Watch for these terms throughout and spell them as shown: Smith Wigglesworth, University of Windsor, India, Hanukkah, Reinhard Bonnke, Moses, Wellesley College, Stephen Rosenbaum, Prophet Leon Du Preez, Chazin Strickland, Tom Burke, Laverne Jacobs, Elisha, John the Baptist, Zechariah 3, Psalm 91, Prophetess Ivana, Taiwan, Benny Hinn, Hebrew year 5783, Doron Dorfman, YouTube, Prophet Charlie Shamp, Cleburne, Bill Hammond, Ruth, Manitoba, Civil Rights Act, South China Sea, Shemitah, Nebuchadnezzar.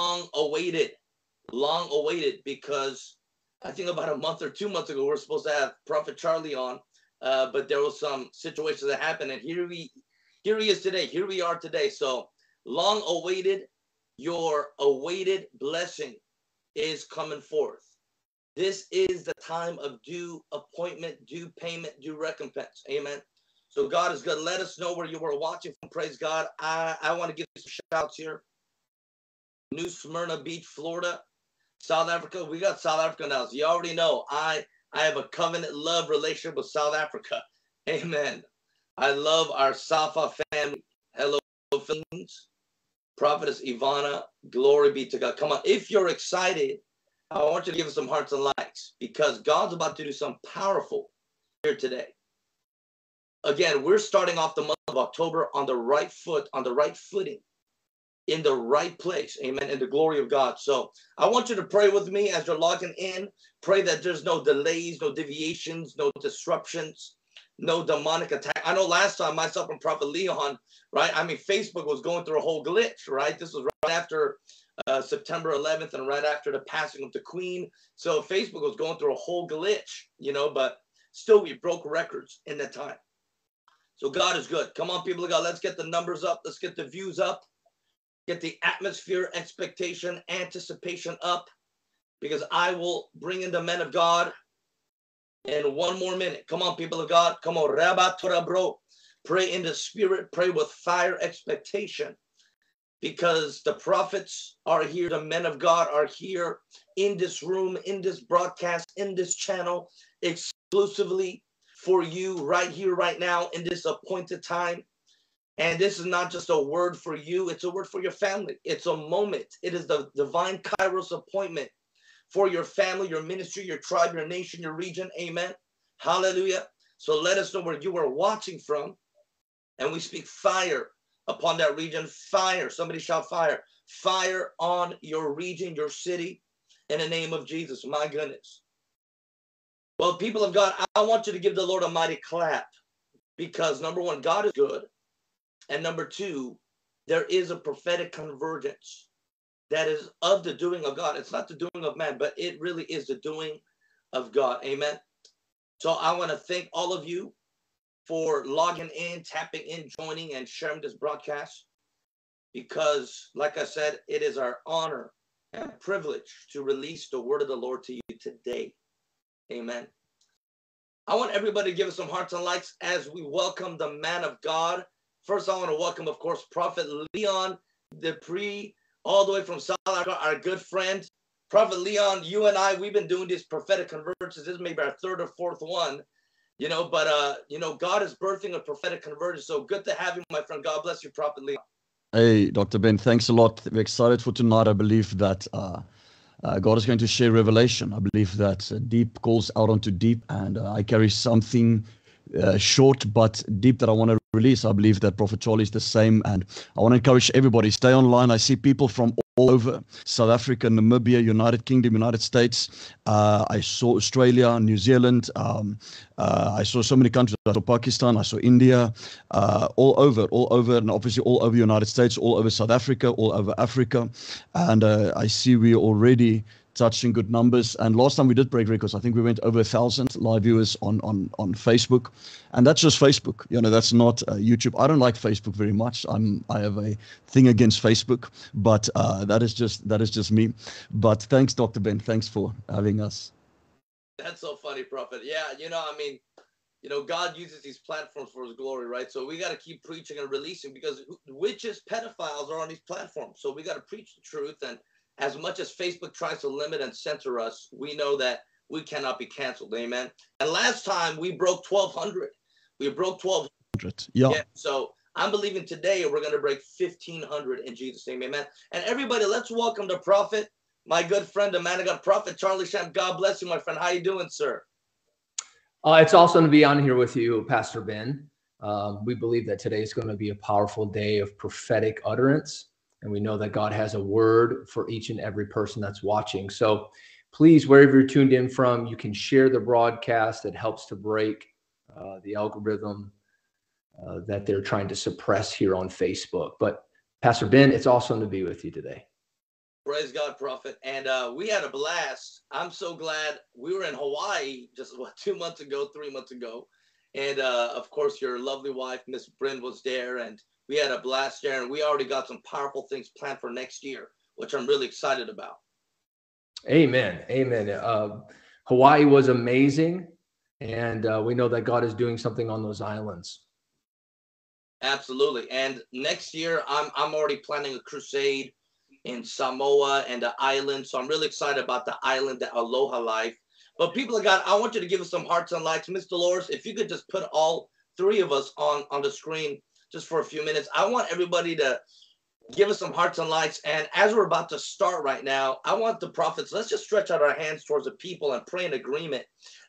long awaited, because I think about a month or 2 months ago, we're supposed to have Prophet Charlie on, but there was some situations that happened, and here we are today. So long awaited, your awaited blessing is coming forth. This is the time of due appointment, due payment, due recompense. Amen. So God is good. Let us know where you were watching from. Praise God. I want to give some shouts here. New Smyrna Beach, Florida, South Africa. We got South Africa now. So you already know I have a covenant love relationship with South Africa. Amen. I love our Safa family. Hello, Philippines. Prophetess Ivana, glory be to God. Come on. If you're excited, I want you to give us some hearts and likes, because God's about to do something powerful here today. Again, we're starting off the month of October on the right foot, on the right footing, in the right place, amen, in the glory of God. So I want you to pray with me as you're logging in. Pray that there's no delays, no deviations, no disruptions, no demonic attack. I know last time myself and Prophet Leon, right, I mean, Facebook was going through a whole glitch, right? This was right after September 11th and right after the passing of the Queen. So Facebook was going through a whole glitch, you know, but still we broke records in that time. So God is good. Come on, people of God, let's get the numbers up. Let's get the views up. Get the atmosphere, expectation, anticipation up, because I will bring in the men of God in one more minute. Come on, people of God. Come on, Rabba Torah, bro. Pray in the spirit. Pray with fire expectation, because the prophets are here. The men of God are here in this room, in this broadcast, in this channel, exclusively for you right here, right now, in this appointed time. And this is not just a word for you. It's a word for your family. It's a moment. It is the divine Kairos appointment for your family, your ministry, your tribe, your nation, your region. Amen. Hallelujah. So let us know where you are watching from. And we speak fire upon that region. Fire. Somebody shout fire. Fire on your region, your city, in the name of Jesus. My goodness. Well, people of God, I want you to give the Lord a mighty clap, because number one, God is good. And number two, there is a prophetic convergence that is of the doing of God. It's not the doing of man, but it really is the doing of God. Amen. So I want to thank all of you for logging in, tapping in, joining, and sharing this broadcast, because, like I said, it is our honor and privilege to release the word of the Lord to you today. Amen. I want everybody to give us some hearts and likes as we welcome the man of God. First, I want to welcome, of course, Prophet Leon Du Preez, all the way from South Africa, our good friend. Prophet Leon, you and I, we've been doing these prophetic convergences. This is maybe our third or fourth one, you know, but, you know, God is birthing a prophetic convergence. So good to have you, my friend. God bless you, Prophet Leon. Hey, Dr. Ben, thanks a lot. We're excited for tonight. I believe that God is going to share revelation. I believe that deep calls out onto deep, and I carry something short but deep that I want to release. I believe that Prophet Charlie is the same, and I want to encourage everybody, stay online. I see people from all over South Africa, Namibia, United Kingdom, United States. I saw Australia, New Zealand. I saw so many countries. I saw Pakistan, I saw India, all over, and obviously all over the United States, all over South Africa, all over Africa. And I see we're already touching good numbers. And last time we did break records. I think we went over 1,000 live viewers on Facebook, and that's just Facebook. You know, that's not YouTube. I don't like Facebook very much. I have a thing against Facebook, but that is just me. But thanks, Dr. Ben. Thanks for having us. That's so funny, Prophet. Yeah, you know, I mean, you know, God uses these platforms for His glory, right? So we got to keep preaching and releasing, because witches, pedophiles are on these platforms. So we got to preach the truth. And as much as Facebook tries to limit and censor us, we know that we cannot be canceled. Amen. And last time we broke 1,200. We broke 1,200. Yeah. So I'm believing today we're going to break 1,500 in Jesus' name. Amen. And everybody, let's welcome the prophet, my good friend, the man of God, Prophet Charlie Shamp. God bless you, my friend. How you doing, sir? It's awesome to be on here with you, Pastor Ben. We believe that today is going to be a powerful day of prophetic utterance. And we know that God has a word for each and every person that's watching. So please, wherever you're tuned in from, you can share the broadcast. It helps to break the algorithm that they're trying to suppress here on Facebook. But Pastor Ben, it's awesome to be with you today. Praise God, Prophet. And we had a blast. I'm so glad. We were in Hawaii just, what, 3 months ago. And, of course, your lovely wife, Miss Brynn, was there. And we had a blast there. And we already got some powerful things planned for next year, which I'm really excited about. Amen. Amen. Hawaii was amazing. And we know that God is doing something on those islands. Absolutely. And next year, I'm already planning a crusade in Samoa and the island. So I'm really excited about the island, the Aloha life. But people of God, I want you to give us some hearts and lights. Miss Dolores, if you could just put all three of us on the screen just for a few minutes. I want everybody to give us some hearts and lights. And as we're about to start right now, I want the prophets, let's just stretch out our hands towards the people and pray in agreement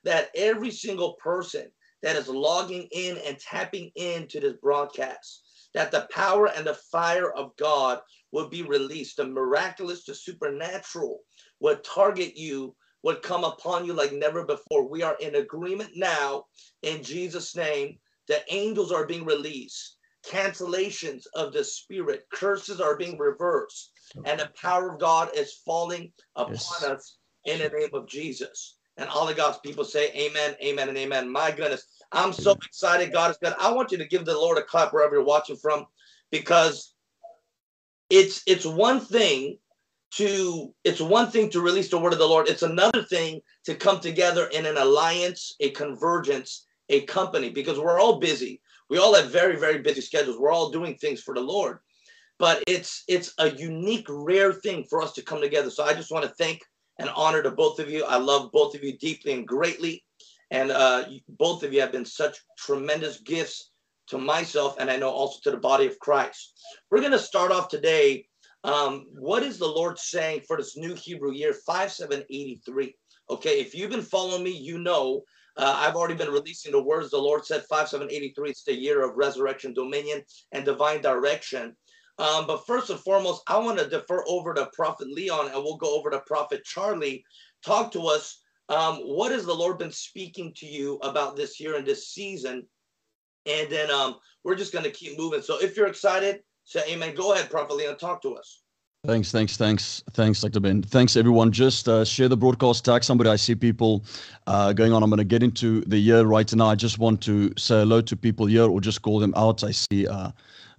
that every single person that is logging in and tapping into this broadcast, that the power and the fire of God would be released. The miraculous, the supernatural would target you, would come upon you like never before. We are in agreement now in Jesus' name. The angels are being released. Cancellations of the spirit. Curses are being reversed. And the power of God is falling upon us in the name of Jesus. And all of God's people say amen, amen, and amen. My goodness. I'm so excited. God is good. I want you to give the Lord a clap wherever you're watching from, because it's one thing to release the word of the Lord. It's another thing to come together in an alliance, a convergence, a company, because we're all busy. We all have very, very busy schedules. We're all doing things for the Lord, but it's a unique, rare thing for us to come together. So I just want to thank and honor to both of you. I love both of you deeply and greatly. And both of you have been such tremendous gifts to myself, and I know also to the body of Christ. We're going to start off today. What is the Lord saying for this new Hebrew year 5783? Okay, if you've been following me, you know I've already been releasing the words the Lord said. 5783, it's the year of resurrection, dominion, and divine direction. But first and foremost, I want to defer over to Prophet Leon, and we'll go over to Prophet Charlie. Talk to us. What has the Lord been speaking to you about this year and this season? And then we're just going to keep moving. So if you're excited, say amen. Go ahead, Prophet Leon, talk to us. Thanks, Dr. Ben. Thanks, everyone. Just share the broadcast, tag somebody. I see people going on. I'm going to get into the year right now. I just want to say hello to people here or just call them out. I see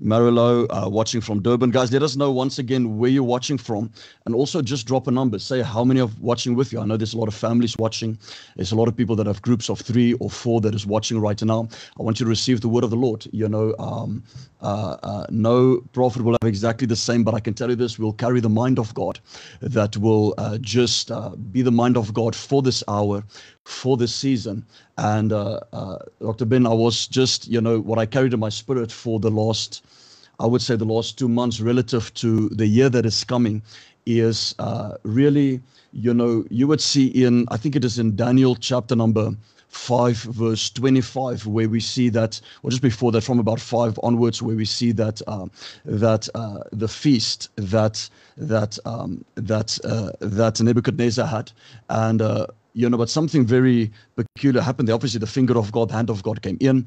Marilo watching from Durban. Guys, let us know once again where you're watching from, and also just drop a number. Say how many are watching with you. I know there's a lot of families watching. There's a lot of people that have groups of 3 or 4 that is watching right now. I want you to receive the word of the Lord. You know, no prophet will have exactly the same, but I can tell you this, we'll carry the mind of God. That will be the mind of God for this hour, for this season. And Dr. Ben, I was just, you know, what I carried in my spirit for the last, I would say the last 2 months relative to the year that is coming is really, you know, you would see in, I think it is in Daniel chapter number 5 verse 25, where we see that, or just before that, from about 5 onwards, where we see that the feast that Nebuchadnezzar had. And you know, but something very peculiar happened there. Obviously, the finger of God, the hand of God came in,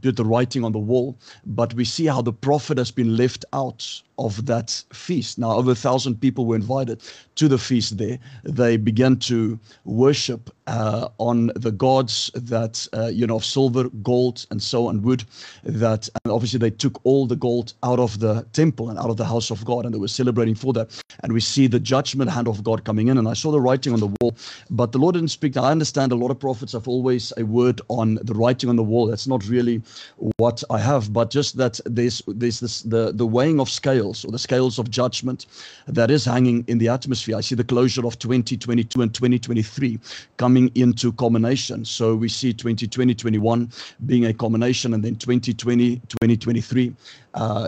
did the writing on the wall. But we see how the prophet has been left out of that feast. Now, over 1,000 people were invited to the feast there. They began to worship on the gods that, you know, of silver, gold, and so on, wood. That, and obviously, they took all the gold out of the temple and out of the house of God, and they were celebrating for that. And we see the judgment hand of God coming in. And I saw the writing on the wall, but the Lord didn't speak. Now, I understand a lot of prophets have always a word on the writing on the wall. That's not really what I have, but just that there's this, the weighing of scales, or the scales of judgment that is hanging in the atmosphere. I see the closure of 2022 and 2023 coming into culmination. So we see 2020-21 being a culmination, and then 2020-2023.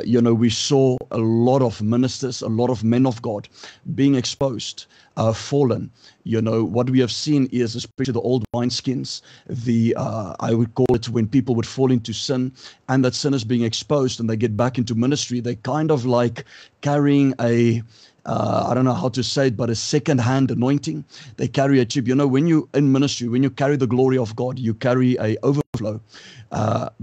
You know, we saw a lot of ministers, a lot of men of God being exposed, fallen. You know, what we have seen is, especially the old wineskins, the, I would call it when people would fall into sin, and that sin is being exposed and they get back into ministry. They kind of like carrying a, I don't know how to say it, but a second-hand anointing. They carry a chip. You know, when you're in ministry, when you carry the glory of God, you carry a over flow.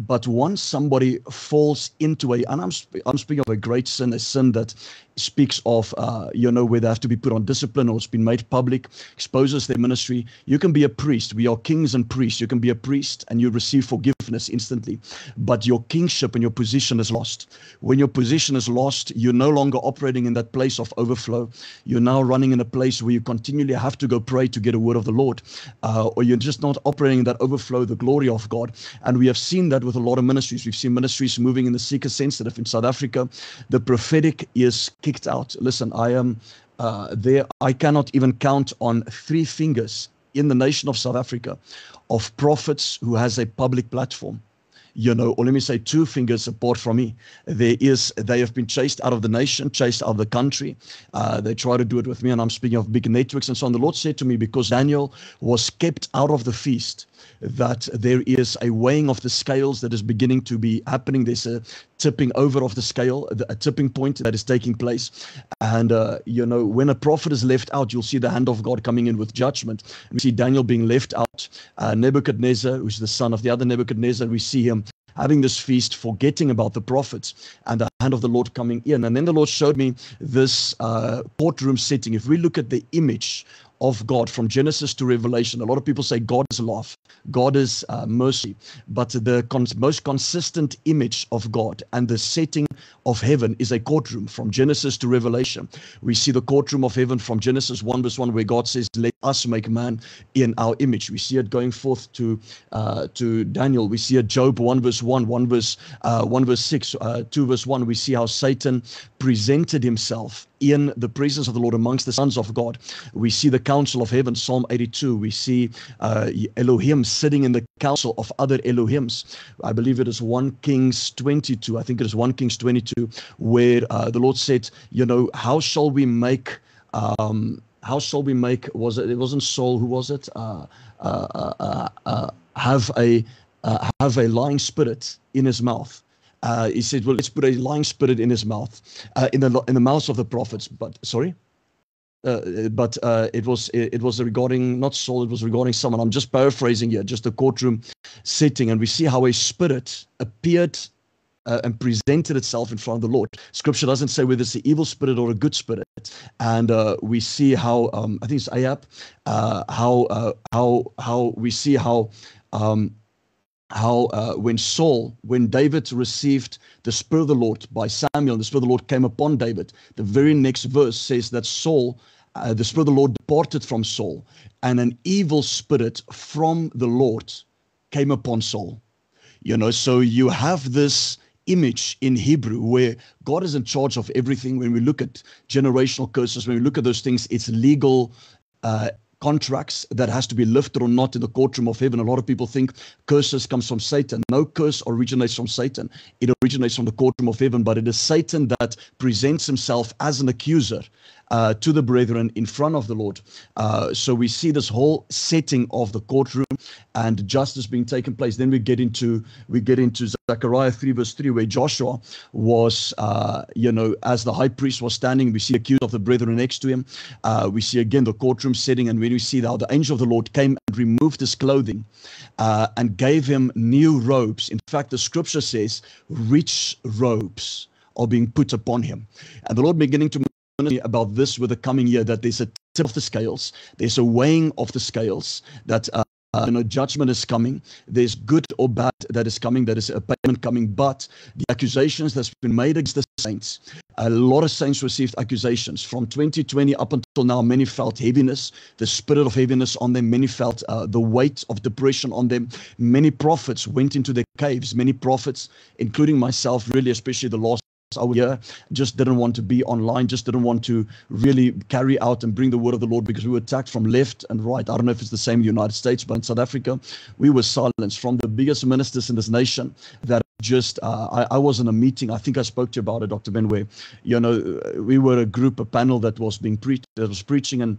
But once somebody falls into a, and I'm speaking of a great sin, a sin that speaks of, you know, where they have to be put on discipline or it's been made public, exposes their ministry. You can be a priest. We are kings and priests. You can be a priest and you receive forgiveness instantly, but your kingship and your position is lost. When your position is lost, you're no longer operating in that place of overflow. You're now running in a place where you continually have to go pray to get a word of the Lord, or you're just not operating in that overflow, the glory of God. And we have seen that with a lot of ministries. We've seen ministries moving in the seeker sensitive in South Africa. The prophetic is kicked out. Listen, I am there. I cannot even count on three fingers in the nation of South Africa of prophets who has a public platform. You know, or let me say two fingers apart from me. There is, they have been chased out of the nation, chased out of the country. They try to do it with me, and I'm speaking of big networks and so on. The Lord said to me, because Daniel was kept out of the feast, that there is a weighing of the scales that is beginning to be happening. There's a tipping over of the scale, a tipping point that is taking place. And, you know, when a prophet is left out, you'll see the hand of God coming in with judgment. We see Daniel being left out. Nebuchadnezzar, who's the son of the other Nebuchadnezzar, we see him having this feast, forgetting about the prophets, and the hand of the Lord coming in. And then the Lord showed me this courtroom setting. If we look at the image of God from Genesis to Revelation, a lot of people say God is love, God is mercy, but the most consistent image of God and the setting of heaven is a courtroom from Genesis to Revelation. We see the courtroom of heaven from Genesis 1 verse 1 where God says, let us make man in our image. We see it going forth to Daniel. We see it Job 1 verse 1, 1 verse 6, 2 verse 1. We see how Satan presented himself in the presence of the Lord amongst the sons of God. We see the council of heaven, Psalm 82. We see Elohim sitting in the council of other Elohims. I believe it is 1 Kings 22. I think it is 1 Kings 22, where the Lord said, you know, how shall we make, was it, it wasn't Saul, who was it? Have a lying spirit in his mouth. He said, well, let's put a lying spirit in his mouth, in the mouths of the prophets. But sorry, it was regarding not Saul. It was regarding someone. I'm just paraphrasing here, just a courtroom setting, and we see how a spirit appeared and presented itself in front of the Lord. Scripture doesn't say whether it's an evil spirit or a good spirit, and we see how I think it's Ahab, how we see how. When David received the Spirit of the Lord by Samuel, and the Spirit of the Lord came upon David, the very next verse says that Saul, the Spirit of the Lord departed from Saul, and an evil spirit from the Lord came upon Saul. You know, so you have this image in Hebrew where God is in charge of everything. When we look at generational curses, when we look at those things, it's legal contracts that has to be lifted or not in the courtroom of heaven. A lot of people think curses comes from Satan. No curse originates from Satan. It originates from the courtroom of heaven, but it is Satan that presents himself as an accuser to the brethren in front of the Lord. So we see this whole setting of the courtroom and justice being taken place. Then we get into Zechariah 3 verse 3, where Joshua was, you know, as the high priest was standing, we see accused of the brethren next to him. We see again the courtroom setting, and when we see how the angel of the Lord came and removed his clothing and gave him new robes. In fact, the scripture says rich robes are being put upon him. And the Lord beginning to about this with the coming year, that there's a tip of the scales, there's a weighing of the scales, that you know, judgment is coming, there's good or bad that is coming, that is a payment coming, but the accusations that's been made against the saints, a lot of saints received accusations from 2020 up until now. Many felt heaviness, the spirit of heaviness on them. Many felt the weight of depression on them. Many prophets went into their caves. Many prophets, including myself, really, especially the last year, just didn't want to be online, just didn't want to really carry out and bring the word of the Lord, because we were attacked from left and right. I don't know if it's the same in the United States, but in South Africa, we were silenced from the biggest ministers in this nation. That just, I was in a meeting, I think I spoke to you about it, Dr. Ben, where, you know, we were a group, a panel that was being preached, that was preaching, and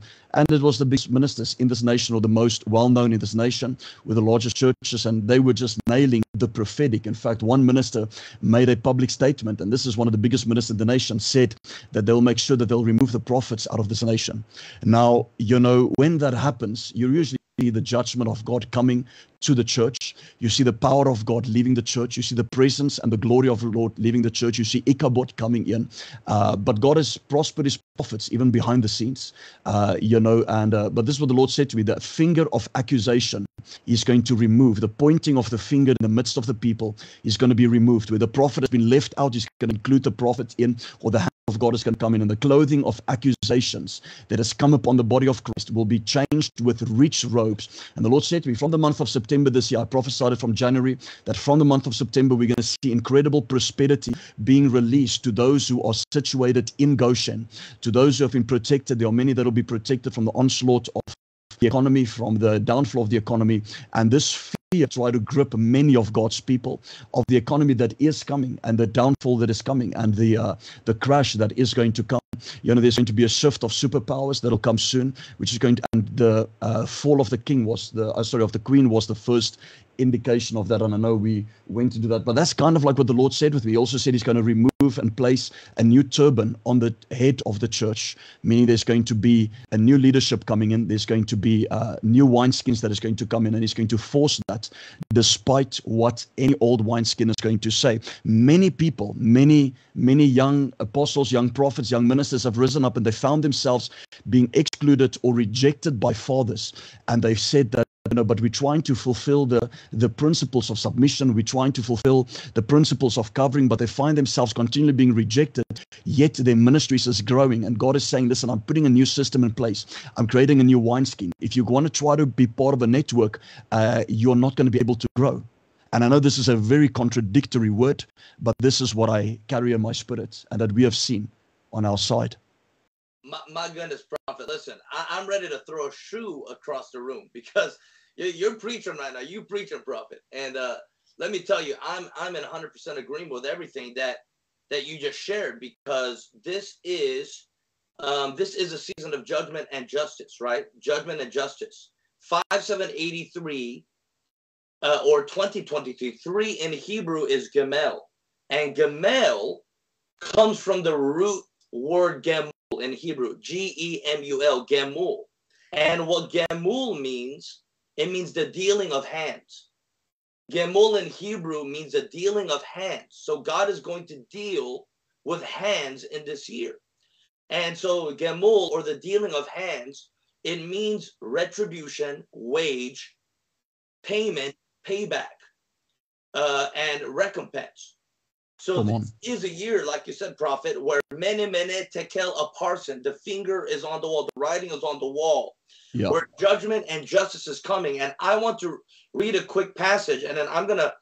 it was the biggest ministers in this nation, or the most well-known in this nation, with the largest churches, and they were just nailing the prophetic. In fact, one minister made a public statement, and this is one of the biggest ministers in the nation, said that they'll make sure that they'll remove the prophets out of this nation. Now, you know, when that happens, you're usually see the judgment of God coming to the church. You see the power of God leaving the church. You see the presence and the glory of the Lord leaving the church. You see Ichabod coming in. But God has prospered his prophets even behind the scenes, but this is what the Lord said to me, the finger of accusation is going to remove. The pointing of the finger in the midst of the people is going to be removed. Where the prophet has been left out, he's going to include the prophet in, or the hand of God is going to come in, and the clothing of accusations that has come upon the body of Christ will be changed with rich robes. And the Lord said to me, from the month of September this year, I prophesied it from January, that from the month of September we're going to see incredible prosperity being released to those who are situated in Goshen, to those who have been protected. There are many that will be protected from the onslaught of the economy, from the downfall of the economy, and this fear try to grip many of God's people of the economy that is coming and the downfall that is coming and the crash that is going to come. You know, there's going to be a shift of superpowers that'll come soon, which is going to, and the fall of the king was the of the queen was the first indication of that. And I know we went into that, but that's kind of like what the Lord said with me. He also said he's going to remove and place a new turban on the head of the church, meaning there's going to be a new leadership coming in. There's going to be new wineskins that is going to come in, and he's going to force that despite what any old wineskin is going to say. Many people, many young apostles, young prophets, young ministers have risen up and they found themselves being excluded or rejected by fathers. And they've said that, you know, but we're trying to fulfill the principles of submission. We're trying to fulfill the principles of covering, but they find themselves continually being rejected, yet their ministries is growing. And God is saying, listen, I'm putting a new system in place. I'm creating a new wineskin. If you want to try to be part of a network, you're not going to be able to grow. And I know this is a very contradictory word, but this is what I carry in my spirit and that we have seen on our side. My goodness, Prophet, listen, I'm ready to throw a shoe across the room because you're preaching right now. You're preaching, Prophet. And let me tell you, I'm in 100% agreement with everything that you just shared, because this is a season of judgment and justice, right? Judgment and justice. 5783 or 2023, 3 in Hebrew is gemul. And gemul comes from the root word gemul. In Hebrew, G-E-M-U-L, gemul. And what gemul means, it means the dealing of hands. Gemul in Hebrew means the dealing of hands. So God is going to deal with hands in this year. And so gemul, or the dealing of hands, it means retribution, wage, payment, payback, and recompense. So this is a year, like you said, Prophet, where mene tekel aparsin, the finger is on the wall, the writing is on the wall, yep, where judgment and justice is coming. And I want to read a quick passage, and then I'm going to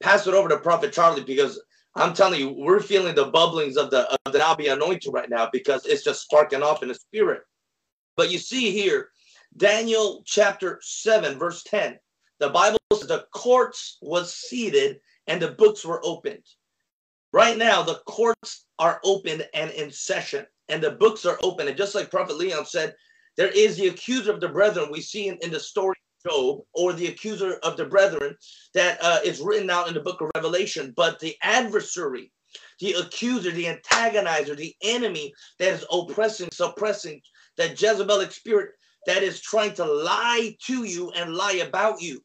pass it over to Prophet Charlie, because I'm telling you, we're feeling the bubblings of the Nabi anointing right now, because it's just sparking off in the spirit. But you see here, Daniel chapter 7, verse 10, the Bible says the courts was seated and the books were opened. Right now, the courts are open and in session, and the books are open. And just like Prophet Leon said, there is the accuser of the brethren we see in the story of Job, or the accuser of the brethren that is written out in the book of Revelation. But the adversary, the accuser, the antagonizer, the enemy that is oppressing, suppressing, that Jezebelic spirit that is trying to lie to you and lie about you,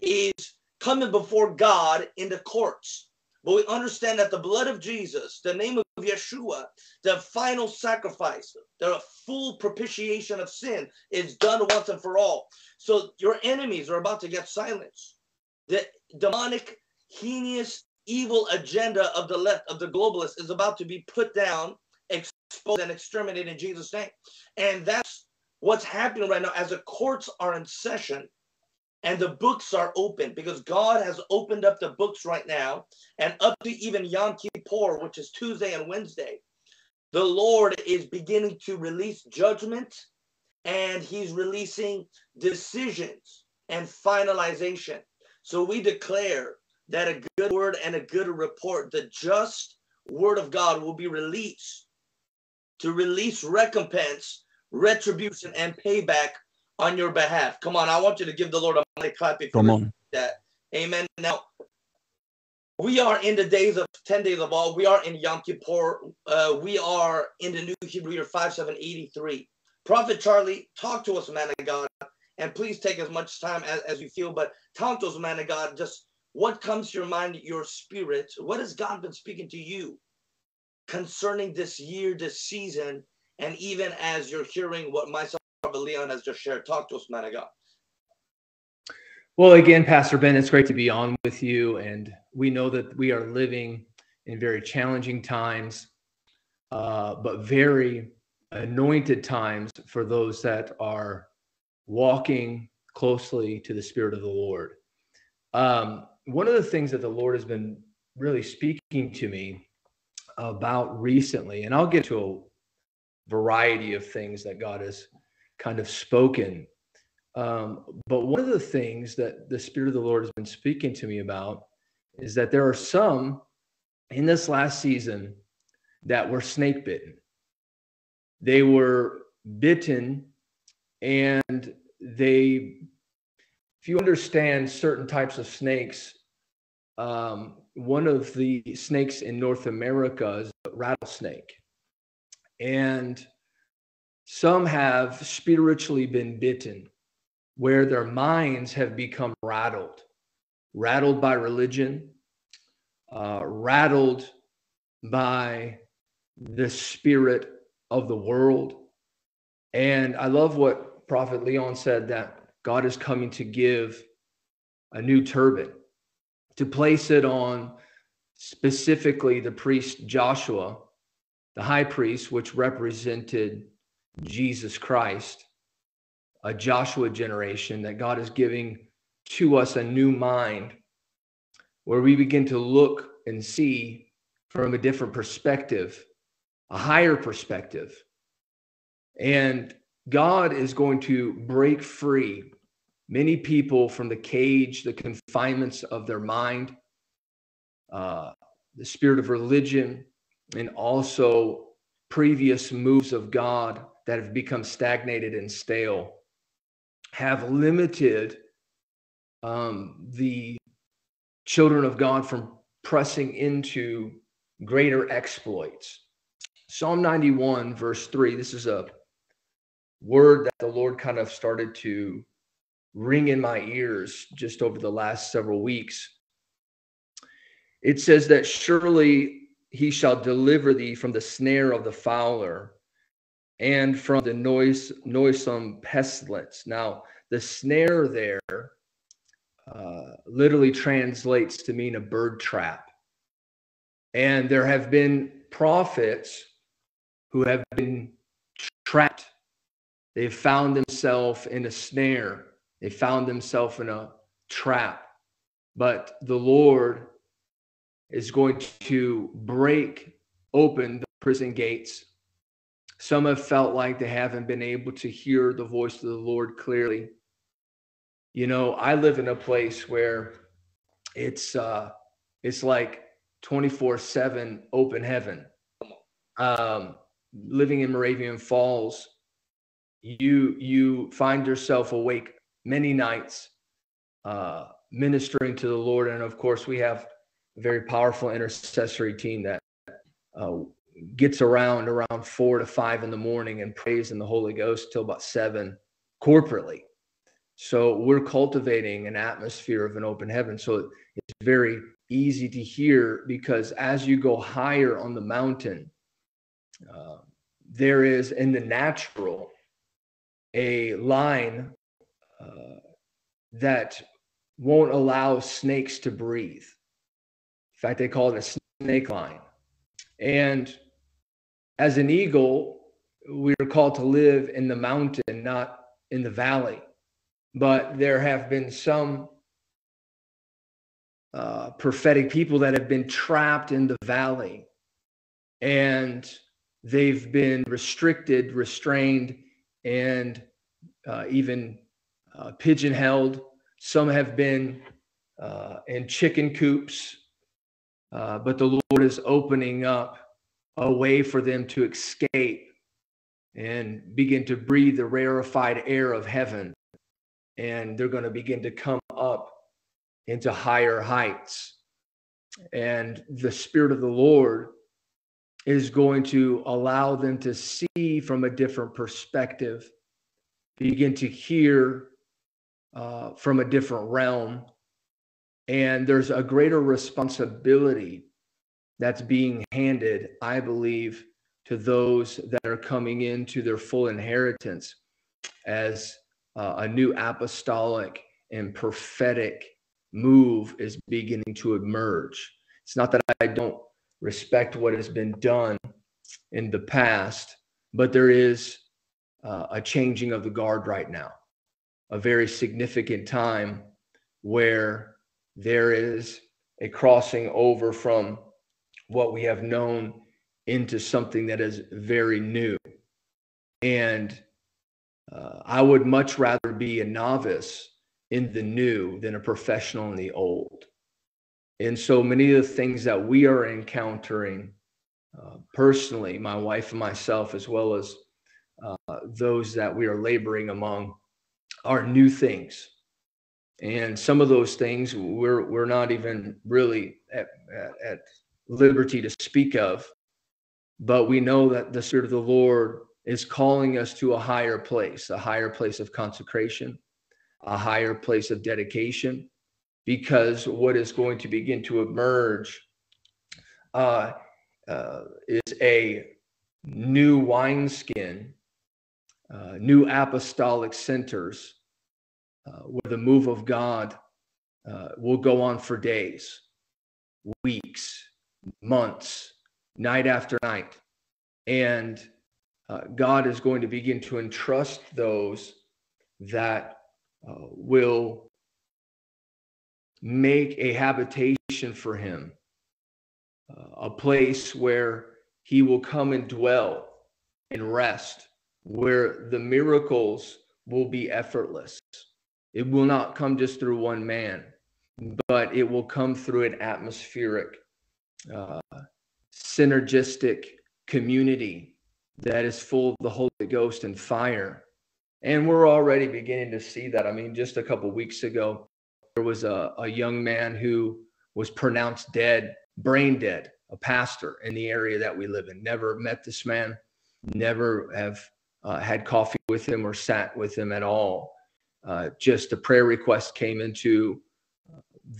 is coming before God in the courts. But we understand that the blood of Jesus, the name of Yeshua, the final sacrifice, the full propitiation of sin is done once and for all. So your enemies are about to get silenced. The demonic, heinous, evil agenda of the left, of the globalists, is about to be put down, exposed, and exterminated in Jesus' name. And that's what's happening right now as the courts are in session. And the books are open, because God has opened up the books right now. And up to even Yom Kippur, which is Tuesday and Wednesday, the Lord is beginning to release judgment, and he's releasing decisions and finalization. So we declare that a good word and a good report, the just word of God, will be released to release recompense, retribution, and payback on your behalf. Come on, I want you to give the Lord a clap if you do that. Amen. Now, we are in the days of 10 days of all. We are in Yom Kippur. We are in the new Hebrew year 5783. Prophet Charlie, talk to us, man of God, And please take as much time as you feel, but tell us, man of God, just what comes to your mind, your spirit, what has God been speaking to you concerning this year, this season, and even as you're hearing what myself, Prophet Leon, has just shared. Talk to us, man of God. Well, again, Pastor Ben, it's great to be on with you, and we know that we are living in very challenging times, but very anointed times for those that are walking closely to the Spirit of the Lord. One of the things that the Lord has been really speaking to me about recently, and I'll get to a variety of things that God has kind of spoken, but one of the things that the Spirit of the Lord has been speaking to me about is that there are some in this last season that were snake bitten. They were bitten, and they, if you understand certain types of snakes, one of the snakes in North America is a rattlesnake. And some have spiritually been bitten, where their minds have become rattled, rattled by religion, rattled by the spirit of the world. And I love what Prophet Leon said, that God is coming to give a new turban, to place it on specifically the priest Joshua, the high priest, which represented Jesus Christ, a Joshua generation, that God is giving to us a new mind, where we begin to look and see from a different perspective, a higher perspective. And God is going to break free many people from the cage, the confinements of their mind, the spirit of religion, and also previous moves of God that have become stagnated and stale, have limited the children of God from pressing into greater exploits. Psalm 91, verse 3, this is a word that the Lord kind of started to ring in my ears just over the last several weeks. It says that surely he shall deliver thee from the snare of the fowler and from the noisome pestilence. Now, the snare there literally translates to mean a bird trap. And there have been prophets who have been trapped. They've found themselves in a snare. They found themselves in a trap. But the Lord is going to break open the prison gates. Some have felt like they haven't been able to hear the voice of the Lord clearly. You know, I live in a place where it's like 24/7 open heaven. Living in Moravian Falls, you find yourself awake many nights, ministering to the Lord. And of course, we have a very powerful intercessory team that gets around 4 to 5 in the morning and prays in the Holy Ghost till about 7 corporately. So we're cultivating an atmosphere of an open heaven. So it's very easy to hear, because as you go higher on the mountain, there is in the natural a line that won't allow snakes to breathe. In fact, they call it a snake line. And as an eagle, we are called to live in the mountain, not in the valley. But there have been some prophetic people that have been trapped in the valley, and they've been restricted, restrained, and even pigeon-held. Some have been in chicken coops, but the Lord is opening up a way for them to escape and begin to breathe the rarefied air of heaven. And they're going to begin to come up into higher heights. And the Spirit of the Lord is going to allow them to see from a different perspective, begin to hear from a different realm. And there's a greater responsibility that's being handed, I believe, to those that are coming into their full inheritance as a new apostolic and prophetic move is beginning to emerge. It's not that I don't respect what has been done in the past, but there is a changing of the guard right now, a very significant time where there is a crossing over from what we have known into something that is very new. And I would much rather be a novice in the new than a professional in the old. And so many of the things that we are encountering personally, my wife and myself, as well as those that we are laboring among, are new things. And some of those things we're not even really at liberty to speak of, but we know that the Spirit of the Lord is calling us to a higher place of consecration, a higher place of dedication, because what is going to begin to emerge is a new wineskin, new apostolic centers, where the move of God will go on for days, weeks, months, night after night. And God is going to begin to entrust those that will make a habitation for him, a place where he will come and dwell and rest, where the miracles will be effortless. It will not come just through one man, but it will come through an atmospheric, synergistic community that is full of the Holy Ghost and fire. And we're already beginning to see that. I mean, just a couple weeks ago, there was a young man who was pronounced dead, brain dead, a pastor in the area that we live in. Never met this man, never have had coffee with him or sat with him at all. Just a prayer request came into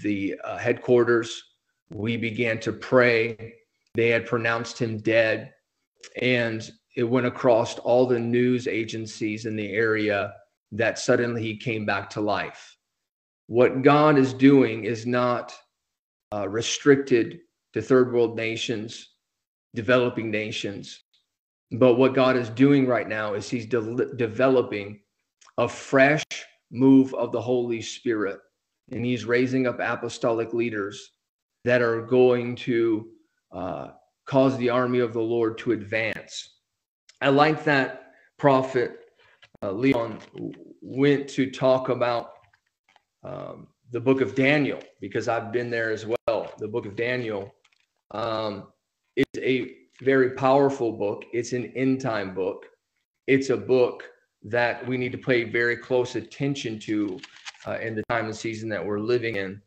the headquarters. We began to pray. They had pronounced him dead, and it went across all the news agencies in the area that suddenly he came back to life. What God is doing is not restricted to third world nations, developing nations, but what God is doing right now is he's developing a fresh move of the Holy Spirit, and he's raising up apostolic leaders that are going to cause the army of the Lord to advance. I like that Prophet Leon went to talk about the book of Daniel, because I've been there as well. The book of Daniel is a very powerful book. It's an end-time book. It's a book that we need to pay very close attention to in the time and season that we're living in.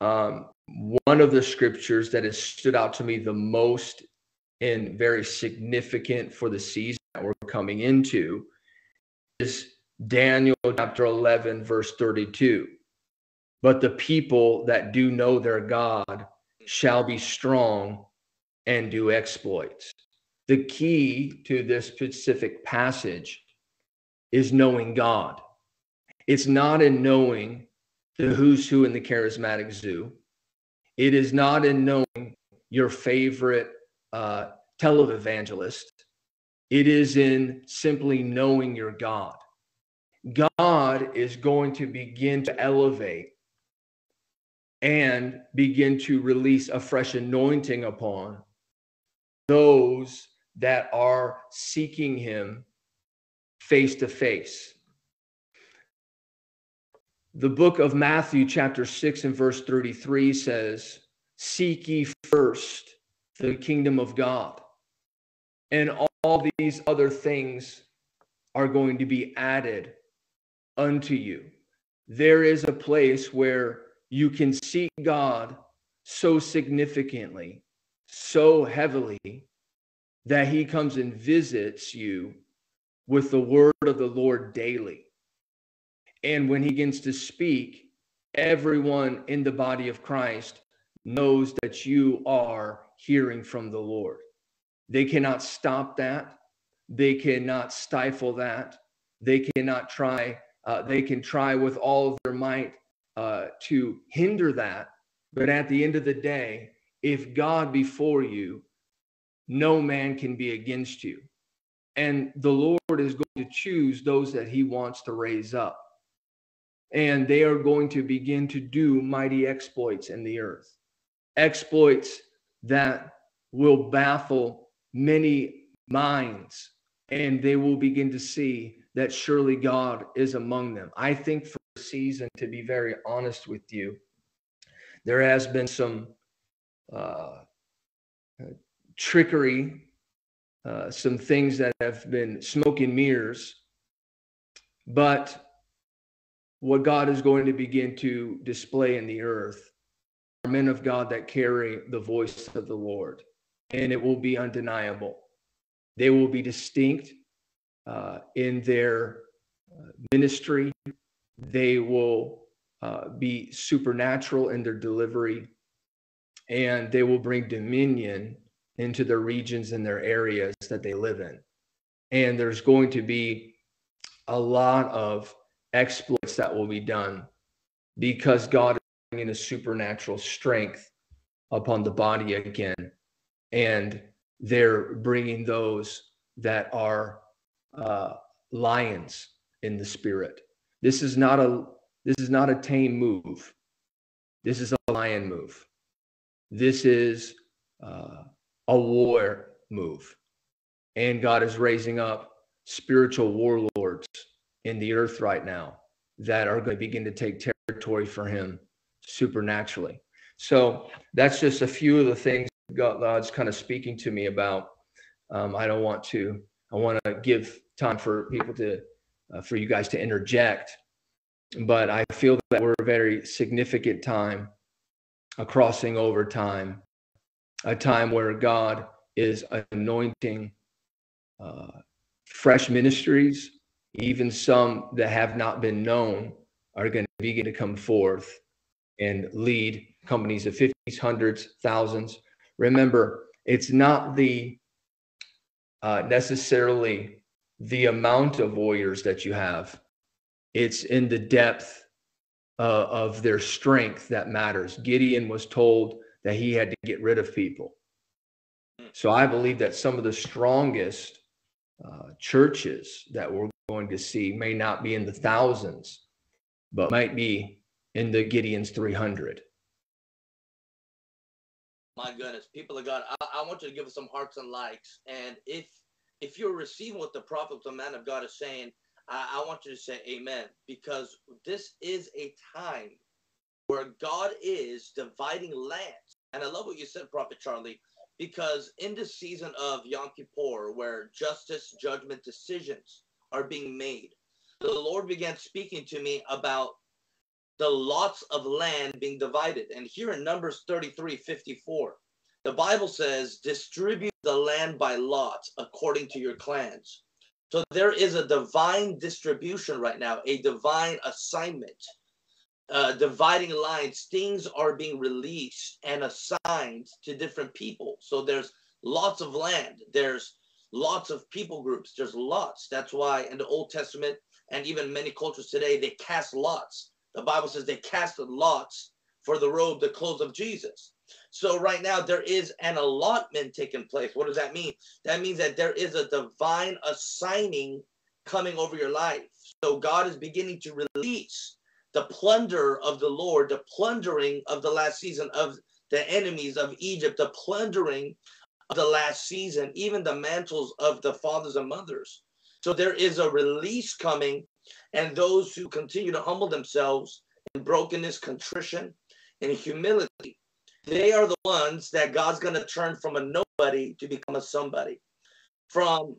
One of the scriptures that has stood out to me the most and very significant for the season that we're coming into is Daniel chapter 11, verse 32. But the people that do know their God shall be strong and do exploits. The key to this specific passage is knowing God. It's not in knowing the who's who in the charismatic zoo. It is not in knowing your favorite televangelist. It is in simply knowing your God. God is going to begin to elevate and begin to release a fresh anointing upon those that are seeking him face to face. The book of Matthew chapter 6 and verse 33 says, "Seek ye first the kingdom of God, and all these other things are going to be added unto you." There is a place where you can seek God so significantly, so heavily, that he comes and visits you with the word of the Lord daily. And when he begins to speak, everyone in the body of Christ knows that you are hearing from the Lord. They cannot stop that. They cannot stifle that. They cannot try. They can try with all of their might to hinder that. But at the end of the day, if God be for you, no man can be against you. And the Lord is going to choose those that he wants to raise up. And they are going to begin to do mighty exploits in the earth. Exploits that will baffle many minds. And they will begin to see that surely God is among them. I think for a season, to be very honest with you, there has been some trickery, some things that have been smoke and mirrors. But what God is going to begin to display in the earth are men of God that carry the voice of the Lord, and it will be undeniable. They will be distinct in their ministry. They will be supernatural in their delivery, and they will bring dominion into their regions and their areas that they live in. And there's going to be a lot of exploits that will be done because God is bringing a supernatural strength upon the body again. And they're bringing those that are lions in the spirit. This is not a tame move. This is a lion move. This is a war move. And God is raising up spiritual warlords in the earth right now that are going to begin to take territory for him supernaturally. So that's just a few of the things God's kind of speaking to me about. I want to give time for people to, for you guys to interject, but I feel that we're a very significant time, a crossing over time, a time where God is anointing fresh ministries. Even some that have not been known are going to begin to come forth and lead companies of 50s, 100s, 1000s. Remember, it's not the necessarily the amount of warriors that you have. It's in the depth of their strength that matters. Gideon was told that he had to get rid of people. So I believe that some of the strongest churches that we're going to see may not be in the thousands, but might be in the Gideon's 300. My goodness, people of God, I want you to give us some hearts and likes. And if you're receiving what the prophet, the man of God is saying, I want you to say amen, because this is a time where God is dividing lands. And I love what you said, Prophet Charlie, because in this season of Yom Kippur, where justice, judgment, decisions are being made, the Lord began speaking to me about the lots of land being divided. And here in Numbers 33:54, the Bible says, distribute the land by lots according to your clans. So there is a divine distribution right now, a divine assignment, dividing lines. Things are being released and assigned to different people. So there's lots of land. There's lots of people groups. There's lots. That's why in the Old Testament and even many cultures today, they cast lots. The Bible says they casted lots for the robe, the clothes of Jesus. So right now there is an allotment taking place. What does that mean? That means that there is a divine assigning coming over your life. So God is beginning to release the plunder of the Lord, the plundering of the last season of the enemies of Egypt, the plundering of the last season, even the mantles of the fathers and mothers. So there is a release coming. And those who continue to humble themselves in brokenness, contrition, and humility, they are the ones that God's going to turn from a nobody to become a somebody. From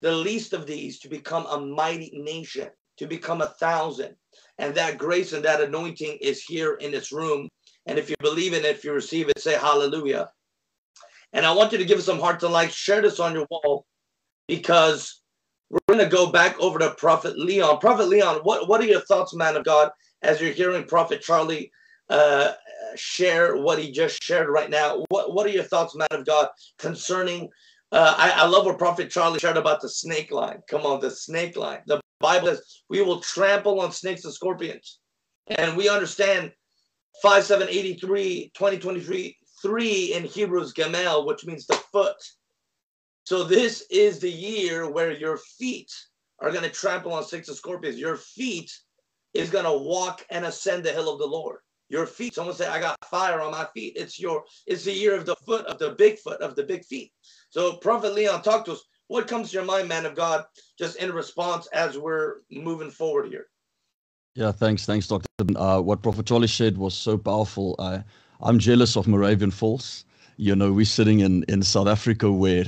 the least of these to become a mighty nation, to become 1,000. And that grace and that anointing is here in this room. And if you believe in it, if you receive it, say hallelujah. And I want you to give us some heart to like, share this on your wall, because We're going to go back over to Prophet Leon. Prophet Leon, what are your thoughts, man of God, as you're hearing Prophet Charlie share what he just shared right now? What are your thoughts, man of God, concerning, I love what Prophet Charlie shared about the snake line. Come on, the snake line. The Bible says we will trample on snakes and scorpions. And we understand 5783, 2023, 3 in Hebrew is gemul, which means the foot. So this is the year where your feet are going to trample on snakes and scorpions. Your feet is going to walk and ascend the hill of the Lord. Your feet, someone say, I got fire on my feet. It's the year of the foot, of the big foot, of the big feet. So Prophet Leon, talk to us. What comes to your mind, man of God, just in response as we're moving forward here? Yeah, thanks, Dr. What Prophet Charlie shared was so powerful. I'm jealous of Moravian Falls. You know, we're sitting in South Africa where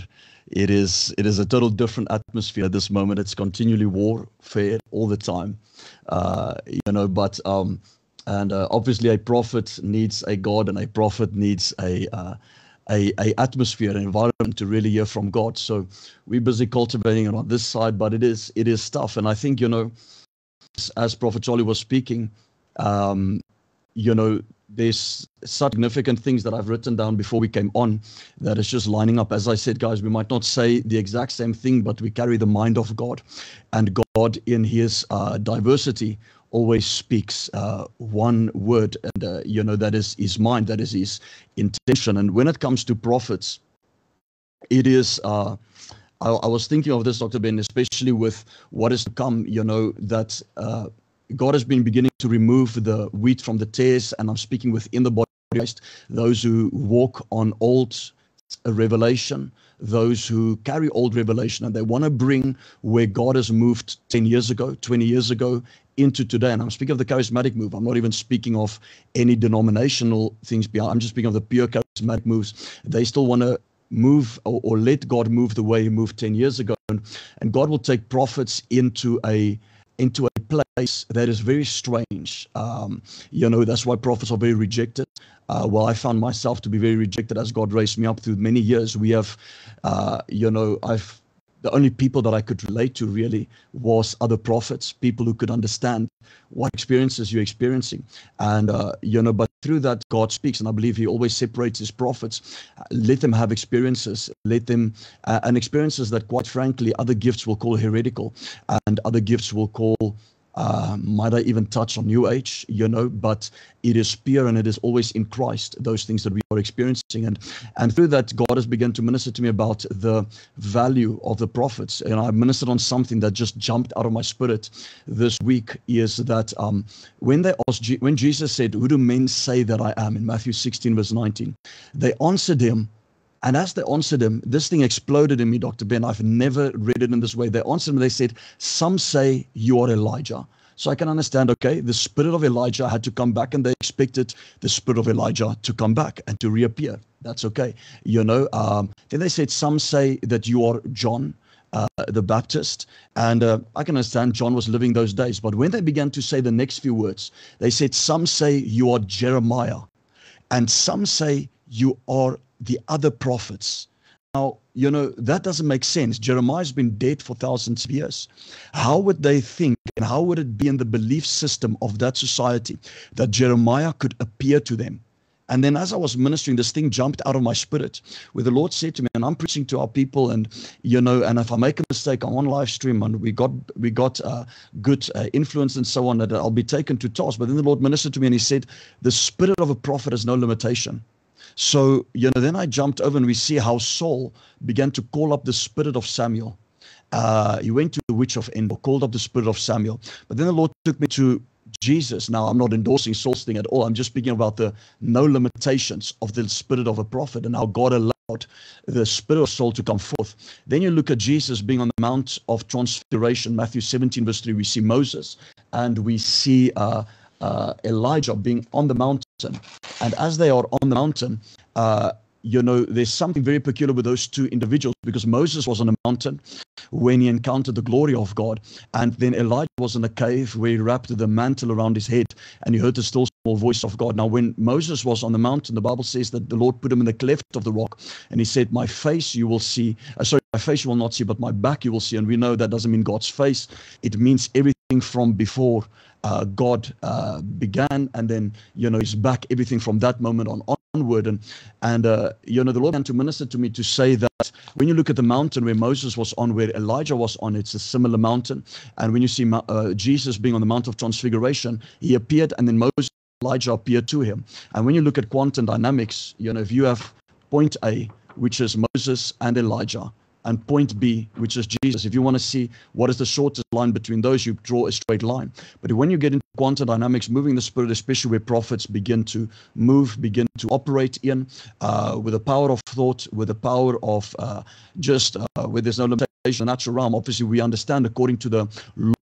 it is a total different atmosphere at this moment. It's continually warfare all the time, you know, but... obviously, a prophet needs a God, and a prophet needs a atmosphere, an environment to really hear from God. So we're busy cultivating it on this side, but it is tough. And I think, you know, as Prophet Charlie was speaking, you know, there's such significant things that I've written down before we came on that is just lining up. As I said, guys, we might not say the exact same thing, but we carry the mind of God, and God in his diversity always speaks one word, and you know, that is his mind, that is his intention. And when it comes to prophets, it is I was thinking of this, Dr. Ben, especially with what is to come, you know, that God has been beginning to remove the wheat from the tares, and I'm speaking within the body of Christ, those who walk on old revelation, those who carry old revelation, and they want to bring where God has moved 10 years ago, 20 years ago, into today. And I'm speaking of the charismatic move. I'm not even speaking of any denominational things behind. I'm just speaking of the pure charismatic moves. They still want to move or let God move the way he moved 10 years ago. And God will take prophets into a place that is very strange. You know, that's why prophets are very rejected. Well, I found myself to be very rejected as God raised me up through many years. We have, you know, the only people that I could relate to really was other prophets, people who could understand what experiences you're experiencing. And, you know, but through that, God speaks. And I believe he always separates his prophets. Let them have experiences, and experiences that, quite frankly, other gifts will call heretical, and other gifts will call, might I even touch on New Age, you know, but it is pure, and it is always in Christ, those things that we are experiencing. And through that, God has begun to minister to me about the value of the prophets. And I ministered on something that just jumped out of my spirit this week, is that when they asked, when Jesus said, "Who do men say that I am?" in Matthew 16, verse 19, they answered him. And as they answered him, this thing exploded in me, Dr. Ben. I've never read it in this way. They answered him, they said, "Some say you are Elijah." So I can understand, okay, the spirit of Elijah had to come back, and they expected the spirit of Elijah to come back and to reappear. That's okay. You know, then they said, "Some say that you are John the Baptist." And I can understand John was living those days. But when they began to say the next few words, they said, "Some say you are Jeremiah. And some say you are the other prophets." Now, you know, that doesn't make sense. Jeremiah's been dead for thousands of years. How would they think, and how would it be in the belief system of that society, that Jeremiah could appear to them? And then as I was ministering, this thing jumped out of my spirit, where the Lord said to me, and I'm preaching to our people, and, you know, and if I make a mistake, I'm on live stream, and we got good influence and so on, that I'll be taken to task. But then the Lord ministered to me, and he said, the spirit of a prophet has no limitation. So, you know, then I jumped over, and we see how Saul began to call up the spirit of Samuel. He went to the witch of Endor, called up the spirit of Samuel. But then the Lord took me to Jesus. Now, I'm not endorsing Saul's thing at all. I'm just speaking about the no limitations of the spirit of a prophet, and how God allowed the spirit of Saul to come forth. Then you look at Jesus being on the Mount of Transfiguration, Matthew 17, verse 3. We see Moses, and we see Elijah being on the mountain. And as they are on the mountain, you know, there's something very peculiar with those two individuals, because Moses was on a mountain when he encountered the glory of God. And then Elijah was in a cave where he wrapped the mantle around his head, and he heard the still small voice of God. Now, when Moses was on the mountain, the Bible says that the Lord put him in the cleft of the rock, and he said, "My face you will see, My face you will not see, but my back you will see. And we know that doesn't mean God's face. It means everything from before God began, and then, you know, his back, everything from that moment onward. And you know, the Lord began to minister to me to say that when you look at the mountain where Moses was on, where Elijah was on, it's a similar mountain. And when you see Jesus being on the Mount of Transfiguration, he appeared, and then Moses and Elijah appeared to him. And when you look at quantum dynamics, you know, if you have point A, which is Moses and Elijah, and point B, which is Jesus. If you want to see what is the shortest line between those, you draw a straight line. But when you get into quantum dynamics, moving the spirit, especially where prophets begin to move, begin to operate in, with the power of thought, with the power of where there's no limitation, the natural realm, obviously we understand according to the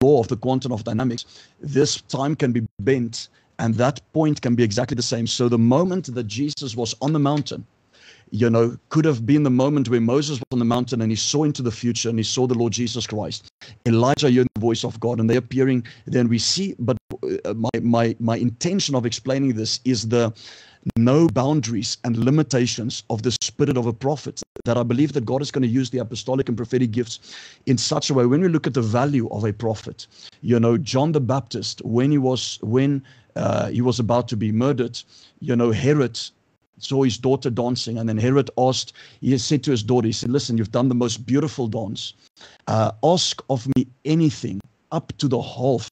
law of the quantum of dynamics, this time can be bent, and that point can be exactly the same. So the moment that Jesus was on the mountain, you know, could have been the moment where Moses was on the mountain and he saw into the future and he saw the Lord Jesus Christ. Elijah heard the voice of God and they're appearing. Then we see, but my intention of explaining this is the no boundaries and limitations of the spirit of a prophet, that I believe that God is going to use the apostolic and prophetic gifts in such a way. When we look at the value of a prophet, you know, John the Baptist, when he was about to be murdered, you know, Herod saw his daughter dancing, and then Herod asked, he said to his daughter, he said, listen, you've done the most beautiful dance. Ask of me anything up to the half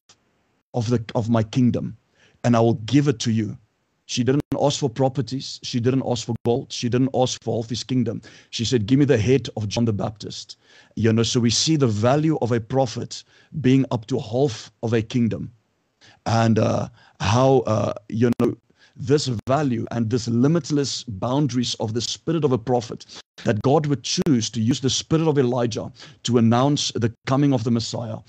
of my kingdom, and I will give it to you. She didn't ask for properties. She didn't ask for gold. She didn't ask for half his kingdom. She said, give me the head of John the Baptist. You know, so we see the value of a prophet being up to half of a kingdom, and you know, this value and this limitless boundaries of the spirit of a prophet, that God would choose to use the spirit of Elijah to announce the coming of the Messiah.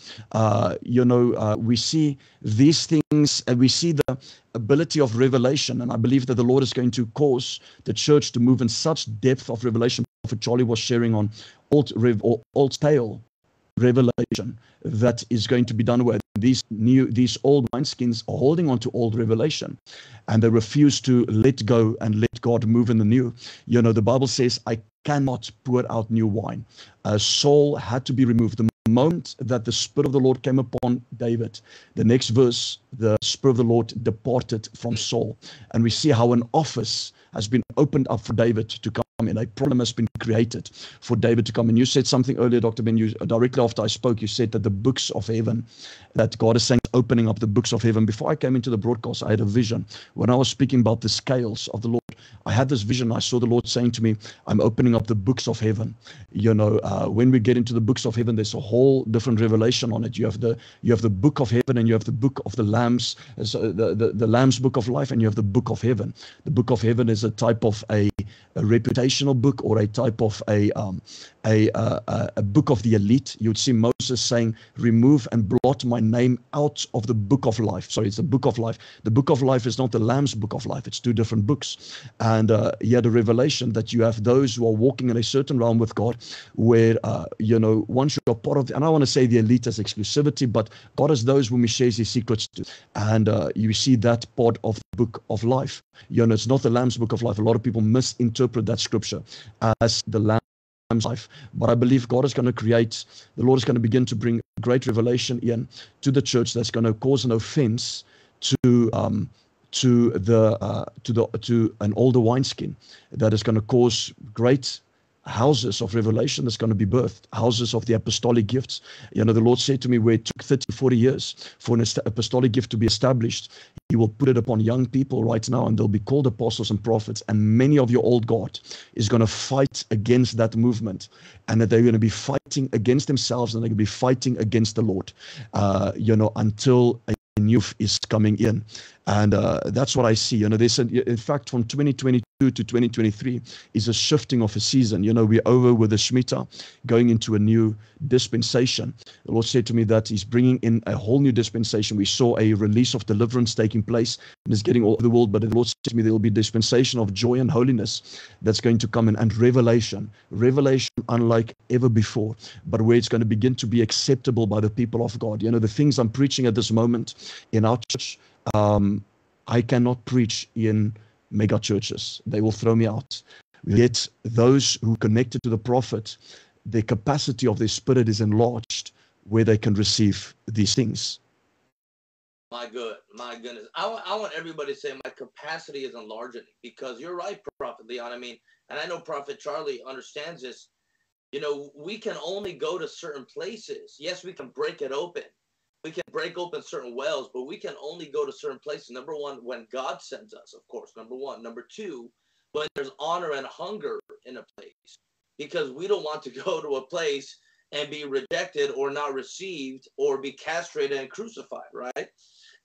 You know, we see these things, and we see the ability of revelation. And I believe that the Lord is going to cause the church to move in such depth of revelation. Prophet Charlie was sharing on old tale revelation that is going to be done where these old wineskins are holding on to old revelation, and they refuse to let go and let God move in the new. You know, the Bible says, I cannot pour out new wine. Saul had to be removed. The moment that the Spirit of the Lord came upon David, the next verse, the Spirit of the Lord departed from Saul. And we see how an office has been opened up for David to come in. A problem has been created for David to come in. You said something earlier, Dr. Ben, directly after I spoke, you said that the books of heaven, that God is saying, opening up the books of heaven. Before I came into the broadcast, I had a vision. When I was speaking about the scales of the Lord, I had this vision. I saw the Lord saying to me, I'm opening up the books of heaven. You know, when we get into the books of heaven, there's a whole different revelation on it. You have the book of heaven, and you have the book of the Lamb's, so the Lamb's book of life, and you have the book of heaven. The book of heaven is a type of a reputational book, or a type of a book of the elite. You would see Moses saying, remove and blot my name out of the book of life. So it's the book of life. The book of life is not the Lamb's book of life. It's two different books. And he had a revelation that you have those who are walking in a certain realm with God, where, you know, once you're part of, and I want to say the elite as exclusivity, but God is those whom he shares his secrets to. And you see that part of the book of life. You know, it's not the Lamb's book of life. A lot of people misinterpret that scripture as the Lamb's life. But I believe God is going to create, the Lord is going to begin to bring great revelation in to the church that's going to cause an offense to an older wineskin, that is going to cause great houses of revelation that's going to be birthed, houses of the apostolic gifts. You know, the Lord said to me, where it took 30, 40 years for an apostolic gift to be established, he will put it upon young people right now, and they'll be called apostles and prophets, and many of your old guard is going to fight against that movement, and that they're going to be fighting against themselves, and they're going to be fighting against the Lord, you know, until a new is coming in. And that's what I see. You know, they said, in fact, from 2022 to 2023 is a shifting of a season. You know, we're over with the Shemitah, going into a new dispensation. The Lord said to me that he's bringing in a whole new dispensation. We saw a release of deliverance taking place, and it's getting all over the world. But the Lord said to me, there will be a dispensation of joy and holiness that's going to come in, and revelation unlike ever before, but where it's going to begin to be acceptable by the people of God. You know, the things I'm preaching at this moment in our church, I cannot preach in mega churches. They will throw me out. Yet those who connected to the prophet, their capacity of their spirit is enlarged where they can receive these things. My goodness. I want everybody to say my capacity is enlarging, because you're right, Prophet Leon. I mean, and I know Prophet Charlie understands this. You know, we can only go to certain places. Yes, we can break it open. We can break open certain wells, but we can only go to certain places. Number one, when God sends us, of course, number one. Number two, when there's honor and hunger in a place, because we don't want to go to a place and be rejected or not received or be castrated and crucified, right?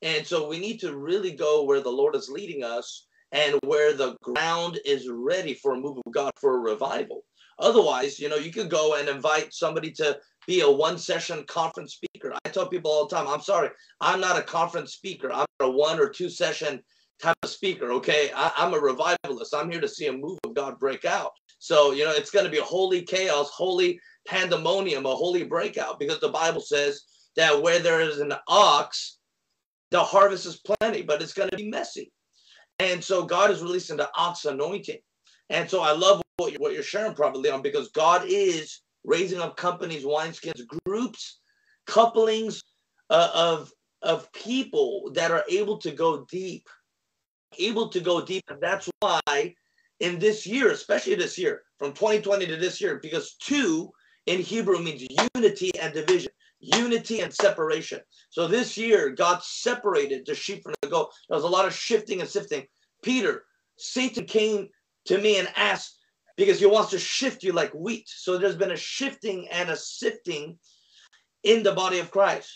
And so we need to really go where the Lord is leading us and where the ground is ready for a move of God, for a revival. Otherwise, you know, you could go and invite somebody to be a one-session conference speaker. I tell people all the time, I'm sorry, I'm not a conference speaker. I'm a one- or two-session type of speaker, okay? I'm a revivalist. I'm here to see a move of God break out. So, you know, it's going to be holy chaos, holy pandemonium, a holy breakout, because the Bible says that where there is an ox, the harvest is plenty, but it's going to be messy. And so God is releasing the ox anointing. And so I love what you're sharing, Prophet Leon, because God is raising up companies, wineskins, groups, couplings of people that are able to go deep. And that's why in this year, especially this year, from 2020 to this year, because 2 in Hebrew means unity and division, unity and separation. So this year, God separated the sheep from the goat. There was a lot of shifting and sifting. Peter, Satan came to me and asked, because he wants to shift you like wheat. So there's been a shifting and a sifting in the body of Christ.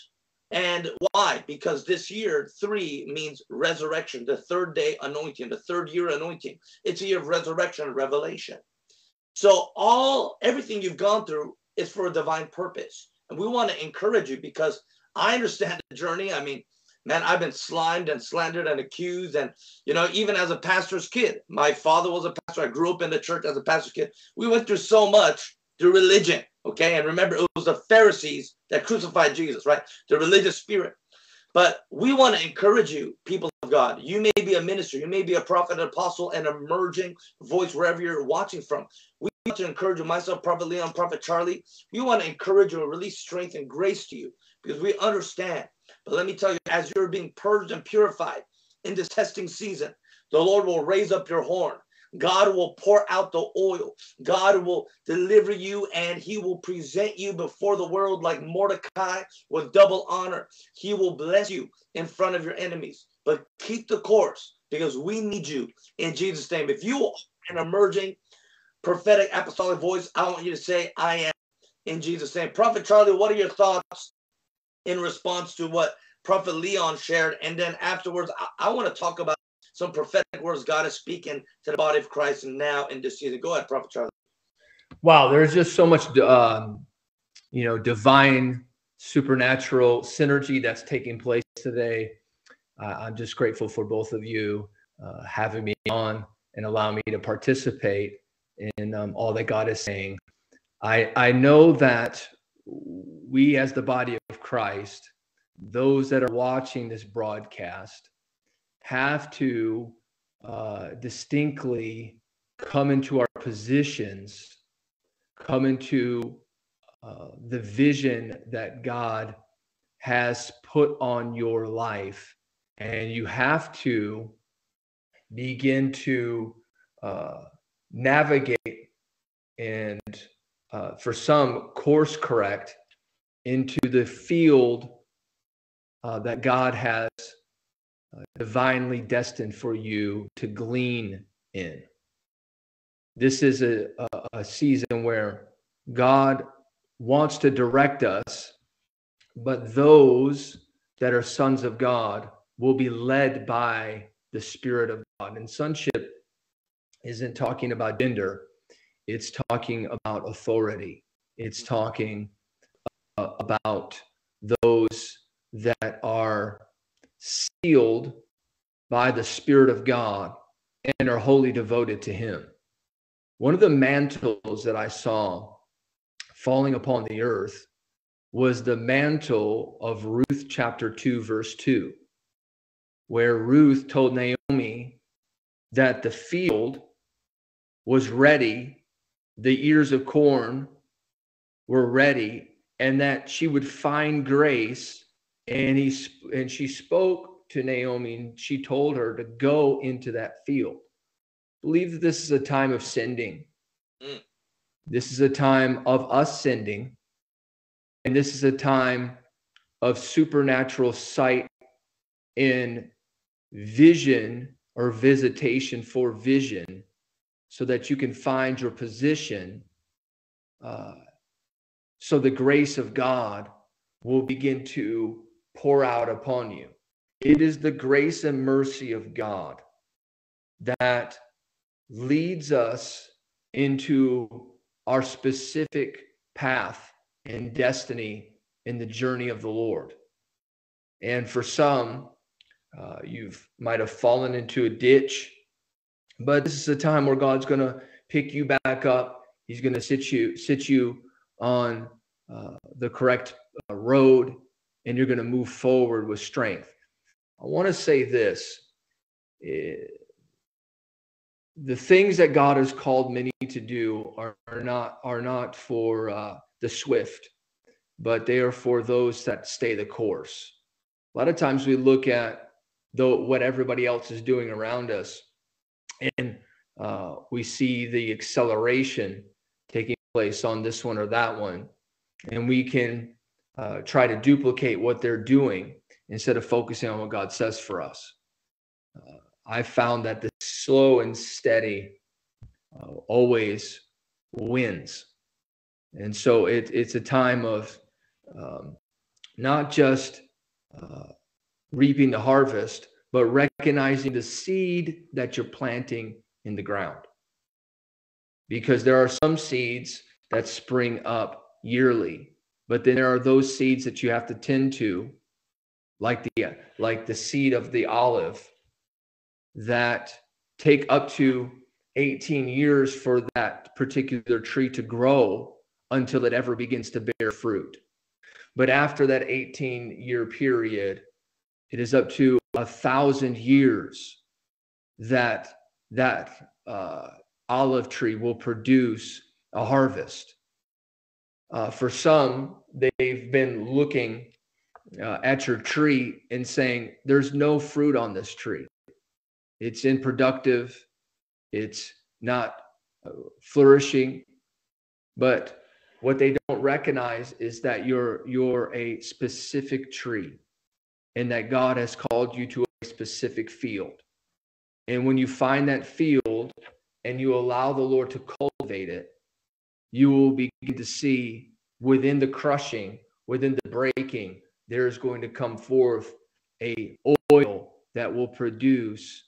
And why? Because this year, 3 means resurrection, the third day anointing, the third year anointing. It's a year of resurrection and revelation. So everything you've gone through is for a divine purpose. And we want to encourage you, because I understand the journey. I mean, man, I've been slimed and slandered and accused. And, you know, even as a pastor's kid, my father was a pastor. I grew up in the church as a pastor's kid. We went through so much through religion, okay? And remember, it was the Pharisees that crucified Jesus, right? The religious spirit. But we want to encourage you, people of God. You may be a minister. You may be a prophet, an apostle, an emerging voice, wherever you're watching from. We want to encourage you, myself, Prophet Leon, Prophet Charlie. We want to encourage you and release strength and grace to you, because we understand. But let me tell you, as you're being purged and purified in this testing season, the Lord will raise up your horn. God will pour out the oil. God will deliver you, and he will present you before the world like Mordecai with double honor. He will bless you in front of your enemies. But keep the course, because we need you in Jesus' name. If you are an emerging prophetic apostolic voice, I want you to say, I am in Jesus' name. Prophet Charlie, what are your thoughts in response to what Prophet Leon shared? And then afterwards, I want to talk about some prophetic words God is speaking to the body of Christ now in this season. Go ahead, Prophet Charlie. Wow, there's just so much, you know, divine, supernatural synergy that's taking place today. I'm just grateful for both of you having me on and allowing me to participate in all that God is saying. I know that we as the body of Christ, those that are watching this broadcast, have to distinctly come into our positions, come into the vision that God has put on your life. And you have to begin to navigate and for some, course correct into the field that God has divinely destined for you to glean in. This is a season where God wants to direct us, but those that are sons of God will be led by the Spirit of God. And sonship isn't talking about gender. It's talking about authority. It's talking about those that are sealed by the Spirit of God and are wholly devoted to Him. One of the mantles that I saw falling upon the earth was the mantle of Ruth chapter 2, verse 2, where Ruth told Naomi that the field was ready, the ears of corn were ready and that she would find grace. And she spoke to Naomi, and she told her to go into that field. Believe that this is a time of sending. Mm. This is a time of us sending. And this is a time of supernatural sight in vision or visitation for vision, so that you can find your position. So the grace of God will begin to pour out upon you. It is the grace and mercy of God that leads us into our specific path and destiny in the journey of the Lord. And for some, you might have fallen into a ditch, but this is a time where God's going to pick you back up. He's going to sit you on the correct road, and you're going to move forward with strength. I want to say this. The things that God has called many to do are not for the swift, but they are for those that stay the course. A lot of times we look at what everybody else is doing around us, and we see the acceleration taking place on this one or that one, and we can try to duplicate what they're doing instead of focusing on what God says for us. I found that the slow and steady always wins. And so it's a time of not just reaping the harvest, but recognizing the seed that you're planting in the ground. Because there are some seeds that spring up yearly, but then there are those seeds that you have to tend to, like the seed of the olive, that take up to 18 years for that particular tree to grow, until it ever begins to bear fruit. But after that 18-year period, it is up to 1,000 years that olive tree will produce a harvest. For some, they've been looking at your tree and saying, there's no fruit on this tree. It's unproductive. It's not flourishing. But what they don't recognize is that you're a specific tree, and that God has called you to a specific field. And when you find that field and you allow the Lord to cultivate it, you will begin to see within the crushing, within the breaking, there is going to come forth a oil that will produce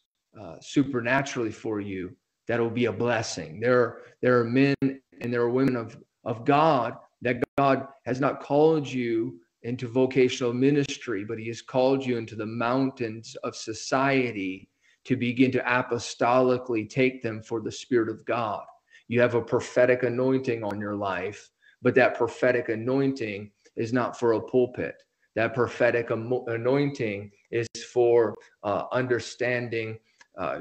supernaturally for you. That will be a blessing. There are men and there are women of God that God has not called you into vocational ministry, but he has called you into the mountains of society to begin to apostolically take them for the Spirit of God. You have a prophetic anointing on your life, but that prophetic anointing is not for a pulpit. That prophetic anointing is for understanding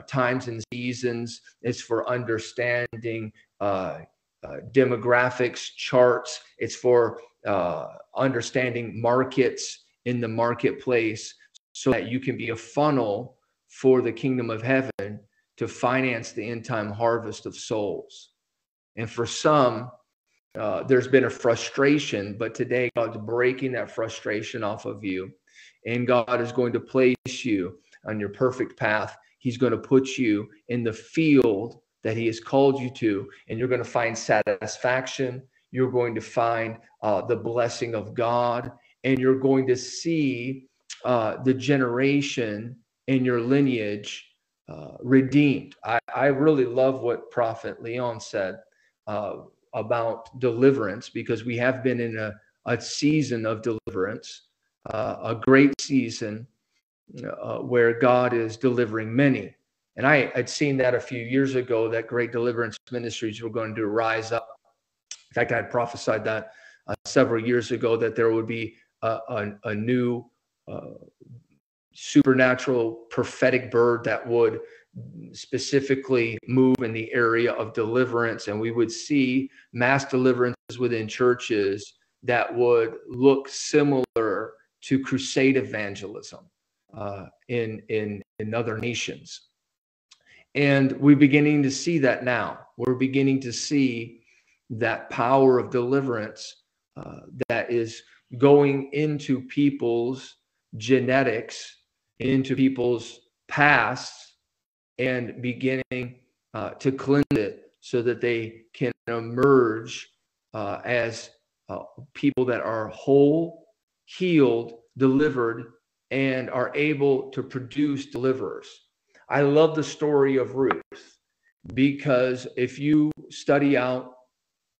times and seasons. It's for understanding demographics, charts. It's for understanding markets in the marketplace, so that you can be a funnel for the kingdom of heaven to finance the end time harvest of souls. And for some, there's been a frustration, but today God's breaking that frustration off of you, and God is going to place you on your perfect path. He's going to put you in the field that he has called you to, and you're going to find satisfaction. You're going to find the blessing of God, and you're going to see the generation in your lineage redeemed. I really love what Prophet Leon said about deliverance, because we have been in a season of deliverance, a great season where God is delivering many. And I had seen that a few years ago, that great deliverance ministries were going to rise up. In fact, I had prophesied that several years ago, that there would be a new supernatural prophetic bird that would specifically move in the area of deliverance. And we would see mass deliverance within churches that would look similar to crusade evangelism in other nations. And we're beginning to see that now. We're beginning to see that power of deliverance that is going into people's genetics, into people's past, and beginning to cleanse it so that they can emerge as people that are whole, healed, delivered, and are able to produce deliverers. I love the story of Ruth, because if you study out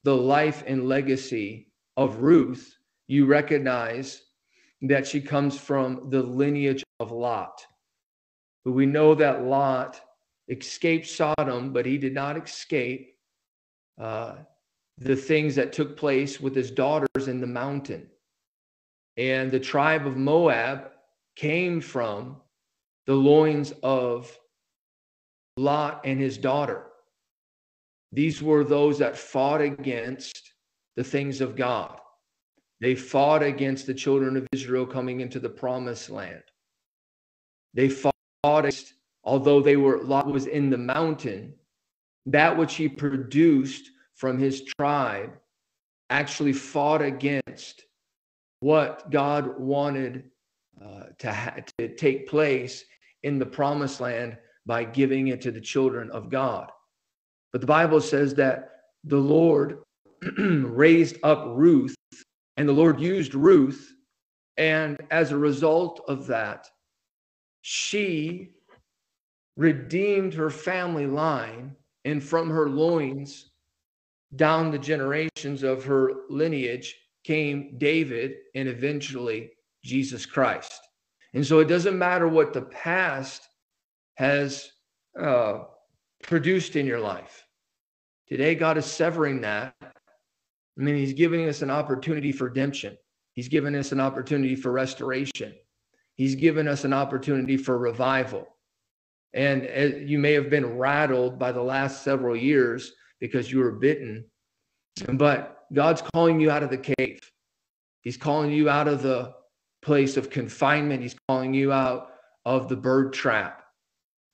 the life and legacy of Ruth, you recognize that she comes from the lineage of Lot. But we know that Lot escaped Sodom, but he did not escape the things that took place with his daughters in the mountain. And the tribe of Moab came from the loins of Lot and his daughter. These were those that fought against the things of God. They fought against the children of Israel coming into the promised land. They fought against, although Lot was in the mountain, that which he produced from his tribe actually fought against what God wanted to take place in the promised land by giving it to the children of God. But the Bible says that the Lord raised up Ruth, and the Lord used Ruth, and as a result of that, she redeemed her family line, and from her loins down the generations of her lineage came David and eventually Jesus Christ. And so it doesn't matter what the past has produced in your life. Today, God is severing that. I mean, he's giving us an opportunity for redemption. He's given us an opportunity for restoration. He's given us an opportunity for revival. And you may have been rattled by the last several years because you were bitten, but God's calling you out of the cave. He's calling you out of the place of confinement. He's calling you out of the bird trap,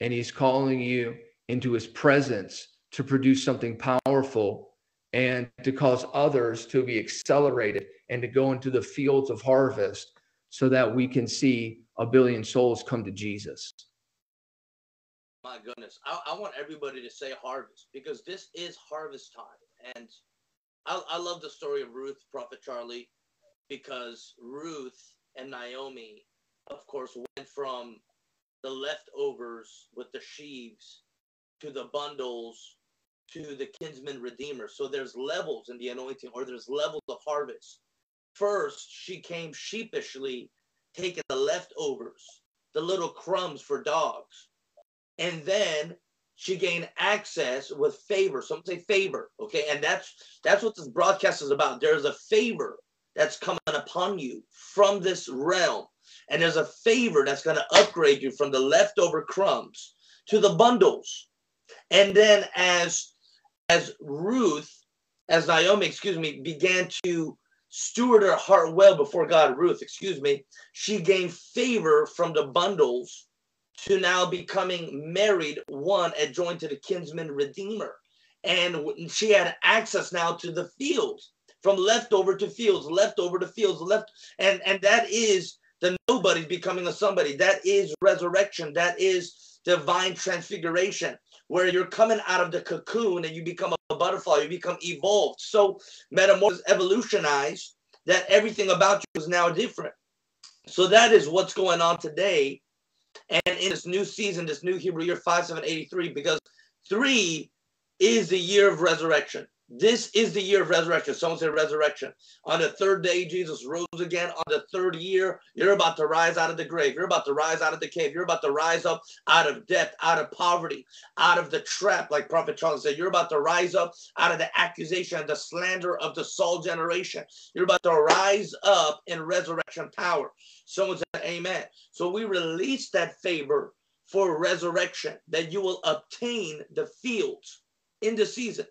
and he's calling you into his presence to produce something powerful and to cause others to be accelerated and to go into the fields of harvest so that we can see 1 billion souls come to Jesus. My goodness. I want everybody to say harvest, because this is harvest time. And I love the story of Ruth, Prophet Charlie, because Ruth and Naomi, of course, went from the leftovers with the sheaves to the bundles to the kinsman redeemer. So there's levels in the anointing, or there's levels of harvest. First, she came sheepishly, taking the leftovers, the little crumbs for dogs. And then she gained access with favor. Some say favor, okay? And that's what this broadcast is about. There's a favor that's coming upon you from this realm. And there's a favor that's going to upgrade you from the leftover crumbs to the bundles. And then as Naomi began to steward her heart well before God, she gained favor from the bundles to now becoming married, one, and joined to the kinsman redeemer. And she had access now to the fields, from leftover to fields, leftover to fields, and that is the nobody becoming a somebody. That is resurrection. That is divine transfiguration, where you're coming out of the cocoon and you become a butterfly, you become evolved. So metamorphosis, evolutionized, that everything about you is now different. So that is what's going on today. And in this new season, this new Hebrew year 5783, because 3 is the year of resurrection. This is the year of resurrection. Someone said resurrection. On the third day, Jesus rose again. On the third year, you're about to rise out of the grave. You're about to rise out of the cave. You're about to rise up out of death, out of poverty, out of the trap, like Prophet Charlie said. You're about to rise up out of the accusation and the slander of the Saul generation. You're about to rise up in resurrection power. Someone said amen. So we release that favor for resurrection, that you will obtain the fields in the season.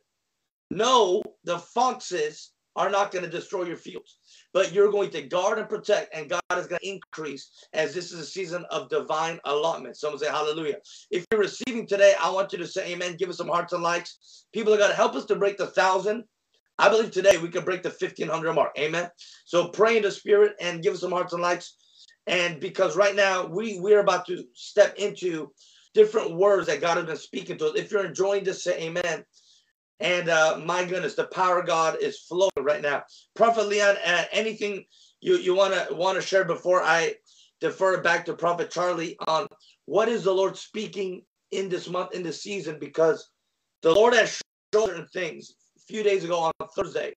No, the foxes are not going to destroy your fields, but you're going to guard and protect, and God is going to increase, as this is a season of divine allotment. Someone say hallelujah. If you're receiving today, I want you to say amen. Give us some hearts and likes. People are going to help us to break the 1,000. I believe today we can break the 1,500 mark. Amen. So pray in the spirit and give us some hearts and likes. And because right now we're about to step into different words that God has been speaking to us. If you're enjoying this, say amen. And my goodness, the power of God is flowing right now. Prophet Leon, anything you want to share before I defer back to Prophet Charlie on what is the Lord speaking in this month, in this season? Because the Lord has shown certain things. A few days ago on Thursday,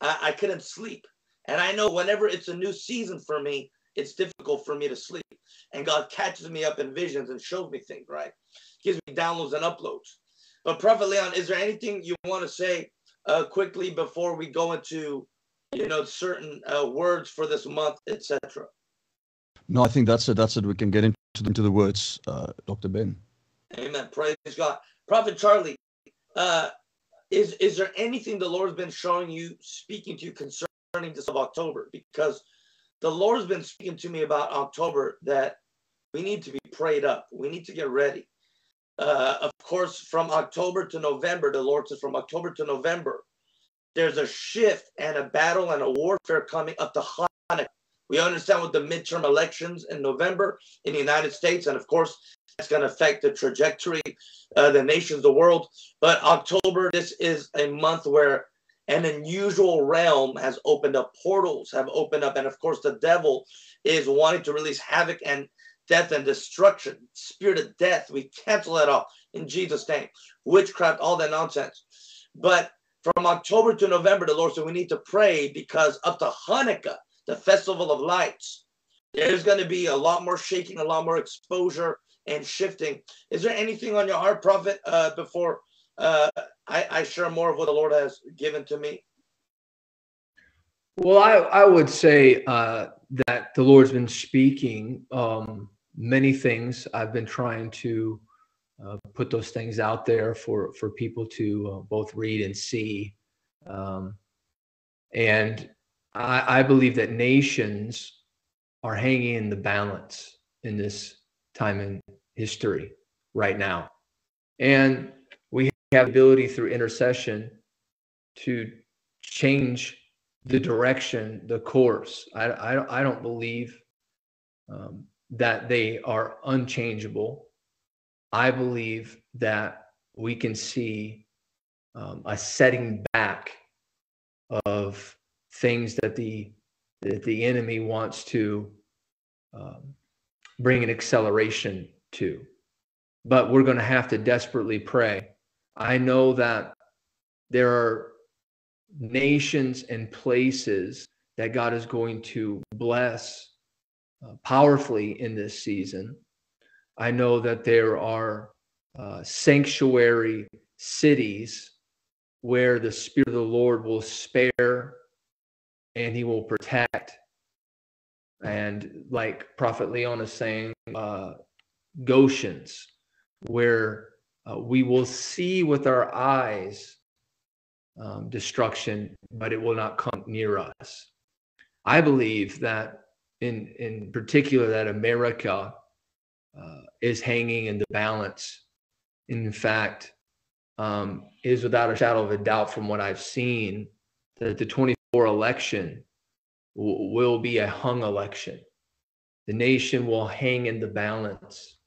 I couldn't sleep. And I know whenever it's a new season for me, it's difficult for me to sleep. And God catches me up in visions and shows me things, right? Gives me downloads and uploads. But Prophet Leon, is there anything you want to say quickly before we go into, you know, certain words for this month, etc.? No, I think that's it. That's it. We can get into the words, Dr. Ben. Amen. Praise God. Prophet Charlie, is there anything the Lord's been showing you, speaking to you concerning this of October? Because the Lord's been speaking to me about October that we need to be prayed up. We need to get ready. Of course, from October to November, the Lord says from October to November, there's a shift and a battle and a warfare coming up to Hanukkah. We understand with the midterm elections in November in the United States, and of course, that's going to affect the trajectory, the nations, the world. But October, this is a month where an unusual realm has opened up, portals have opened up, and of course, the devil is wanting to release havoc and death and destruction, spirit of death. We cancel that off in Jesus' name. Witchcraft, all that nonsense. But from October to November, the Lord said we need to pray because up to Hanukkah, the Festival of Lights, there's going to be a lot more shaking, a lot more exposure and shifting. Is there anything on your heart, Prophet, before I share more of what the Lord has given to me? Well, I would say that the Lord's been speaking many things. I've been trying to put those things out there for people to both read and see. And I believe that nations are hanging in the balance in this time in history right now. And we have the ability through intercession to change the direction, the course. I don't believe that they are unchangeable. I believe that we can see a setting back of things that the enemy wants to bring an acceleration to. But we're going to have to desperately pray. I know that there are nations and places that God is going to bless powerfully in this season. I know that there are sanctuary cities where the Spirit of the Lord will spare and He will protect. And like Prophet Leon is saying, Goshen's, where we will see with our eyes destruction, but it will not come near us. I believe that in particular that America is hanging in the balance. In fact, is without a shadow of a doubt from what I've seen that the 2024 election will be a hung election. The nation will hang in the balance,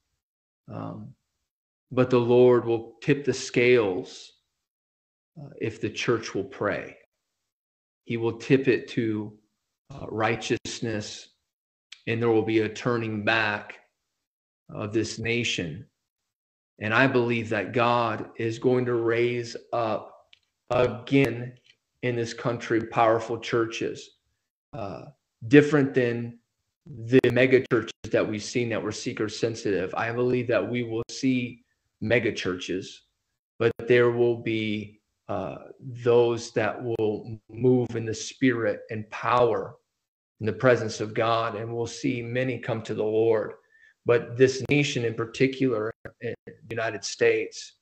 but the Lord will tip the scales if the church will pray. He will tip it to righteousness, and there will be a turning back of this nation. And I believe that God is going to raise up again in this country powerful churches, different than the mega churches that we've seen that were seeker sensitive. I believe that we will see mega churches, but there will be those that will move in the spirit and power in the presence of God, and we'll see many come to the Lord. But this nation in particular, in the United States,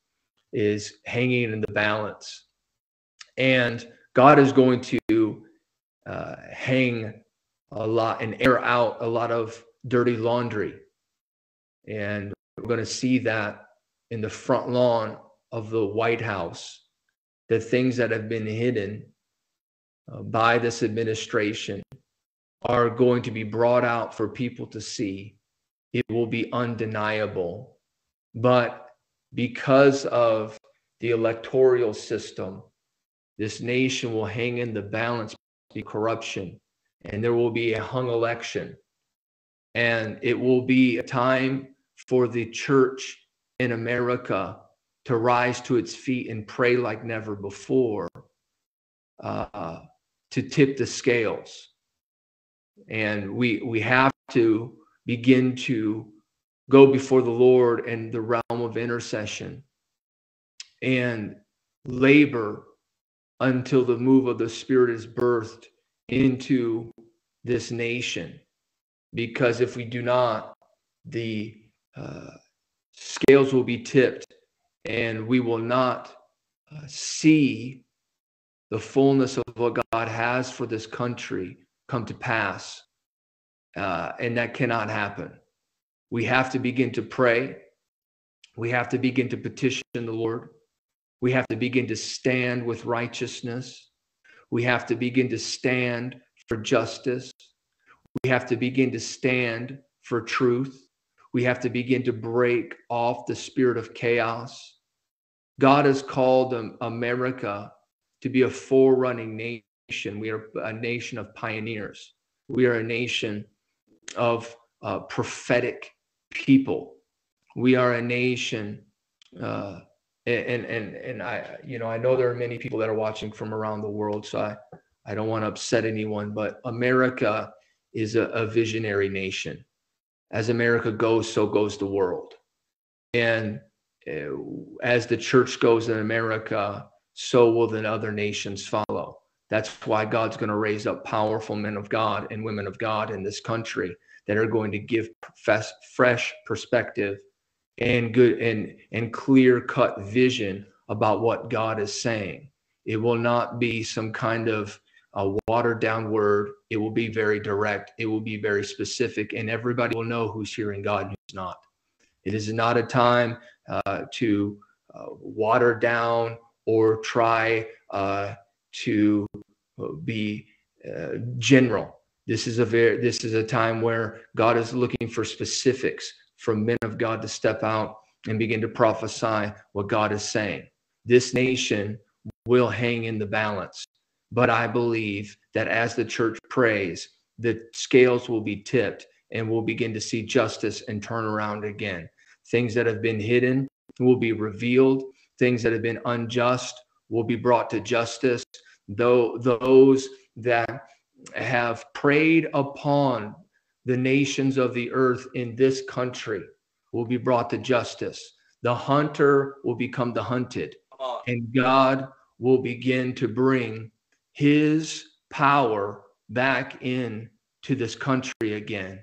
is hanging in the balance. And God is going to hang a lot and air out a lot of dirty laundry. And we're going to see that in the front lawn of the White House, the things that have been hidden by this administration are going to be brought out for people to see. It will be undeniable. But because of the electoral system, this nation will hang in the balance of corruption, and there will be a hung election. And it will be a time for the church in America to rise to its feet and pray like never before, to tip the scales. And we have to begin to go before the Lord in the realm of intercession and labor until the move of the Spirit is birthed into this nation. Because if we do not, the scales will be tipped, and we will not see the fullness of what God has for this country come to pass. And that cannot happen. We have to begin to pray. We have to begin to petition the Lord. We have to begin to stand with righteousness. We have to begin to stand for justice. We have to begin to stand for truth. We have to begin to break off the spirit of chaos. God has called America to be a forerunning nation. We are a nation of pioneers. We are a nation of prophetic people. We are a nation, and I, you know, I know there are many people that are watching from around the world, so I don't want to upset anyone, but America is a visionary nation. As America goes, so goes the world. And as the church goes in America, so will the other nations follow. That's why God's going to raise up powerful men of God and women of God in this country that are going to give fresh perspective and good and clear-cut vision about what God is saying. It will not be some kind of a watered-down word. It will be very direct. It will be very specific, and everybody will know who's hearing God and who's not. It is not a time to water down or try to be general. This is a time where God is looking for specifics from men of God to step out and begin to prophesy what God is saying. This nation will hang in the balance. But I believe that as the church prays, the scales will be tipped and we'll begin to see justice and turn around again. Things that have been hidden will be revealed. Things that have been unjust will be brought to justice. Though those that have preyed upon the nations of the earth in this country will be brought to justice. The hunter will become the hunted, and God will begin to bring His power back in to this country again.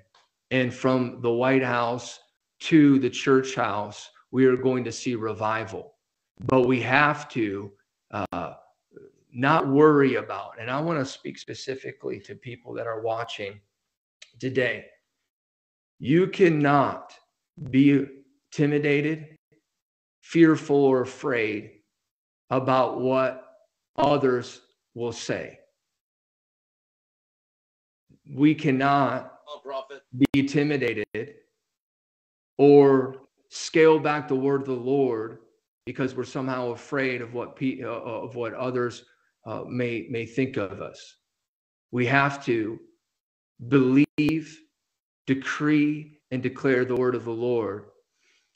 And from the White House to the church house, we are going to see revival. But we have to not worry about, and I want to speak specifically to people that are watching today. You cannot be intimidated, fearful, or afraid about what others will say. We cannot be intimidated or scale back the word of the Lord because we're somehow afraid of what others may think of us. We have to believe, decree, and declare the word of the Lord,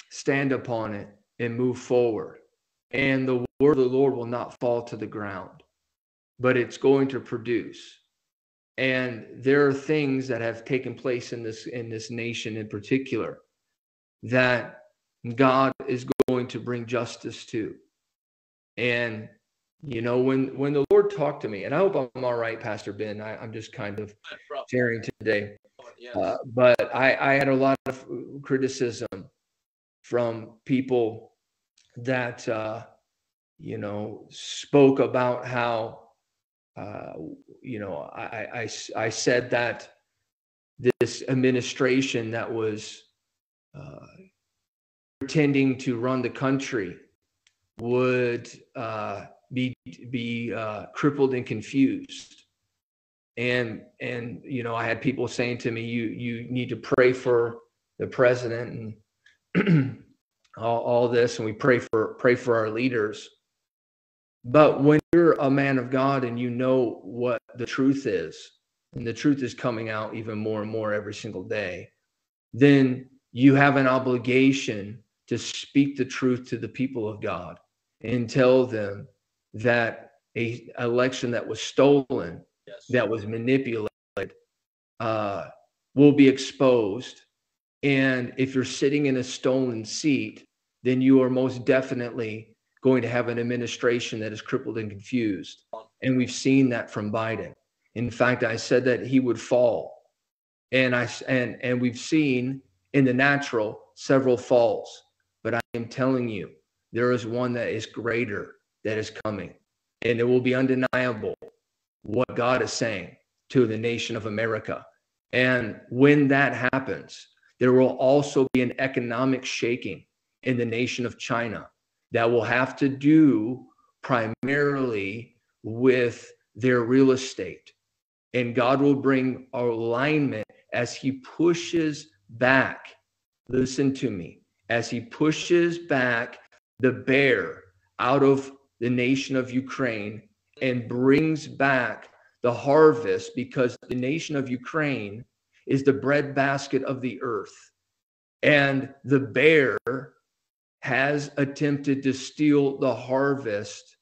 stand upon it, and move forward. And the word of the Lord will not fall to the ground, but it's going to produce. And there are things that have taken place in this nation in particular that God is going to bring justice to. And, you know, when the Lord talked to me, and I hope I'm all right, Pastor Ben, I'm just kind of sharing today. But I had a lot of criticism from people that, you know, spoke about how I said that this administration that was pretending to run the country would be crippled and confused. And you know, I had people saying to me, you need to pray for the president and all this, and we pray for our leaders. But when you're a man of God and you know what the truth is, and the truth is coming out even more and more every single day, then you have an obligation to speak the truth to the people of God and tell them that an election that was stolen, yes, that was manipulated, will be exposed. And if you're sitting in a stolen seat, then you are most definitely going to have an administration that is crippled and confused. And we've seen that from Biden. In fact, I said that he would fall. And we've seen in the natural several falls. But I am telling you, there is one that is greater that is coming. And it will be undeniable what God is saying to the nation of America. And when that happens, there will also be an economic shaking in the nation of China that will have to do primarily with their real estate. And God will bring alignment as he pushes back. Listen to me. As he pushes back the bear out of the nation of Ukraine and brings back the harvest, because the nation of Ukraine is the breadbasket of the earth. And the bear has attempted to steal the harvest.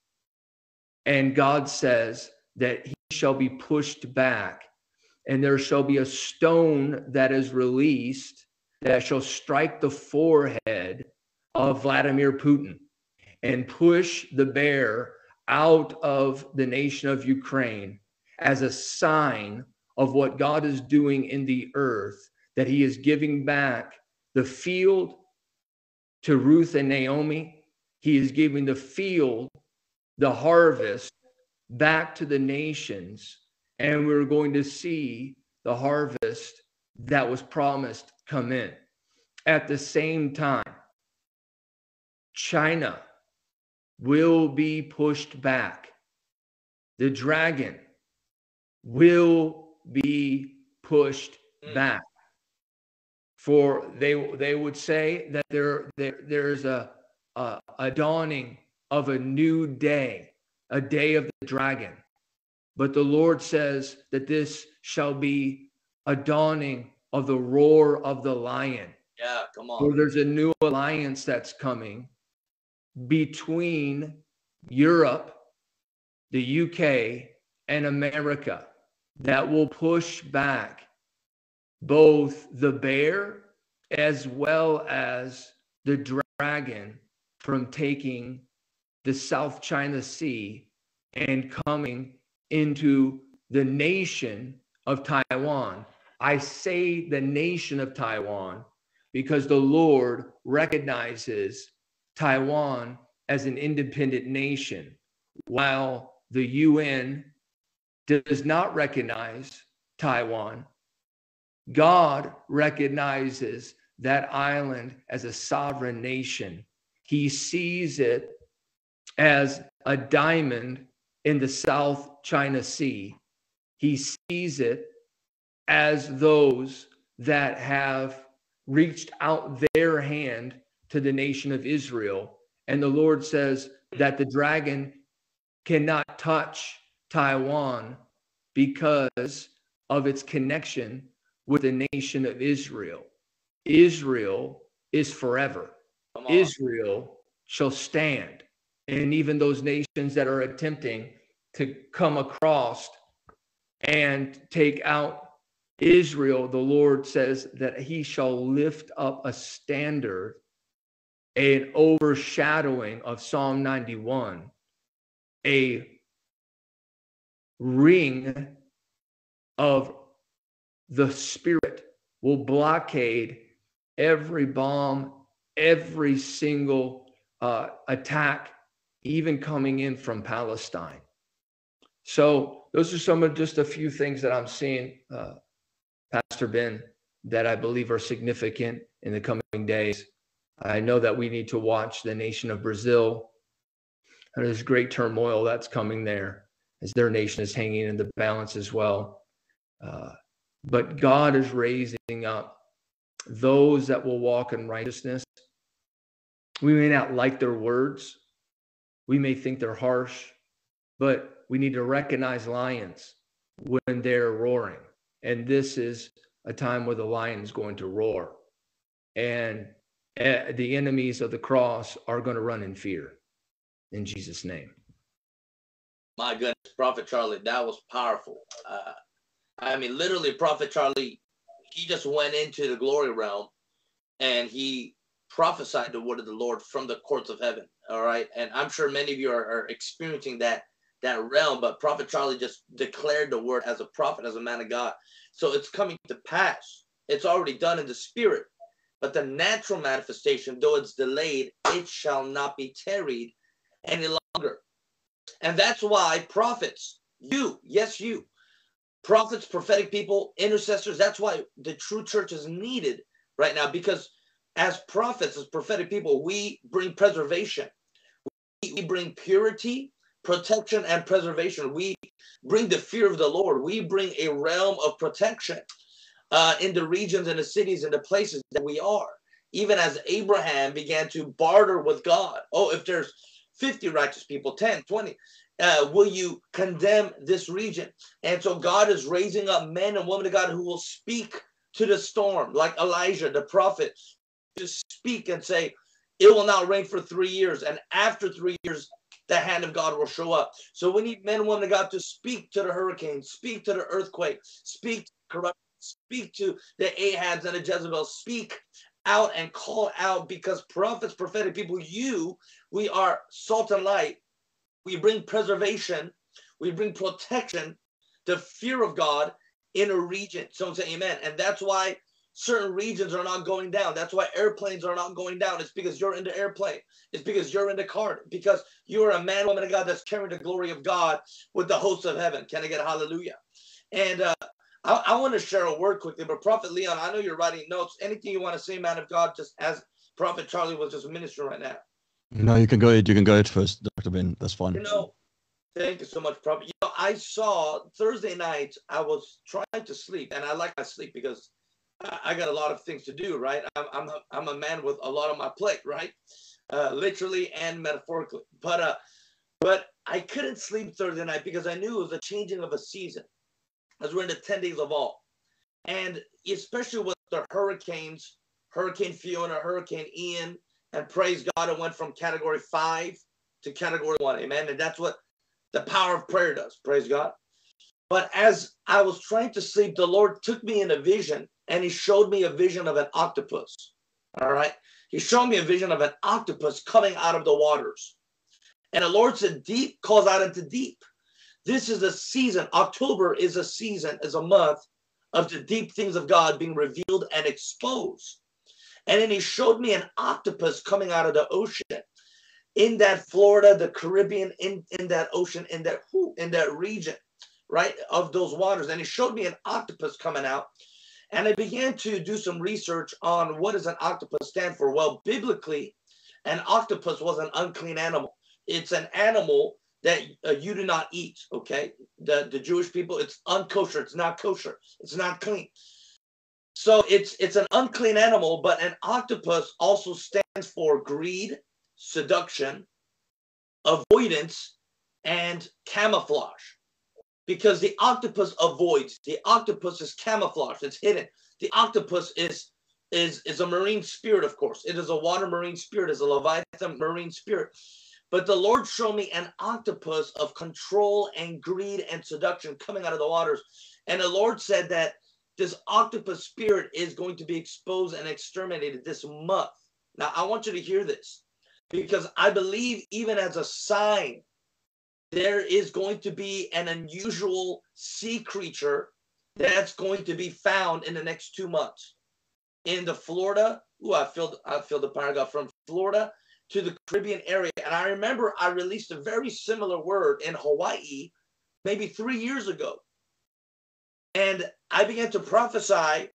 And God says that he shall be pushed back, and there shall be a stone that is released that shall strike the forehead of Vladimir Putin and push the bear out of the nation of Ukraine as a sign of what God is doing in the earth, that he is giving back the field to Ruth and Naomi. He is giving the field, the harvest, back to the nations. And we're going to see the harvest that was promised come in. At the same time, China will be pushed back. The dragon will be pushed back. For they would say that there's a dawning of a new day, a day of the dragon. But the Lord says that this shall be a dawning of the roar of the lion. Yeah, come on. So there's a new alliance that's coming between Europe, the UK, and America that will push back both the bear as well as the dragon from taking the South China Sea and coming into the nation of Taiwan. I say the nation of Taiwan because the Lord recognizes Taiwan as an independent nation, while the UN does not recognize Taiwan. God recognizes that island as a sovereign nation. He sees it as a diamond in the South China Sea. He sees it as those that have reached out their hand to the nation of Israel. And the Lord says that the dragon cannot touch Taiwan because of its connection with the nation of Israel. Israel is forever. Israel shall stand. And even those nations that are attempting to come across and take out Israel, the Lord says that he shall lift up a standard, an overshadowing of Psalm 91, a ring of the Spirit will blockade every bomb, every single attack, even coming in from Palestine. So those are some of just a few things that I'm seeing, Pastor Ben, that I believe are significant in the coming days. I know that we need to watch the nation of Brazil. And there's great turmoil that's coming there as their nation is hanging in the balance as well. But God is raising up those that will walk in righteousness. We may not like their words. We may think they're harsh, but we need to recognize lions when they're roaring. And this is a time where the lion is going to roar. And the enemies of the cross are going to run in fear. In Jesus' name. My goodness, Prophet Charlie, that was powerful. I mean, literally, Prophet Charlie, he just went into the glory realm and he prophesied the word of the Lord from the courts of heaven. All right. And I'm sure many of you are experiencing that realm, but Prophet Charlie just declared the word as a prophet, as a man of God. So it's coming to pass. It's already done in the spirit, but the natural manifestation, though it's delayed, it shall not be tarried any longer. And that's why prophets, you, prophets, prophetic people, intercessors, that's why the true church is needed right now, because as prophets, as prophetic people, we bring preservation. We bring purity, protection, and preservation. We bring the fear of the Lord. We bring a realm of protection in the regions and the cities and the places that we are. Even as Abraham began to barter with God. Oh, if there's 50 righteous people, 10, 20, will you condemn this region? And so God is raising up men and women of God who will speak to the storm, like Elijah, the prophet, to speak and say, it will not rain for 3 years. And after 3 years, the hand of God will show up. So we need men and women of God to speak to the hurricane, speak to the earthquake, speak to corruption, speak to the Ahabs and the Jezebels, speak out and call out, because prophets, prophetic people, we are salt and light. We bring preservation. We bring protection, the fear of God in a region. Someone say amen. And that's why certain regions are not going down. That's why airplanes are not going down. It's because you're in the airplane. It's because you're in the car, because you're a man, woman of God that's carrying the glory of God with the hosts of heaven. Can I get a hallelujah? And I want to share a word quickly, but Prophet Leon, I know you're writing notes. Anything you want to say, man of God, just as Prophet Charlie was just ministering right now. No, you can go ahead. You can go ahead first, Dr. Ben. That's fine. You know, thank you so much, Prophet. You know, I saw Thursday night, I was trying to sleep, and I like my sleep because I got a lot of things to do, right? I'm a man with a lot on my plate, right? Literally and metaphorically. But I couldn't sleep Thursday night because I knew it was a changing of a season. As we're in the 10 days of all. And especially with the hurricanes, Hurricane Fiona, Hurricane Ian, and praise God, it went from category 5 to category 1. Amen. And that's what the power of prayer does. Praise God. But as I was trying to sleep, the Lord took me in a vision, and he showed me a vision of an octopus. All right. He showed me a vision of an octopus coming out of the waters. And the Lord said, deep calls out into deep. This is a season. October is a season, is a month of the deep things of God being revealed and exposed. And then he showed me an octopus coming out of the ocean in that Florida, the Caribbean, in that ocean, in that region, right, of those waters. And he showed me an octopus coming out. And I began to do some research on what does an octopus stand for. Well, biblically, an octopus was an unclean animal. It's an animal that you do not eat, okay? The Jewish people, it's unkosher. It's not kosher. It's not clean. So it's an unclean animal, but an octopus also stands for greed, seduction, avoidance, and camouflage. Because the octopus avoids. The octopus is camouflaged. It's hidden. The octopus is a marine spirit, of course. It is a water marine spirit. It is a Leviathan marine spirit. But the Lord showed me an octopus of control and greed and seduction coming out of the waters. And the Lord said that this octopus spirit is going to be exposed and exterminated this month. Now, I want you to hear this, because I believe even as a sign, there is going to be an unusual sea creature that's going to be found in the next 2 months. In the Florida, ooh, I feel the power of God, from Florida to the Caribbean area. And I remember I released a very similar word in Hawaii maybe 3 years ago. And I began to prophesy,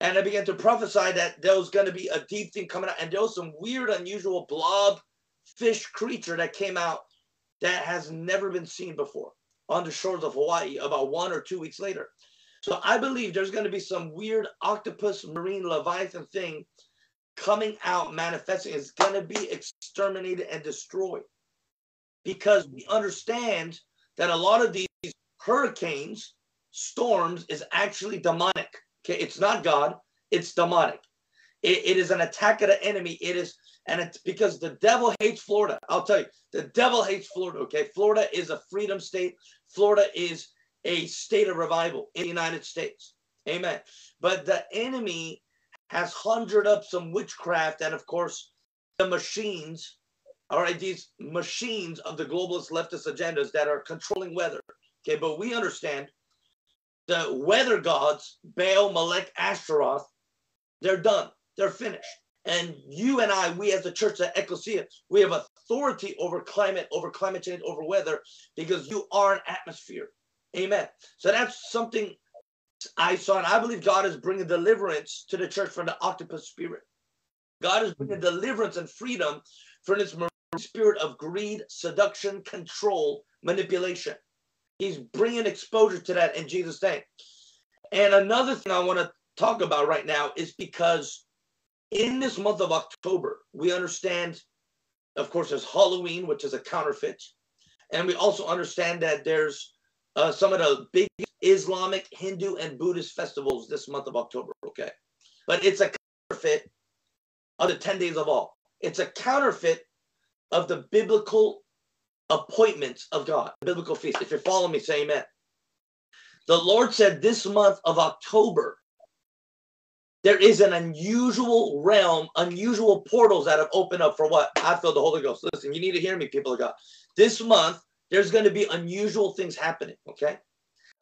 that there was going to be a deep thing coming out. And there was some weird, unusual blob fish creature that came out that has never been seen before on the shores of Hawaii about 1 or 2 weeks later. So I believe there's going to be some weird octopus, marine leviathan thing coming out, manifesting. It's going to be exterminated and destroyed, because we understand that a lot of these hurricanes, storms, is actually demonic. Okay, it's not God, it's demonic. It is an attack of the enemy. It is, and it's because the devil hates Florida. I'll tell you, the devil hates Florida. Okay, Florida is a freedom state. Florida is a state of revival in the United States. Amen. But the enemy has conjured up some witchcraft, and of course, the machines, all right, these machines of the globalist leftist agendas that are controlling weather. Okay, but we understand the weather gods, Baal, Molech, Ashtaroth, they're done. They're finished. And you and I, we as the church, the ecclesia, we have authority over climate change, over weather, because you are an atmosphere. Amen. So that's something I saw, and I believe God is bringing deliverance to the church from the octopus spirit. God is bringing deliverance and freedom from this marine spirit of greed, seduction, control, manipulation. He's bringing exposure to that in Jesus' name. And another thing I want to talk about right now is because in this month of October, we understand, of course, there's Halloween, which is a counterfeit. And we also understand that there's some of the big Islamic, Hindu, and Buddhist festivals this month of October, okay? But it's a counterfeit of the 10 days of all. It's a counterfeit of the biblical appointments of God, the biblical feast. If you follow me, say amen. The Lord said this month of October, there is an unusual realm, unusual portals that have opened up for what? I feel the Holy Ghost. Listen, you need to hear me, people of God. This month, there's going to be unusual things happening, okay?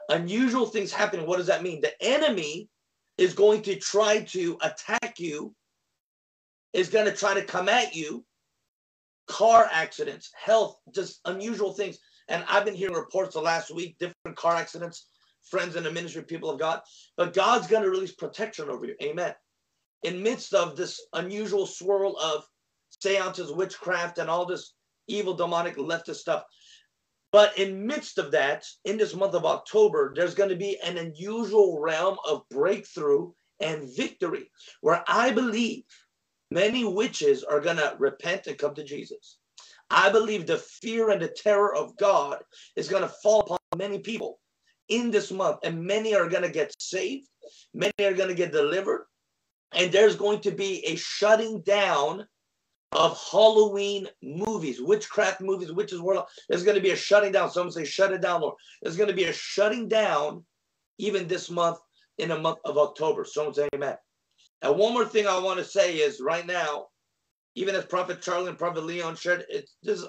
Unusual things happening. What does that mean? The enemy is going to try to attack you, is going to try to come at you. Car accidents, health, just unusual things. And I've been hearing reports the last week, different car accidents, friends in the ministry, people of God. But God's going to release protection over you. Amen. In midst of this unusual swirl of seances, witchcraft, and all this evil, demonic, leftist stuff. But in midst of that, in this month of October, there's going to be an unusual realm of breakthrough and victory, where I believe many witches are going to repent and come to Jesus. I believe the fear and the terror of God is going to fall upon many people in this month, and many are going to get saved. Many are going to get delivered. And there's going to be a shutting down of Halloween movies, witchcraft movies, witches world. There's going to be a shutting down. Some say shut it down, Lord. There's going to be a shutting down even this month, in the month of October. Someone say amen. And one more thing I want to say is right now, even as Prophet Charlie and Prophet Leon shared, this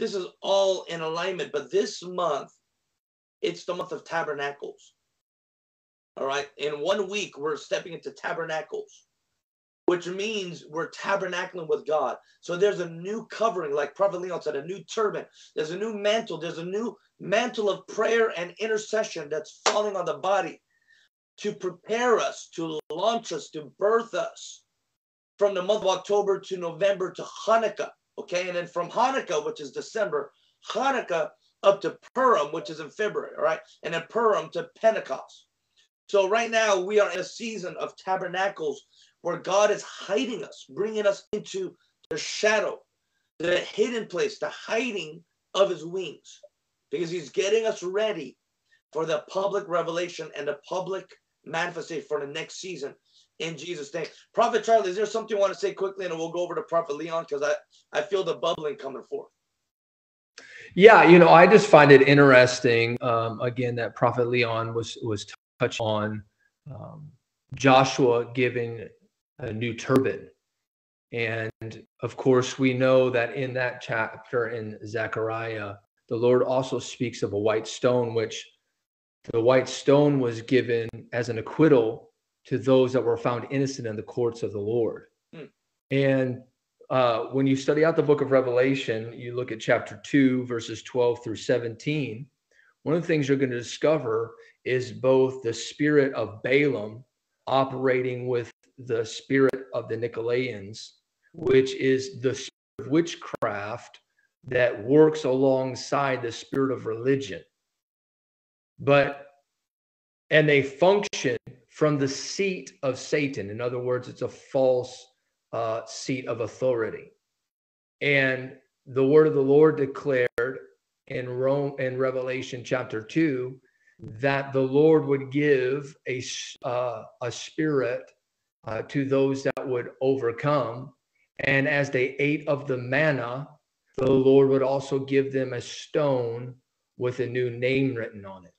is all in alignment. But this month, it's the month of Tabernacles. All right. In 1 week, we're stepping into Tabernacles, which means we're tabernacling with God. So there's a new covering, like Prophet Leon said, a new turban. There's a new mantle. There's a new mantle of prayer and intercession that's falling on the body to prepare us, to launch us, to birth us from the month of October to November to Hanukkah, okay? And then from Hanukkah, which is December, Hanukkah up to Purim, which is in February, all right? And then Purim to Pentecost. So right now, we are in a season of Tabernacles, where God is hiding us, bringing us into the shadow, the hidden place, the hiding of his wings, because he's getting us ready for the public revelation and the public manifestation for the next season in Jesus' name. Prophet Charlie, is there something you want to say quickly, and we'll go over to Prophet Leon, because I feel the bubbling coming forth. Yeah, you know, I just find it interesting, again, that Prophet Leon was touched on Joshua giving a new turban. And of course, we know that in that chapter in Zechariah, the Lord also speaks of a white stone, which the white stone was given as an acquittal to those that were found innocent in the courts of the Lord. Hmm. And when you study out the book of Revelation, you look at chapter 2, verses 12 through 17, one of the things you're going to discover is both the spirit of Balaam operating with the spirit of the Nicolaitans, which is the spirit of witchcraft that works alongside the spirit of religion. And they function from the seat of Satan. In other words, it's a false seat of authority. And the word of the Lord declared in Revelation chapter 2 that the Lord would give a spirit to those that would overcome. And as they ate of the manna, the Lord would also give them a stone with a new name written on it.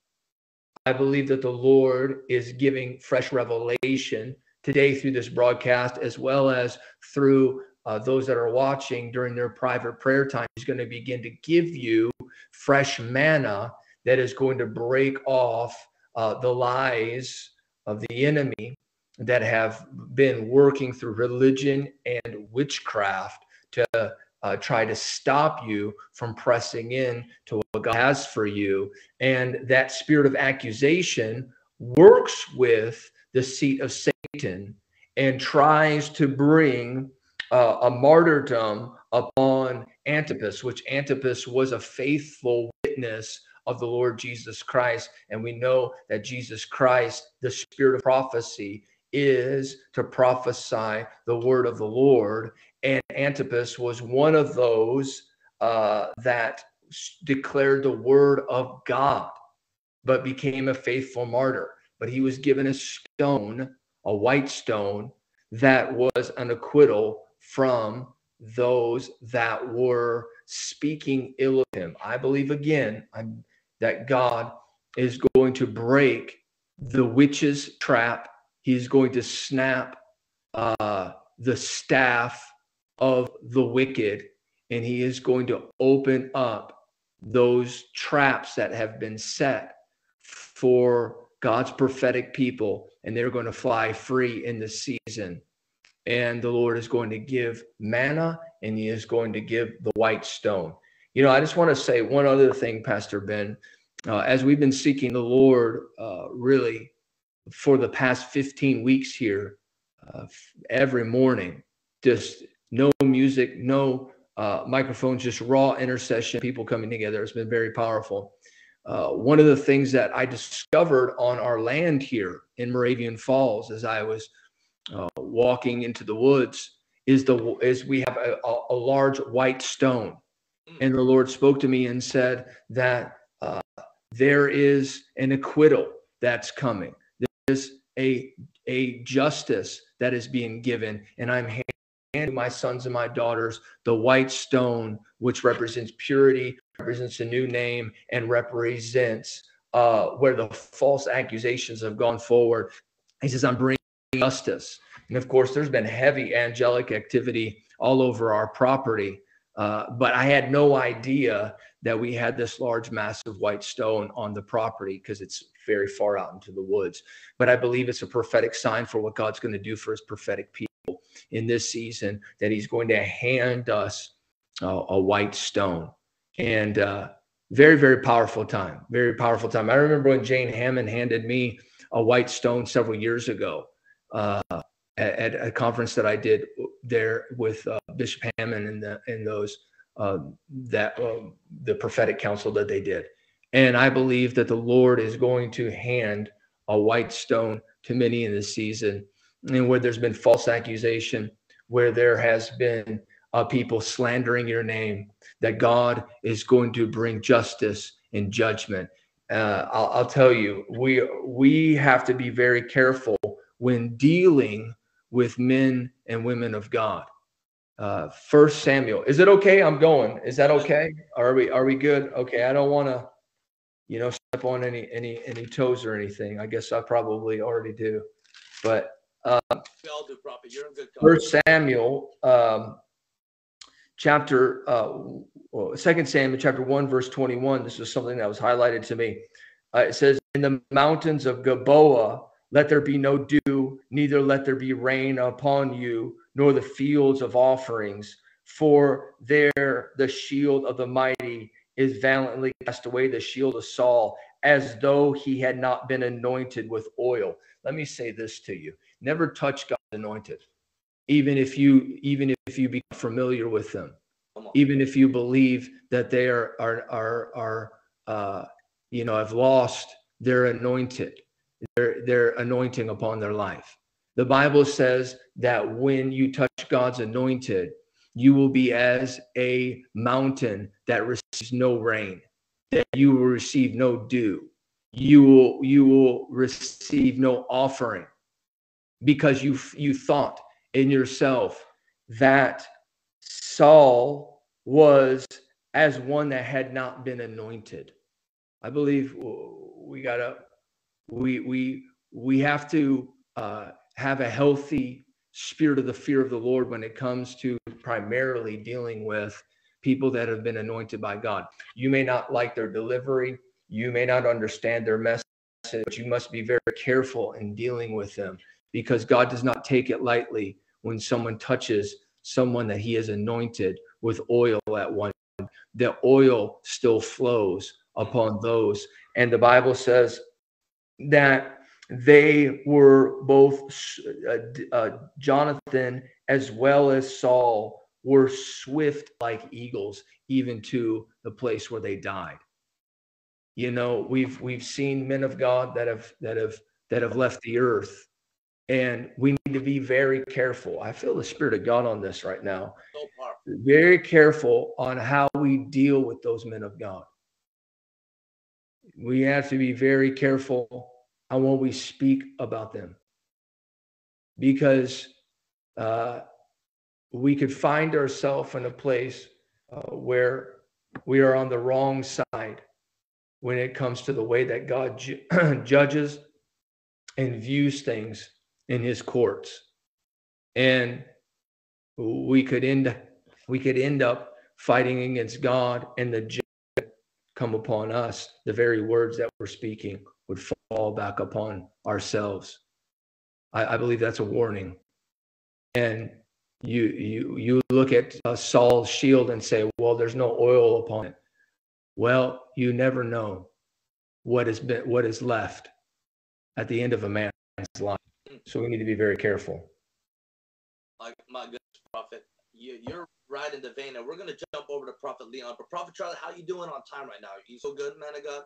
I believe that the Lord is giving fresh revelation today through this broadcast, as well as through those that are watching during their private prayer time. He's going to begin to give you fresh manna that is going to break off the lies of the enemy that have been working through religion and witchcraft to try to stop you from pressing in to what God has for you. And that spirit of accusation works with the seat of Satan and tries to bring a martyrdom upon Antipas, which Antipas was a faithful witness of the Lord Jesus Christ. And we know that Jesus Christ, the spirit of prophecy, is to prophesy the word of the Lord. And Antipas was one of those that declared the word of God, but became a faithful martyr. But he was given a stone, a white stone, that was an acquittal from those that were speaking ill of him. I believe, again, that God is going to break the witch's trap. He's going to snap the staff of the wicked, and he is going to open up those traps that have been set for God's prophetic people, and they're going to fly free in this season. And the Lord is going to give manna, and he is going to give the white stone. You know, I just want to say one other thing, Pastor Ben. As we've been seeking the Lord really for the past 15 weeks here, every morning, just no music, no microphones, just raw intercession, people coming together. It's been very powerful. One of the things that I discovered on our land here in Moravian Falls as I was walking into the woods is we have a large white stone. And the Lord spoke to me and said that there is an acquittal that's coming. There's a justice that is being given, and I'm handing my sons and my daughters the white stone, which represents purity, represents a new name, and represents where the false accusations have gone forward. He says, I'm bringing justice. And of course, there's been heavy angelic activity all over our property, but I had no idea that we had this large, massive white stone on the property because it's very far out into the woods. But I believe it's a prophetic sign for what God's going to do for his prophetic people in this season, that he's going to hand us a white stone. And very, very powerful time, very powerful time. I remember when Jane Hammond handed me a white stone several years ago at a conference that I did there with Bishop Hammond and those the prophetic council that they did. And I believe that the Lord is going to hand a white stone to many in this season. And where there's been false accusation, where there has been people slandering your name, that God is going to bring justice and judgment. I'll tell you, we have to be very careful when dealing with men and women of God. 1 Samuel, is it okay? I'm going. Is that okay? Are we good? Okay, I don't want to, you know, step on any toes or anything. I guess I probably already do, but I'll do, Prophet. You're in good company. 1 Samuel, chapter 2 Samuel, chapter 1, verse 21. This was something that was highlighted to me. It says, "In the mountains of Gilboa, let there be no dew, neither let there be rain upon you, nor the fields of offerings, for there the shield of the mighty is valiantly cast away the shield of Saul, as though he had not been anointed with oil. Let me say this to you. Never touch God's anointed, even if you become familiar with them, even if you believe that they have lost their anointed, their anointing upon their life. The Bible says that when you touch God's anointed, you will be as a mountain that receives no rain, that you will receive no dew. You will receive no offering, because you thought in yourself that Saul was as one that had not been anointed. I believe we have to have a healthy spirit of the fear of the Lord when it comes to primarily dealing with people that have been anointed by God. You may not like their delivery. You may not understand their message, but you must be very careful in dealing with them, because God does not take it lightly when someone touches someone that he has anointed with oil at one time. The oil still flows upon those. And the Bible says that they were both, Jonathan as well as Saul, were swift like eagles, even to the place where they died. You know, we've seen men of God that have left the earth, and we need to be very careful. I feel the Spirit of God on this right now. So powerful. Very careful on how we deal with those men of God. We have to be very careful on what we speak about them, because we could find ourselves in a place where we are on the wrong side when it comes to the way that God judges and views things in his courts. And we could end up fighting against God, and the judgment come upon us. The very words that we're speaking would fall back upon ourselves. I believe that's a warning. And you look at Saul's shield and say, well, there's no oil upon it. Well, you never know what is left at the end of a man's life. So we need to be very careful. My goodness, Prophet, you're right in the vein, and we're going to jump over to Prophet Leon. But Prophet Charlie, how you doing on time right now? You so good, man of God?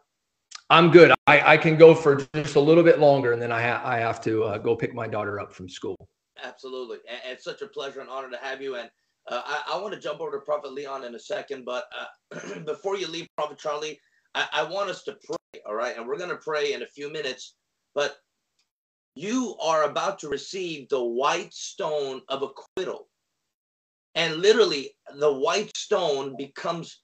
I'm good. I can go for just a little bit longer, and then I have to go pick my daughter up from school. Absolutely. And it's such a pleasure and honor to have you. And I want to jump over to Prophet Leon in a second, but before you leave, Prophet Charlie, I want us to pray, all right? And we're going to pray in a few minutes, but you are about to receive the white stone of acquittal. And literally, the white stone becomes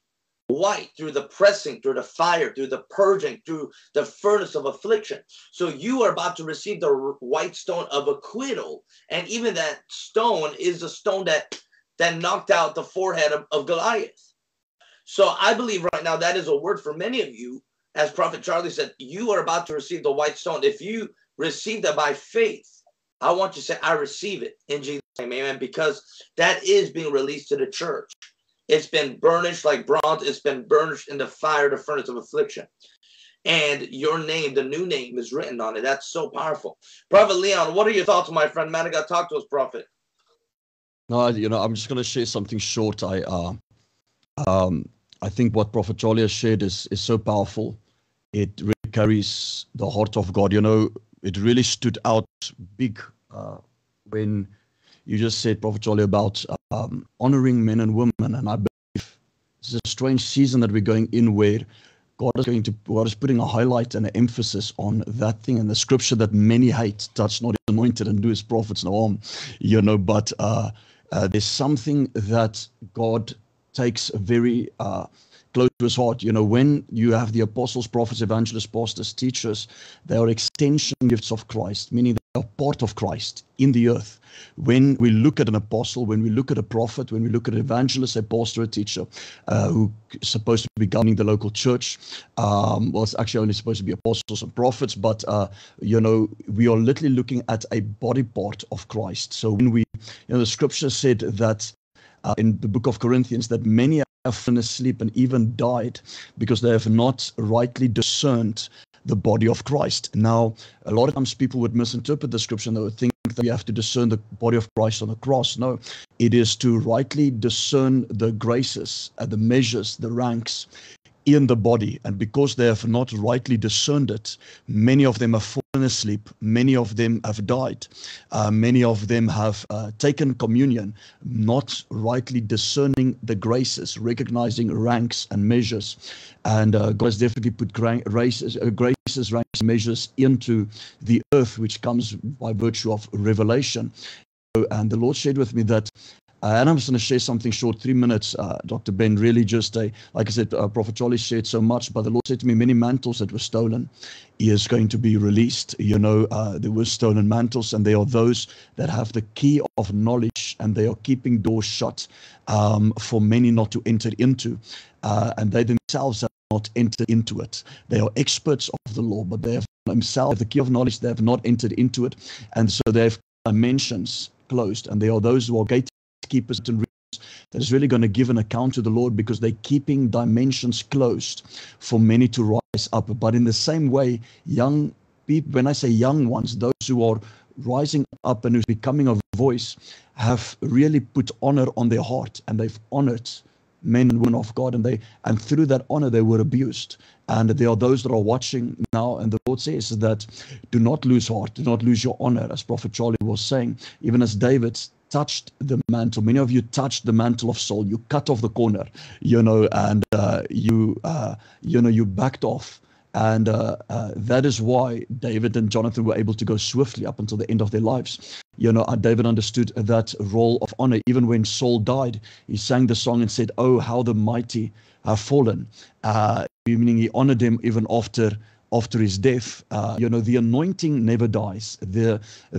white through the pressing, through the fire, through the purging, through the furnace of affliction. So you are about to receive the white stone of acquittal. And even that stone is the stone that knocked out the forehead of Goliath. So I believe right now that is a word for many of you. As Prophet Charlie said, you are about to receive the white stone. If you receive that by faith, I want you to say, I receive it in Jesus' name, amen, because that is being released to the church. It's been burnished like bronze. It's been burnished in the fire, the furnace of affliction. And your name, the new name, is written on it. That's so powerful. Prophet Leon, what are your thoughts, my friend? Man of God, talk to us, Prophet. No, I'm just going to share something short. I think what Prophet Charlie has shared is so powerful. It really carries the heart of God. You know, it really stood out big when you just said, Prophet Charlie, about honoring men and women. And I believe it's a strange season that we're going in, where God is putting a highlight and an emphasis on that thing. And the scripture that many hate, touch not his anointed and do his prophets no harm, but there's something that God takes very close to his heart. When you have the apostles, prophets, evangelists, pastors, teachers, they are extension gifts of Christ, meaning they are part of Christ in the earth. When we look at an apostle, when we look at a prophet, when we look at an evangelist, a pastor, a teacher, who is supposed to be governing the local church, well, it's actually only supposed to be apostles and prophets, but, we are literally looking at a body part of Christ. So when the scripture said that in the book of Corinthians, that many and asleep and even died because they have not rightly discerned the body of Christ. Now, a lot of times people would misinterpret the scripture and they would think that you have to discern the body of Christ on the cross. No, it is to rightly discern the graces, the measures, the ranks in the body. And because they have not rightly discerned it, many of them have fallen asleep, many of them have died, many of them have taken communion, not rightly discerning the graces, recognizing ranks and measures. And God has definitely put graces, ranks, and measures into the earth, which comes by virtue of revelation. And the Lord shared with me that and I'm just going to share something short, 3 minutes, Dr. Ben, really just a, like I said, Prophet Charlie shared so much, but the Lord said to me, many mantles that were stolen is going to be released. You know, there were stolen mantles, and they are those that have the key of knowledge, and they are keeping doors shut for many not to enter into, and they themselves have not entered into it. They are experts of the law, but they have themselves the key of knowledge, they have not entered into it, and so they have dimensions closed, and they are those who are gatekeepers and readers that is really going to give an account to the Lord, because they're keeping dimensions closed for many to rise up. But in the same way, young people, when I say young ones, those who are rising up and who's becoming a voice, have really put honor on their heart, and they've honored men and women of God, and through that honor they were abused. And there are those that are watching now, and the Lord says that do not lose heart, do not lose your honor, as Prophet Charlie was saying, even as David touched the mantle. Many of you touched the mantle of Saul. You cut off the corner, you know, and you backed off. And that is why David and Jonathan were able to go swiftly up until the end of their lives. You know, David understood that role of honor. Even when Saul died, he sang the song and said, "Oh, how the mighty have fallen." Meaning he honored him even after his death. You know, the anointing never dies.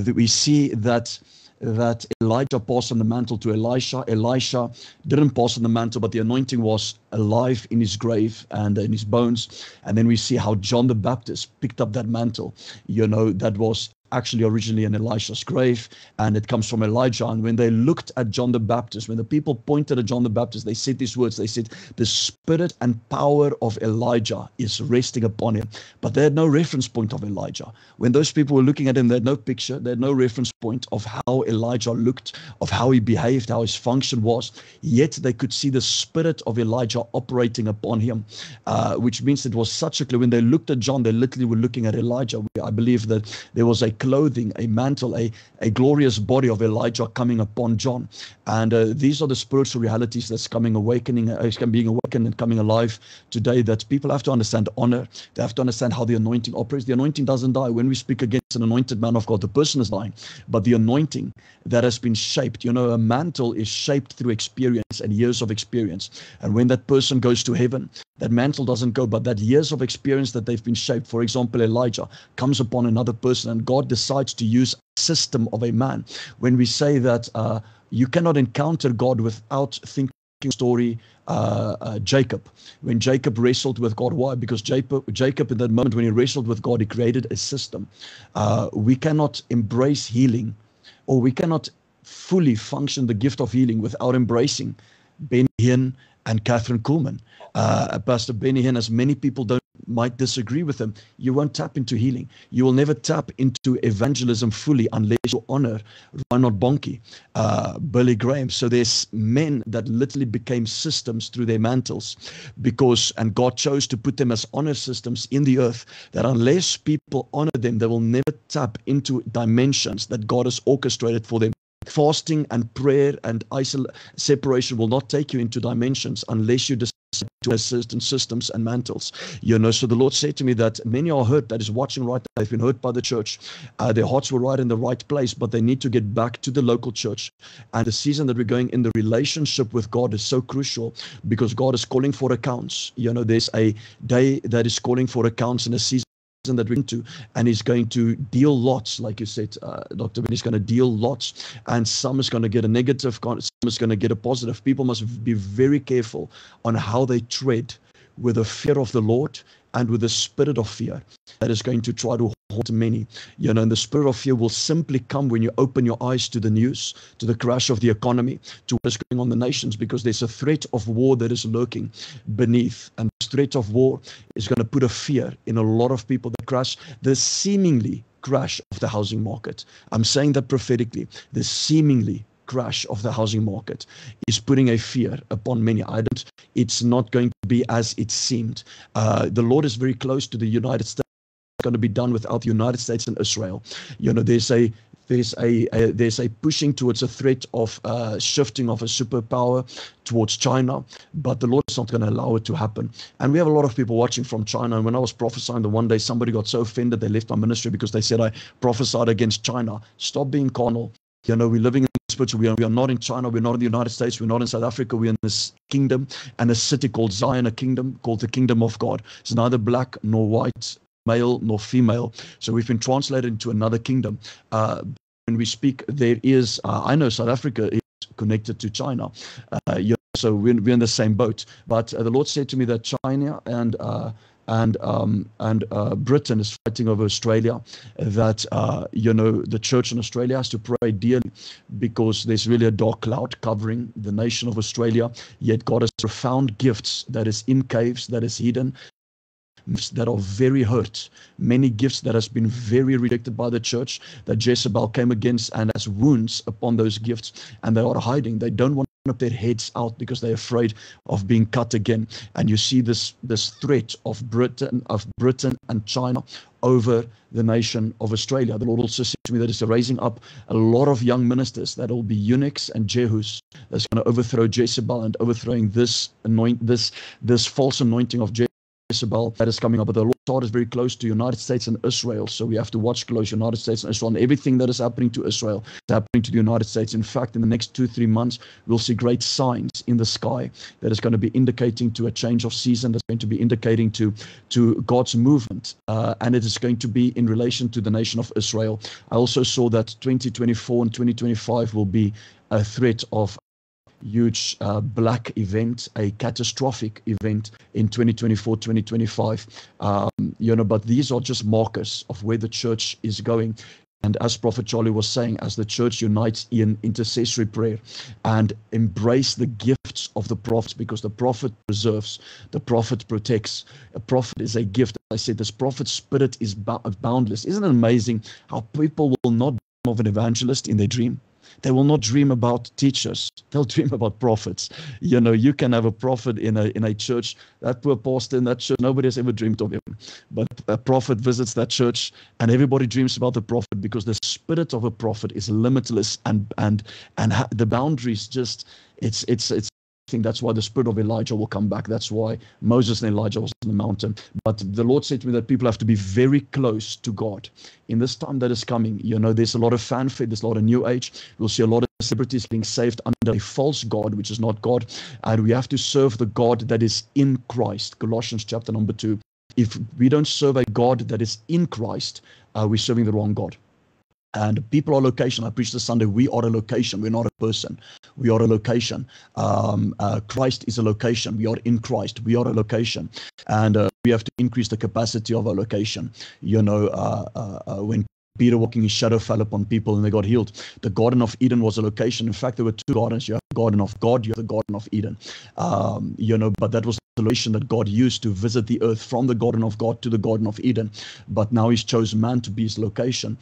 We see that Elijah passed on the mantle to Elisha. Elisha didn't pass on the mantle, but the anointing was alive in his grave and in his bones. And then we see how John the Baptist picked up that mantle, you know, that was actually originally in Elisha's grave, and it comes from Elijah. And when they looked at John the Baptist, when the people pointed at John the Baptist, they said these words, they said, "The spirit and power of Elijah is resting upon him." But they had no reference point of Elijah. When those people were looking at him, they had no picture, they had no reference point of how Elijah looked, of how he behaved, how his function was, yet they could see the spirit of Elijah operating upon him, which means it was such a clue. When they looked at John, they literally were looking at Elijah. I believe that there was a clothing, a mantle, a glorious body of Elijah coming upon John. And these are the spiritual realities that's being awakened and coming alive today, that people have to understand honor. They have to understand how the anointing operates. The anointing doesn't die. When we speak against an anointed man of God, the person is dying, but the anointing that has been shaped, you know, a mantle is shaped through experience and years of experience. And when that person goes to heaven, that mantle doesn't go, but that years of experience that they've been shaped, for example, Elijah, comes upon another person, and God decides to use a system of a man. When we say that you cannot encounter God without thinking story, Jacob. When Jacob wrestled with God, why? Because Jacob in that moment when he wrestled with God, he created a system. We cannot embrace healing, or we cannot fully function the gift of healing without embracing Ben Hinn and Catherine Kuhlman. Pastor Benny Hinn, as many people might disagree with him, you won't tap into healing. You will never tap into evangelism fully unless you honor Reinhard Bonnke, Billy Graham. So there's men that literally became systems through their mantles, and God chose to put them as honor systems in the earth, that unless people honor them, they will never tap into dimensions that God has orchestrated for them. Fasting and prayer and separation will not take you into dimensions unless you decide to assist in systems and mantles, you know. So the Lord said to me that many are hurt, that is watching right now. They've been hurt by the church. Their hearts were right in the right place, but they need to get back to the local church. And the season that we're going in, the relationship with God is so crucial, because God is calling for accounts. You know, there's a day that is calling for accounts in a season that we're into, and he's going to deal lots, like you said, Dr. Ben, he's going to deal lots, and some is going to get a negative, some is going to get a positive. People must be very careful on how they tread with the fear of the Lord and with the spirit of fear that is going to try to haunt many. You know, and the spirit of fear will simply come when you open your eyes to the news, to the crash of the economy, to what is going on in the nations, because there's a threat of war that is lurking beneath. And this threat of war is going to put a fear in a lot of people that crash. The seemingly crash of the housing market. I'm saying that prophetically. The seemingly crash of the housing market is putting a fear upon many items. It's not going to be as it seemed. The Lord is very close to the United States. It's going to be done without the United States and Israel. You know, there's a pushing towards a threat of shifting of a superpower towards China, but the Lord is not going to allow it to happen. And we have a lot of people watching from China. And when I was prophesying, the one day somebody got so offended they left my ministry because they said I prophesied against China. Stop being carnal. You know, we're living in the spiritual. We are not in China. We're not in the United States. We're not in South Africa. We're in this kingdom and a city called Zion, a kingdom called the kingdom of God. It's neither black nor white, male nor female. So we've been translated into another kingdom. When we speak, there is, I know South Africa is connected to China. You know, so we're in the same boat. But the Lord said to me that China and Britain is fighting over Australia, that, you know, the church in Australia has to pray dearly because there's really a dark cloud covering the nation of Australia. Yet God has profound gifts that is in caves, that is hidden, that are very hurt. Many gifts that has been very rejected by the church, that Jezebel came against and has wounds upon those gifts, and they are hiding. They don't want up their heads out because they're afraid of being cut again. And you see this threat of Britain and China over the nation of Australia. The Lord also said to me that it's raising up a lot of young ministers that will be eunuchs and Jehus that's going to overthrow Jezebel and overthrowing this false anointing of Jezebel that is coming up. But the Lord is very close to United States and Israel, so we have to watch close United States and Israel, and everything that is happening to Israel is happening to the United States. In fact, in the next 2-3 months, we'll see great signs in the sky that is going to be indicating to a change of season, that's going to be indicating to God's movement, and it is going to be in relation to the nation of Israel. I also saw that 2024 and 2025 will be a threat of huge black event, a catastrophic event in 2024, 2025. You know, but these are just markers of where the church is going. And as Prophet Charlie was saying, as the church unites in intercessory prayer and embrace the gifts of the prophets, because the prophet preserves, the prophet protects. A prophet is a gift. I said this prophet spirit is boundless. Isn't it amazing how people will not dream of an evangelist in their dream? They will not dream about teachers. They'll dream about prophets. You know, you can have a prophet in a church. That poor pastor in that church, nobody has ever dreamed of him. But a prophet visits that church, and everybody dreams about the prophet because the spirit of a prophet is limitless, and the boundaries just it's. I think that's why the spirit of Elijah will come back. That's why Moses and Elijah was on the mountain. But the Lord said to me that people have to be very close to God in this time that is coming. You know, there's a lot of fanfare, there's a lot of new age. We'll see a lot of celebrities being saved under a false god, which is not God. And we have to serve the God that is in Christ. Colossians chapter number 2. If we don't serve a God that is in Christ, we're serving the wrong God. And people are location. I preached this Sunday. We are a location. We're not a person. We are a location. Christ is a location. We are in Christ. We are a location. And we have to increase the capacity of our location. You know, when Peter walking his shadow fell upon people and they got healed. The Garden of Eden was a location. In fact, there were two gardens. You have the Garden of God, you have the Garden of Eden. You know, but that was the location that God used to visit the earth from the Garden of God to the Garden of Eden. But now he's chosen man to be his location.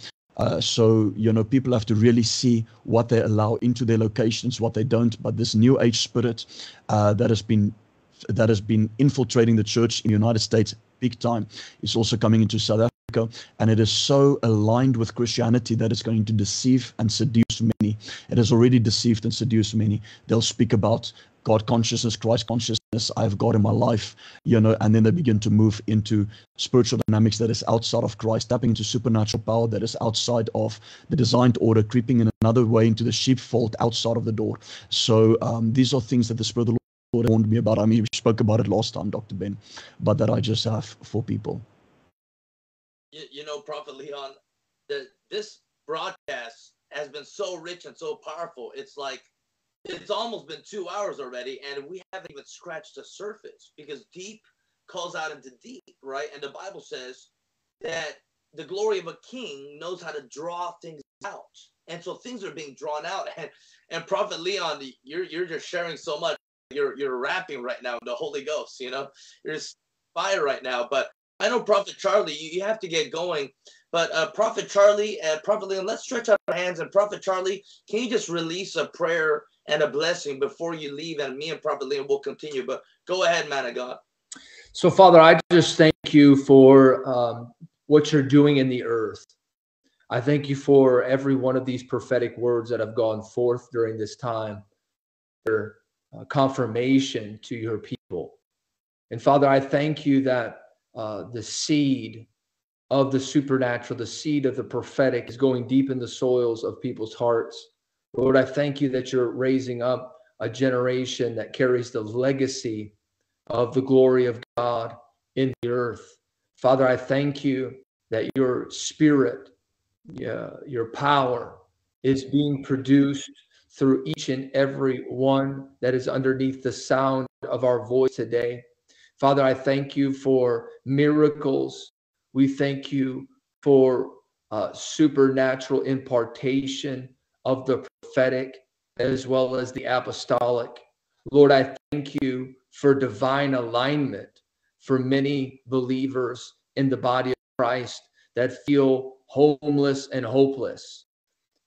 So, you know, people have to really see what they allow into their locations, what they don't. But this new age spirit that has been infiltrating the church in the United States big time is also coming into South Africa. And it is so aligned with Christianity that it's going to deceive and seduce many. It has already deceived and seduced many. They'll speak about God consciousness, Christ consciousness, I have God in my life, you know, and then they begin to move into spiritual dynamics that is outside of Christ, tapping into supernatural power that is outside of the designed order, creeping in another way into the sheepfold outside of the door. So these are things that the Spirit of the Lord warned me about. I mean, we spoke about it last time, Dr. Ben, but that I just have for people. You know, Prophet Leon, this broadcast has been so rich and so powerful. It's like, it's almost been 2 hours already, and we haven't even scratched the surface because deep calls out into deep, right? And the Bible says that the glory of a king knows how to draw things out. And so things are being drawn out. And Prophet Leon, you're just sharing so much. You're rapping right now, the Holy Ghost, you know. You're just fire right now. But I know Prophet Charlie, you have to get going. But Prophet Charlie and Prophet Leon, let's stretch out our hands. And Prophet Charlie, can you just release a prayer and a blessing before you leave? And me and Prophet Leon will continue. But go ahead, man of God. So, Father, I just thank you for what you're doing in the earth. I thank you for every one of these prophetic words that have gone forth during this time, your confirmation to your people. And, Father, I thank you that the seed of the supernatural, the seed of the prophetic is going deep in the soils of people's hearts. Lord, I thank you that you're raising up a generation that carries the legacy of the glory of God in the earth. Father, I thank you that your spirit, your power is being produced through each and every one that is underneath the sound of our voice today. Father, I thank you for miracles. We thank you for supernatural impartation of the prophetic as well as the apostolic. Lord, I thank you for divine alignment for many believers in the body of Christ that feel homeless and hopeless.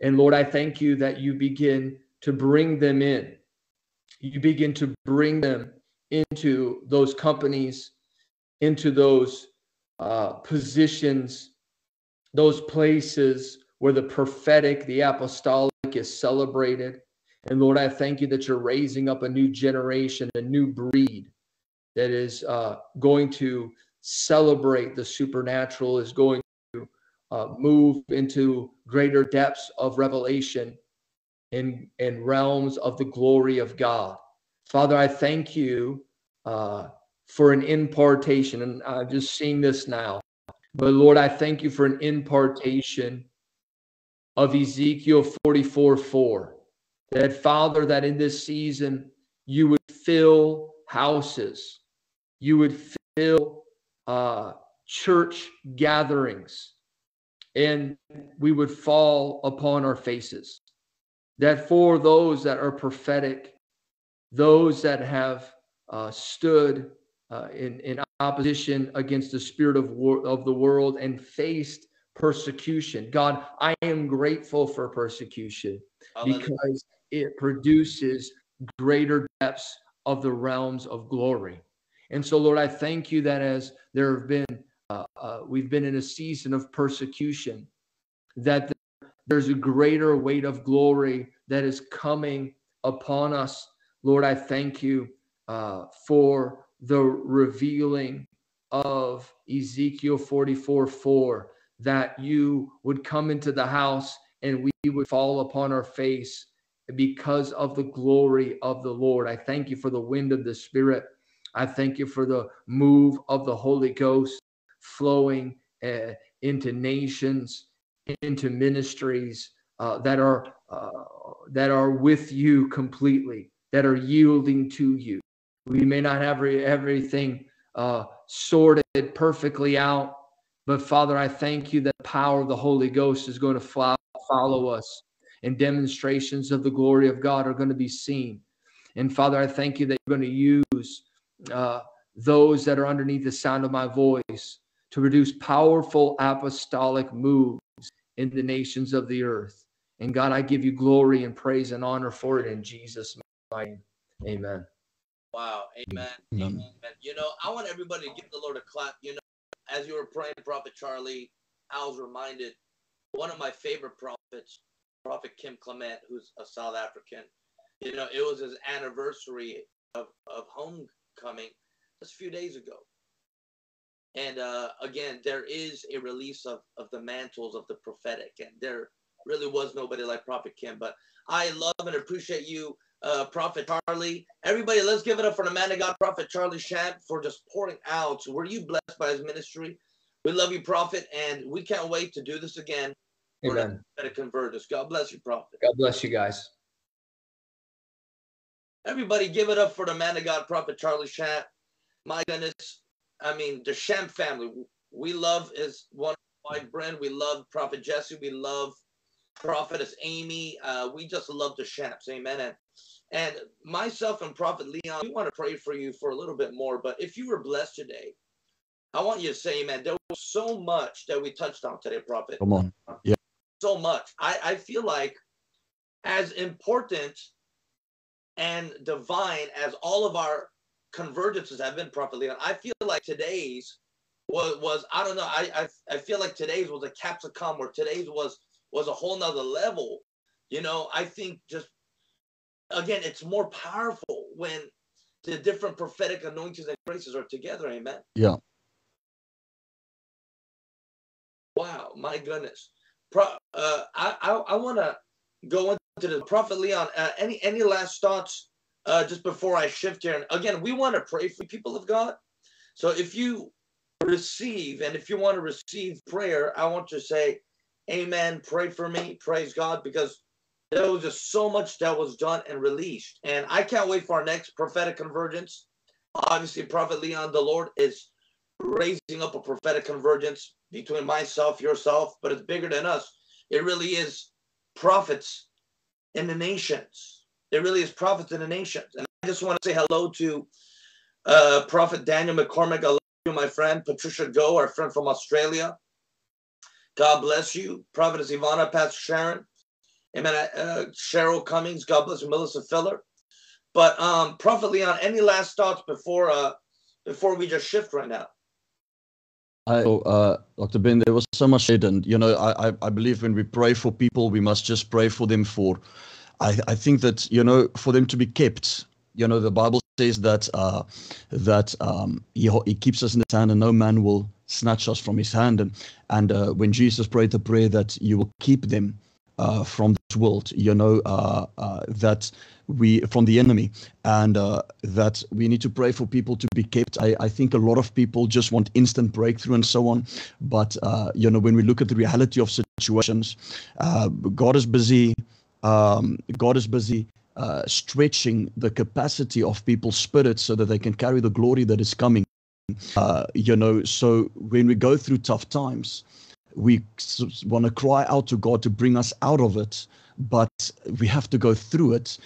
And Lord, I thank you that you begin to bring them in. You begin to bring them into those companies, into those positions, those places where the prophetic, the apostolic is celebrated. And Lord, I thank you that you're raising up a new generation, a new breed that is going to celebrate the supernatural, is going to move into greater depths of revelation and realms of the glory of God. Father, I thank you for an impartation, and I'm just seeing this now. But Lord, I thank you for an impartation of Ezekiel 44:4. That, Father, that in this season, you would fill houses. You would fill church gatherings. And we would fall upon our faces. That for those that are prophetic, those that have stood in opposition against the spirit of the world and faced persecution. God, I am grateful for persecution because it produces greater depths of the realms of glory. And so, Lord, I thank you that as there have been, we've been in a season of persecution, that there's a greater weight of glory that is coming upon us. Lord, I thank you for the revealing of Ezekiel 44:4, that you would come into the house and we would fall upon our face because of the glory of the Lord. I thank you for the wind of the Spirit. I thank you for the move of the Holy Ghost flowing into nations, into ministries that are with you completely, that are yielding to you. We may not have everything sorted perfectly out, but Father, I thank you that the power of the Holy Ghost is going to follow us, and demonstrations of the glory of God are going to be seen. And Father, I thank you that you're going to use those that are underneath the sound of my voice to produce powerful apostolic moves in the nations of the earth. And God, I give you glory and praise and honor for it in Jesus' name. Amen. Wow. Amen. Amen. You know, I want everybody to give the Lord a clap. You know, as you were praying, Prophet Charlie, I was reminded one of my favorite prophets, Prophet Kim Clement, who's a South African. You know, it was his anniversary of homecoming just a few days ago. And again, there is a release of the mantles of the prophetic, and there really was nobody like Prophet Kim. But I love and appreciate you, Prophet Charlie. Everybody, let's give it up for the man of God, Prophet Charlie Shamp, for just pouring out. Were you blessed by his ministry? We love you, Prophet, and we can't wait to do this again. Amen. Better convert us. God bless you, Prophet. God bless you guys. Everybody, give it up for the man of God, Prophet Charlie Shamp. My goodness, I mean, the Shamp family, we love his one wife, Bryn. We love Prophet Jesse. We love Prophetess Amy. We just love the Shamps. Amen. And myself and Prophet Leon, we want to pray for you for a little bit more. But if you were blessed today, I want you to say amen. There was so much that we touched on today, Prophet. Come on. Yeah. So much. I feel like as important and divine as all of our convergences have been, Prophet Leon, I feel like today's was I don't know, I feel like today's was a capsicum, or today's was a whole nother level. You know, I think just, again, it's more powerful when the different prophetic anointings and graces are together. Amen. Yeah. Wow, my goodness. I want to go into the Prophet Leon. Any last thoughts just before I shift here? And again, we want to pray for people of God. So if you receive, and if you want to receive prayer, I want you to say, amen, pray for me, praise God, because there was just so much that was done and released. And I can't wait for our next prophetic convergence. Obviously, Prophet Leon, the Lord is raising up a prophetic convergence between myself, yourself, but it's bigger than us. It really is prophets in the nations. It really is prophets in the nations. And I just want to say hello to Prophet Daniel McCormick. I love you, my friend. Patricia Goh, our friend from Australia. God bless you. Prophetess Ivana, Pastor Sharon. Amen. Cheryl Cummings. God bless you. Melissa Filler. But Prophet Leon, any last thoughts before we just shift right now? Dr. Ben, there was so much said, and you know, I believe when we pray for people, we must just pray for them for, I think that, you know, for them to be kept. You know, the Bible says that he keeps us in his hand, and no man will snatch us from his hand. And when Jesus prayed the prayer that you will keep them from this world, you know, that we from the enemy, and that we need to pray for people to be kept. I think a lot of people just want instant breakthrough and so on, but you know, when we look at the reality of situations, God is busy. God is busy stretching the capacity of people's spirits so that they can carry the glory that is coming. You know, so when we go through tough times, we want to cry out to God to bring us out of it, but we have to go through it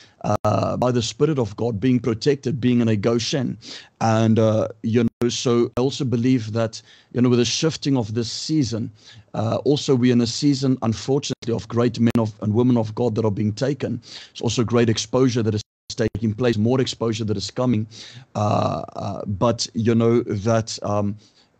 by the Spirit of God, being protected, being in a Goshen. And, you know, so I also believe that, you know, with the shifting of this season, also we're in a season, unfortunately, of great men and women of God that are being taken. It's also great exposure that is taking place, more exposure that is coming. But, you know,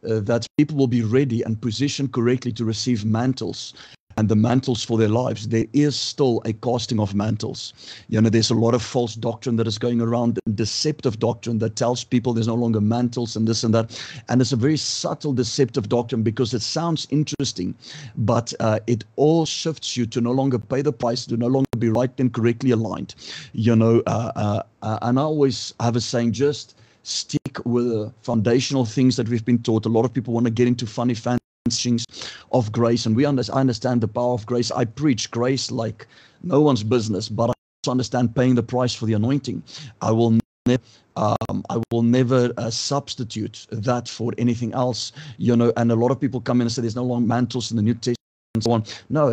that people will be ready and positioned correctly to receive mantles, and the mantles for their lives. There is still a casting of mantles. You know, there's a lot of false doctrine that is going around, deceptive doctrine that tells people there's no longer mantles and this and that. And it's a very subtle deceptive doctrine because it sounds interesting, but it all shifts you to no longer pay the price, to no longer be right and correctly aligned. You know, and I always have a saying, just stick with the foundational things that we've been taught. A lot of people want to get into funny fancies of grace, and I understand the power of grace. I preach grace like no one's business, but I also understand paying the price for the anointing. I will never substitute that for anything else. You know, and a lot of people come in and say there's no long mantles in the New Testament and so on. No,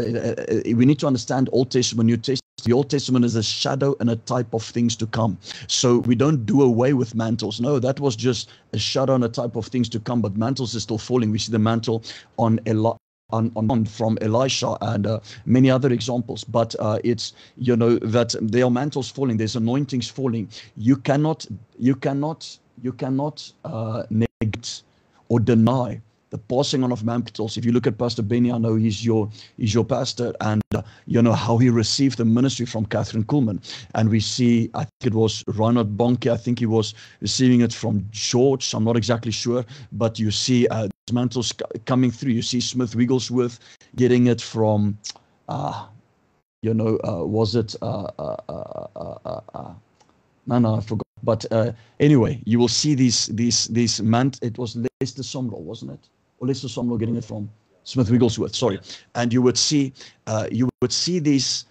we need to understand Old Testament, New Testament. The Old Testament is a shadow and a type of things to come. So we don't do away with mantles. No, that was just a shadow and a type of things to come, but mantles are still falling. We see the mantle from Elisha and many other examples, but it's, you know, that there are mantles falling, there's anointings falling. You cannot negate or deny the passing on of mantles. If you look at Pastor Benny, I know he's your pastor, and you know how he received the ministry from Catherine Kuhlman. And we see, I think it was Reinhard Bonke, I think he was receiving it from George, I'm not exactly sure, but you see these mantles coming through. You see Smith Wigglesworth getting it from, I forgot. But anyway, you will see these mantles. It was Lester Sumrall, wasn't it? Or Lester Sumrall getting it from Smith Wigglesworth. Sorry, and you would see these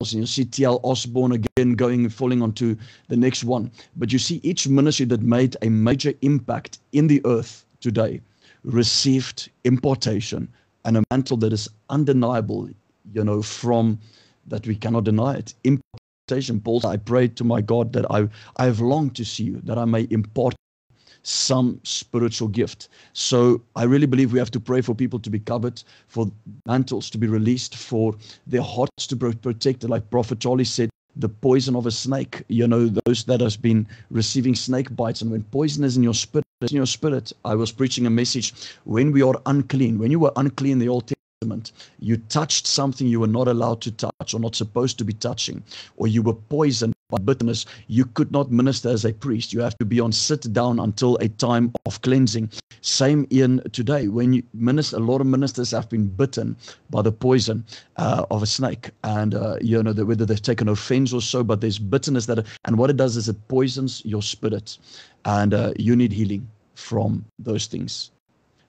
and you see T.L. Osborne again going and falling onto the next one. But you see each ministry that made a major impact in the earth today received importation and a mantle that is undeniable, you know, from that we cannot deny it. Importation. Paul, I pray to my God that I have longed to see you, that I may import some spiritual gift. So I really believe we have to pray for people to be covered, for mantles to be released, for their hearts to be protected. Like Prophet Charlie said, the poison of a snake, you know, those that has been receiving snake bites. And when poison is in your spirit, I was preaching a message, when we are unclean, when you were unclean in the Old Testament, you touched something you were not allowed to touch or not supposed to be touching, or you were poisoned by bitterness, you could not minister as a priest. You have to be on sit down until a time of cleansing. Same in today, when you minister, a lot of ministers have been bitten by the poison of a snake, and you know, whether they've taken offense or so, but there's bitterness that, and what it does is it poisons your spirit, and you need healing from those things.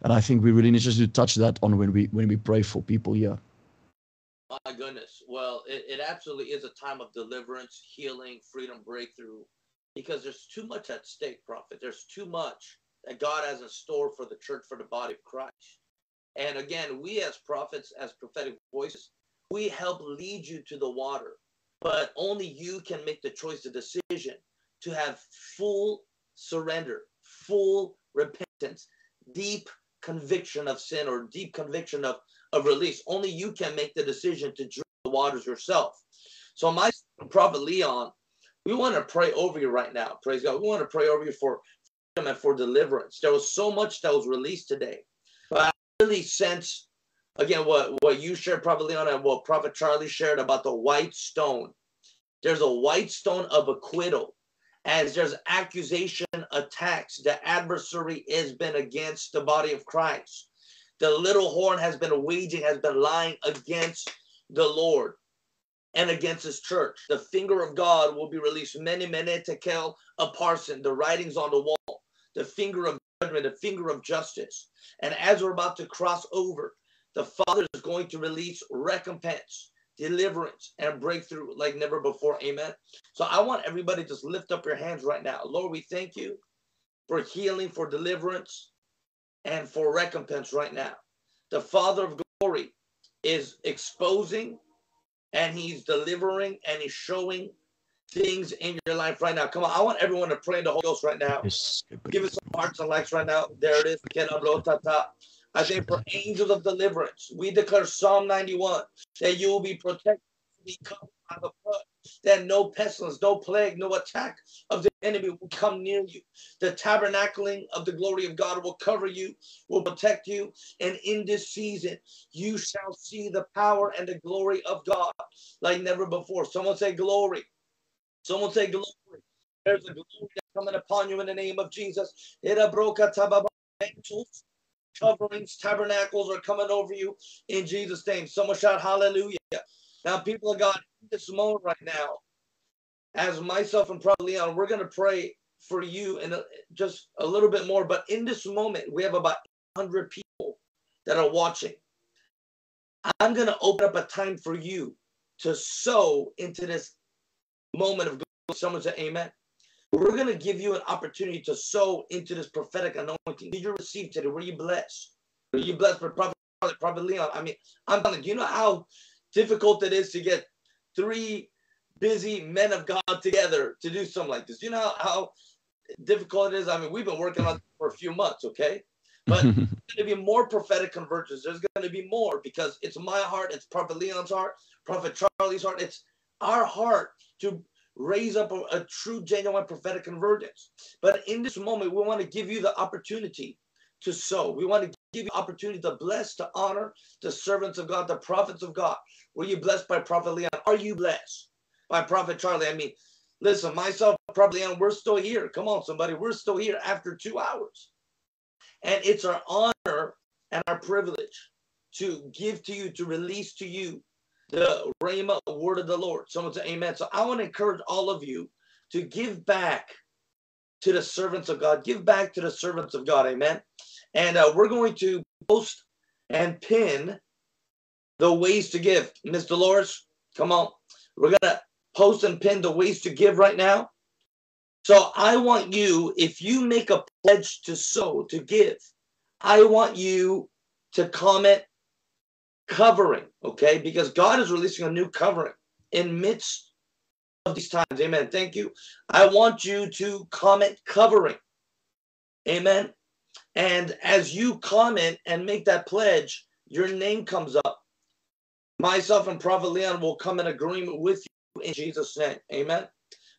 And I think we really need to touch that on when we pray for people here. My goodness. Well, it absolutely is a time of deliverance, healing, freedom, breakthrough, because there's too much at stake, Prophet. There's too much that God has in store for the church, for the body of Christ. And again, we as prophets, as prophetic voices, we help lead you to the water, but only you can make the choice, the decision to have full surrender, full repentance, deep conviction of sin, or deep conviction of release. Only you can make the decision to drink the waters yourself. So my Prophet Leon, we want to pray over you right now. Praise God. We want to pray over you for freedom and for deliverance. There was so much that was released today. But I really sense, again, what you shared, Prophet Leon, and what Prophet Charlie shared about the white stone. There's a white stone of acquittal. As there's accusation, attacks, the adversary has been against the body of Christ. The little horn has been waging, has been lying against the Lord and against his church. The finger of God will be released. Many mene tekel aparsin, the writings on the wall, the finger of judgment, the finger of justice. And as we're about to cross over, the Father is going to release recompense, deliverance, and breakthrough like never before. Amen. So I want everybody to just lift up your hands right now. Lord, we thank you for healing, for deliverance, and for recompense right now. The Father of glory is exposing, and he's delivering, and he's showing things in your life right now. Come on, I want everyone to pray in the Holy Ghost right now. Yes. Give us some hearts and likes right now. There it is. I say for angels of deliverance, we declare Psalm 91, that you will be protected, be covered by the blood, that no pestilence, no plague, no attack of the enemy will come near you. The tabernacling of the glory of God will cover you, will protect you, and in this season, you shall see the power and the glory of God like never before. Someone say glory. Someone say glory. There's a glory that's coming upon you in the name of Jesus. Angels, coverings, tabernacles are coming over you in Jesus' name. Someone shout hallelujah. Now, people of God, in this moment right now, as myself and Prophet Leon, we're going to pray for you and just a little bit more. But in this moment, we have about 100 people that are watching. I'm going to open up a time for you to sow into this moment of glory. Someone say amen. We're going to give you an opportunity to sow into this prophetic anointing. Did you receive today? Were you blessed? Were you blessed by Prophet Leon? I mean, I'm telling you, you know how difficult it is to get three busy men of God together to do something like this. You know how difficult it is? I mean, we've been working on it for a few months, okay? But there's going to be more prophetic convergence. There's going to be more, because it's my heart, it's Prophet Leon's heart, Prophet Charlie's heart. It's our heart to raise up a true, genuine prophetic convergence. But in this moment, we want to give you the opportunity to sow. We want to give you the opportunity to bless, to honor the servants of God, the prophets of God. Were you blessed by Prophet Leon? Are you blessed by Prophet Charlie? I mean, listen, myself, Prophet Leon, we're still here. Come on, somebody. We're still here after 2 hours. And it's our honor and our privilege to give to you, to release to you the Rhema word of the Lord. Someone say amen. So I want to encourage all of you to give back to the servants of God. Give back to the servants of God. Amen. And we're going to post and pin the ways to give. Ms. Dolores, come on. We're going to post and pin the ways to give right now. So I want you, if you make a pledge to sow, to give, I want you to comment covering, okay? Because God is releasing a new covering in midst of these times. Amen. Thank you. I want you to comment covering. Amen. And as you comment and make that pledge, your name comes up. Myself and Prophet Leon will come in agreement with you in Jesus' name. Amen.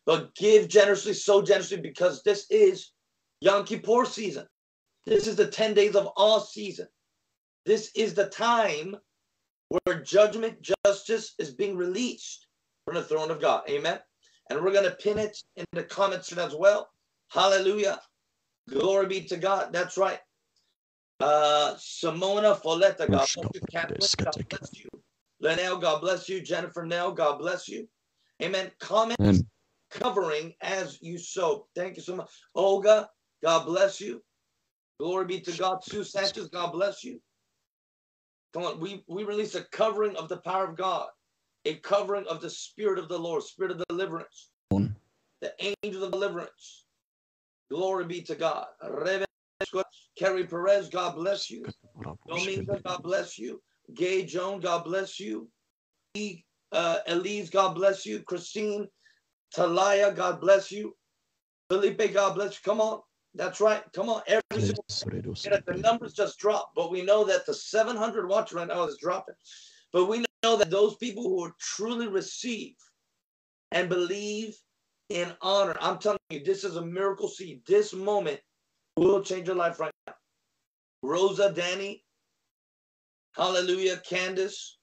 But give generously, sow generously, because this is Yom Kippur season. This is the 10 days of awe season. This is the time where judgment, justice is being released from the throne of God. Amen. And we're going to pin it in the comments as well. Hallelujah. Glory be to God. That's right. Simona Foletta, God bless you. Catherine, God bless you. Linnell, God bless you. Jennifer Nell, God bless you. Amen. Comment. Amen. Covering as you sow. Thank you so much. Olga, God bless you. Glory be to God. Sue Sanchez, God bless you. Come on, we release a covering of the power of God, a covering of the Spirit of the Lord, Spirit of deliverance, the angel of deliverance. Glory be to God. Kerry Perez, God bless you. Domingo, God bless you. Gay Joan, God bless you. Elise, God bless you. Christine Talaya, God bless you. Felipe, God bless you. Come on. That's right. Come on. Every single day. The numbers just dropped, but we know that the 700 watch right now is dropping. But we know that those people who truly receive and believe in honor, I'm telling you, this is a miracle seed. This moment will change your life right now. Rosa, Danny, hallelujah, Candace,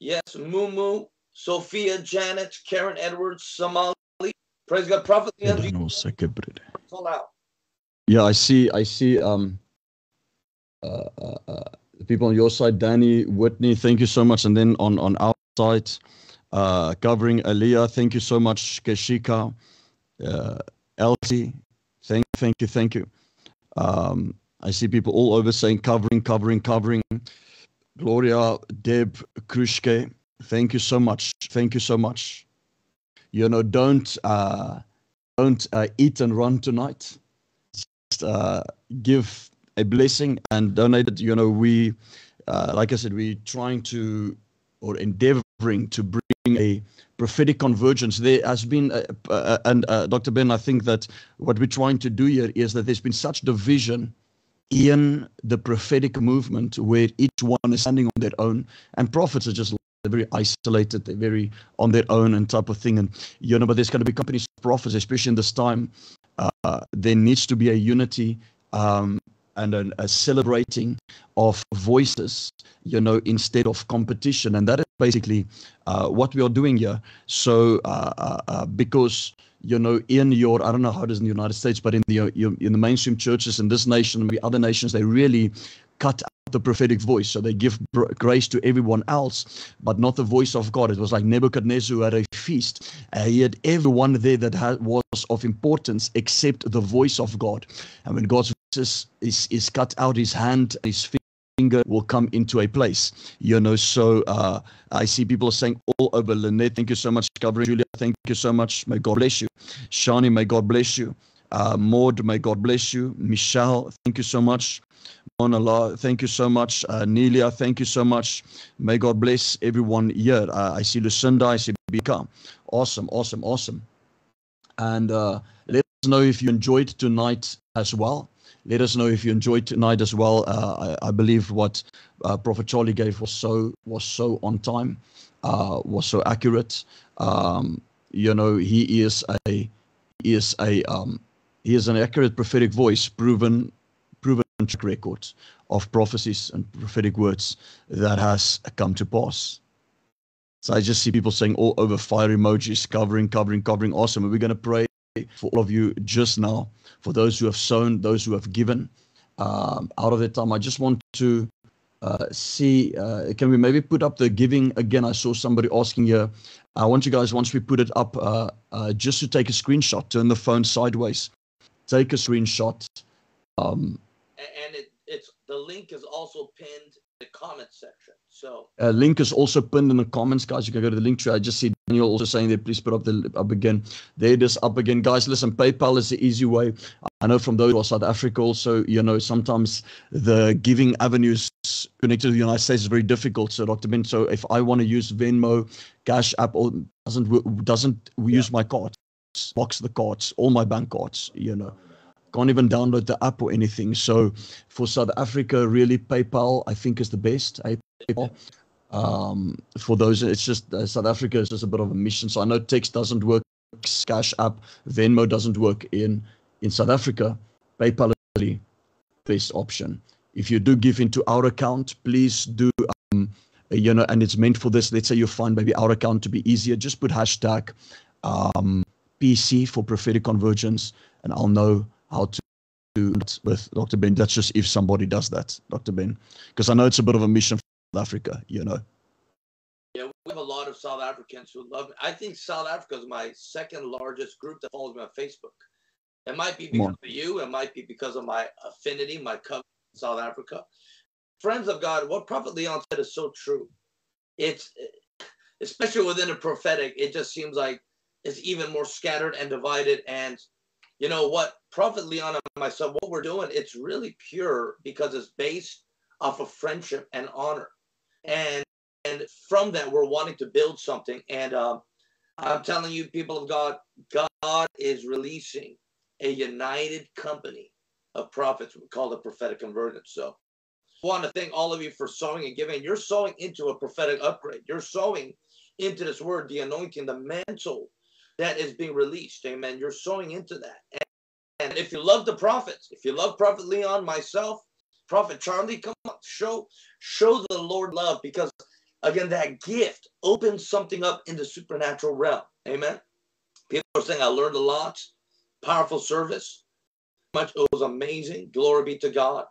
yes, Mumu, Sophia, Janet, Karen Edwards, Somali. Praise God, Prophet. Yeah, I see. The people on your side, Danny, Whitney, thank you so much. And then on our side, covering Aliyah, thank you so much. Keshika, Elsie, thank you. I see people all over saying covering. Gloria, Deb, Krushke. Thank you so much. You know, don't eat and run tonight. Just give a blessing and donate it. You know, we, like I said, we're trying to or endeavoring to bring a prophetic convergence. There has been, and Dr. Ben, I think that what we're trying to do here is that there's been such division in the prophetic movement where each one is standing on their own, and prophets are just. They're very isolated, they're very on their own and type of thing. And, you know, but there's going to be companies, prophets, especially in this time. There needs to be a unity and a celebrating of voices, you know, instead of competition. And that is basically what we are doing here. So because, you know, in your, I don't know how it is in the United States, but in the mainstream churches in this nation and the other nations, they really cut out the prophetic voice. So they give grace to everyone else, but not the voice of God. It was like Nebuchadnezzar who had a feast. He had everyone there that was of importance except the voice of God. And when God's voice is cut out, his hand, his finger will come into a place. You know, so I see people saying all over. Lynette, thank you so much. Covering Julia, thank you so much. May God bless you. Shani, may God bless you. Maud, may God bless you. Michelle, thank you so much. Monala, thank you so much. Nelia, thank you so much. May God bless everyone here. I see Lucinda, I see Bika. Awesome. And let us know if you enjoyed tonight as well. I believe what Prophet Charlie gave was so on time, was so accurate. You know, he is an accurate prophetic voice, proven track record of prophecies and prophetic words that has come to pass. So I just see people saying all over, fire emojis, covering. Awesome. And we're going to pray for all of you just now, for those who have sown, those who have given out of their time. I just want to see, can we maybe put up the giving again? I saw somebody asking here. I want you guys, once we put it up, just to take a screenshot, turn the phone sideways, take a screenshot. And the link is also pinned the comment section. So link is also pinned in the comments, guys. You can go to the link tree. I just see Daniel also saying there, please put up the up again. There it is, up again, guys. Listen, PayPal is the easy way. I know from those who are South Africa also, you know, sometimes the giving avenues connected to the United States is very difficult. So, Dr. Ben, so if I want to use Venmo, Cash App, or doesn't use my cards, box the cards, all my bank cards, you know. Can't even download the app or anything. So for South Africa, really, PayPal, I think, is the best. PayPal. For those, it's just South Africa is just a bit of a mission. So I know text doesn't work, Cash App, Venmo doesn't work in South Africa. PayPal is the best option. If you do give into our account, please do, you know, and it's meant for this. Let's say you find maybe our account to be easier. Just put hashtag PC for prophetic convergence, and I'll know how to do it with Dr. Ben. That's just if somebody does that, Dr. Ben, because I know it's a bit of a mission for South Africa, you know. Yeah, we have a lot of South Africans who love me. I think South Africa is my second largest group that follows me on Facebook. It might be because of you. It might be because of my affinity, my covenant in South Africa. Friends of God, what Prophet Leon said is so true. It's, especially within the prophetic, it just seems like it's even more scattered and divided. And you know what, Prophet Leon and myself, what we're doing, it's really pure because it's based off of friendship and honor. And from that, we're wanting to build something. And I'm telling you, people of God, God is releasing a united company of prophets called the prophetic convergence. So I want to thank all of you for sowing and giving. You're sowing into a prophetic upgrade. You're sowing into this word, the anointing, the mantle that is being released. Amen. You're sowing into that. And if you love the prophets, if you love Prophet Leon, myself, Prophet Charlie, come on, show the Lord love, because again, that gift opens something up in the supernatural realm. Amen. People are saying, I learned a lot. Powerful service. Much, it was amazing. Glory be to God.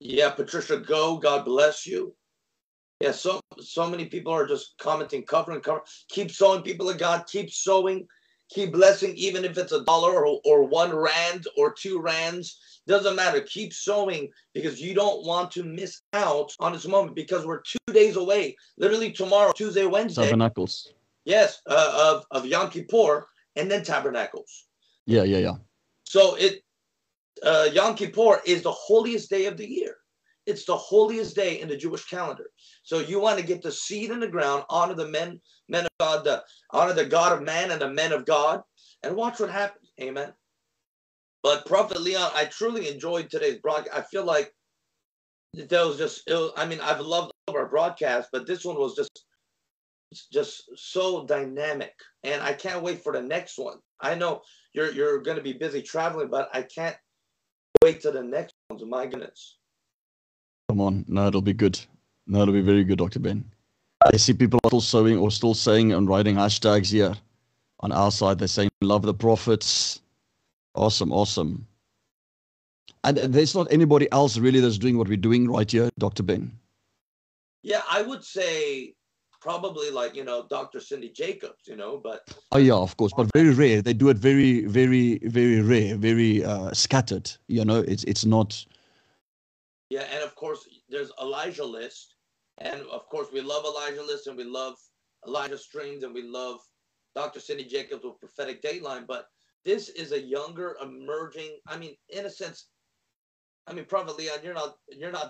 Yeah, Patricia, go. God bless you. Yeah, so many people are just commenting, cover. Keep sowing, people of God. Keep sowing. Keep blessing, even if it's $1 or R1 or R2. Doesn't matter. Keep sowing, because you don't want to miss out on this moment, because we're 2 days away. Literally tomorrow, Tuesday, Wednesday. Tabernacles. Yes, of Yom Kippur. And then Tabernacles. Yeah. So Yom Kippur is the holiest day of the year. It's the holiest day in the Jewish calendar. So you want to get the seed in the ground, honor the men of God, honor the God of man and the men of God, and watch what happens. Amen. But Prophet Leon, I truly enjoyed today's broadcast. I feel like that was just, I mean, I've loved all of our broadcasts, but this one was just so dynamic, and I can't wait for the next one. I know you're going to be busy traveling, but I can't wait to the next ones. My goodness. Come on. No, it'll be good. No, it'll be very good, Dr. Ben. I see people are still sewing or still saying and writing hashtags here on our side. They're saying, love the prophets. Awesome. Awesome. And there's not anybody else really that's doing what we're doing right here, Dr. Ben. Yeah, I would say probably like, you know, Dr. Cindy Jacobs, you know, but... Oh, yeah, of course, but very rare. They do it very, very, very rare, very scattered, you know, it's not... Yeah, and of course, there's Elijah List, and of course, we love Elijah List, and we love Elijah Streams, and we love Dr. Cindy Jacobs with Prophetic Dateline, but this is a younger, emerging, I mean, in a sense, I mean, Prophet Leon, you're not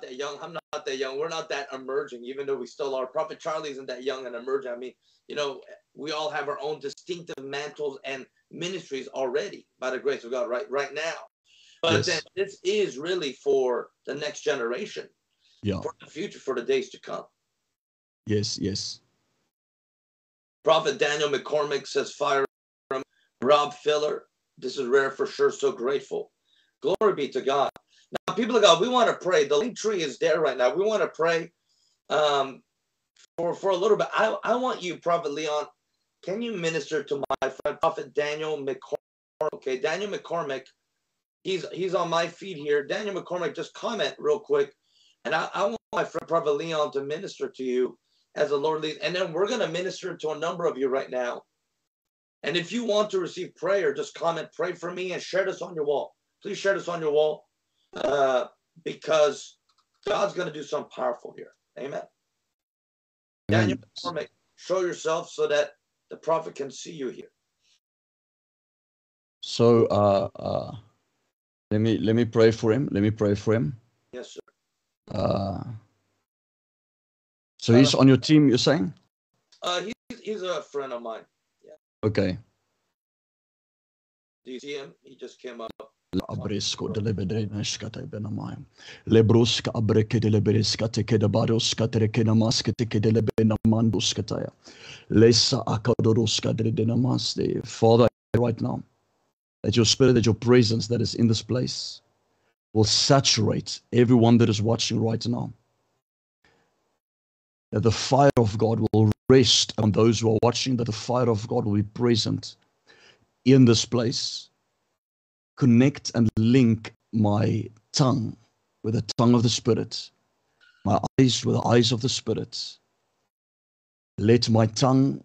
that young. I'm not that young. We're not that emerging, even though we still are. Prophet Charlie isn't that young and emerging. I mean, you know, we all have our own distinctive mantles and ministries already by the grace of God right now. But yes. Then this is really for the next generation, for the future, for the days to come. Yes. Prophet Daniel McCormick says, fire from Rob Filler. This is rare for sure. So grateful. Glory be to God. Now, people of God, we want to pray. The link tree is there right now. We want to pray for a little bit. I want you, Prophet Leon, can you minister to my friend, Prophet Daniel McCormick? Okay, Daniel McCormick, he's on my feed here. Daniel McCormick, just comment real quick. And I want my friend, Prophet Leon, to minister to you as the Lord leads. And then we're going to minister to a number of you right now. And if you want to receive prayer, just comment, pray for me, and share this on your wall. Please share this on your wall. Because God's going to do something powerful here. Amen. Daniel, show yourself so that the prophet can see you here. So let me pray for him. Let me pray for him. Yes, sir. So he's on your team, you're saying? He's a friend of mine. Yeah. Okay. Do you see him? He just came up. Father, right now, that your spirit, that your presence that is in this place will saturate everyone that is watching right now. That the fire of God will rest on those who are watching, that the fire of God will be present in this place. Connect and link my tongue with the tongue of the Spirit, my eyes with the eyes of the Spirit. Let my tongue